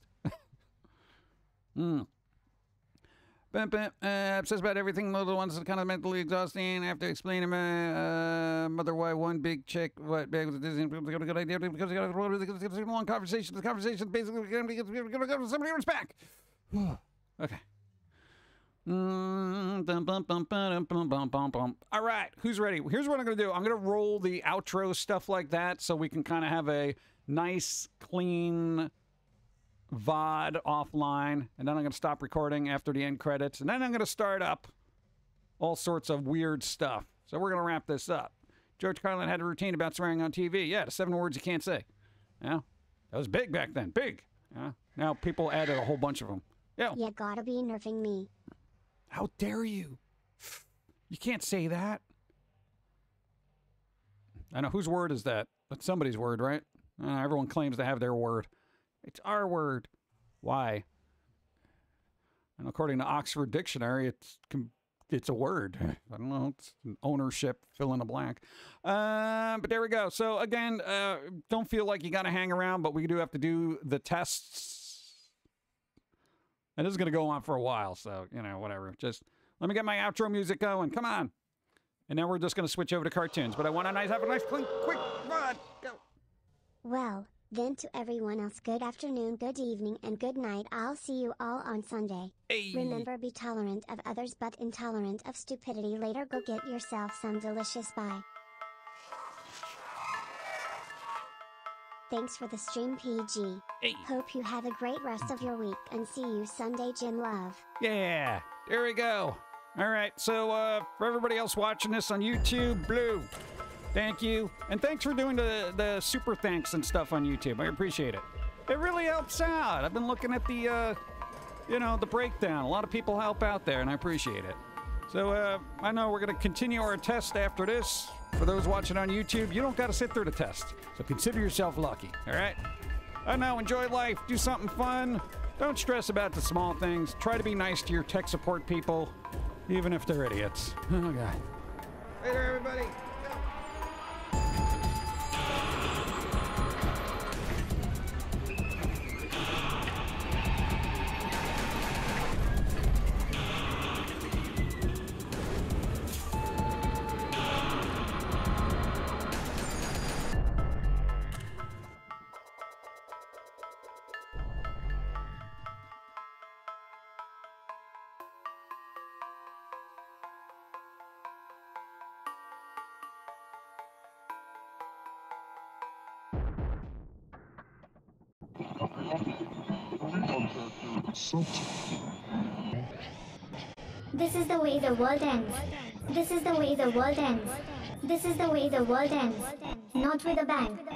Obsessed about everything, little ones is kind of mentally exhausting. I have to explain to my mother why one big chick, what bag was Disney, good idea, because you got a long conversation. The conversation basically going to go to somebody else's back. Okay. All right, who's ready? Here's what I'm going to do. I'm going to roll the outro stuff like that so we can kind of have a nice, clean VOD offline, and then I'm going to stop recording after the end credits, and then I'm going to start up all sorts of weird stuff. So we're going to wrap this up. George Carlin had a routine about swearing on TV. Yeah, the 7 words you can't say. Yeah, that was big back then. Big. Yeah. Now people added a whole bunch of them. Yeah. You gotta be nerfing me. How dare you? You can't say that. I know. Whose word is that? That's somebody's word, right? Everyone claims to have their word. It's our word. Why? And according to Oxford Dictionary, it's a word. I don't know. It's an ownership, fill in the blank. But there we go. So again, don't feel like you got to hang around, but we do have to do the tests. And this is going to go on for a while. So, you know, whatever. Just let me get my outro music going. Come on. And now we're just going to switch over to cartoons. But I want to have a nice, clean, quick run. Go. Well. Then to everyone else, good afternoon, good evening, and good night. I'll see you all on Sunday. Hey. Remember, be tolerant of others, but intolerant of stupidity. Later, go get yourself some delicious pie. Thanks for the stream, PG. Hey. Hope you have a great rest of your week, and see you Sunday, Jim Love. Yeah, there we go. All right, so for everybody else watching this on YouTube, Blue, thank you, and thanks for doing the super thanks and stuff on YouTube. I appreciate it. It really helps out. I've been looking at the, you know, the breakdown. A lot of people help out there, and I appreciate it. So I know we're going to continue our test after this. For those watching on YouTube, you don't got to sit through the test, so consider yourself lucky, all right? I know, enjoy life. Do something fun. Don't stress about the small things. Try to be nice to your tech support people, even if they're idiots. Oh, God. Later, everybody. This is the way the world ends. This is the way the world ends. This is the way the world ends. Not with a bang.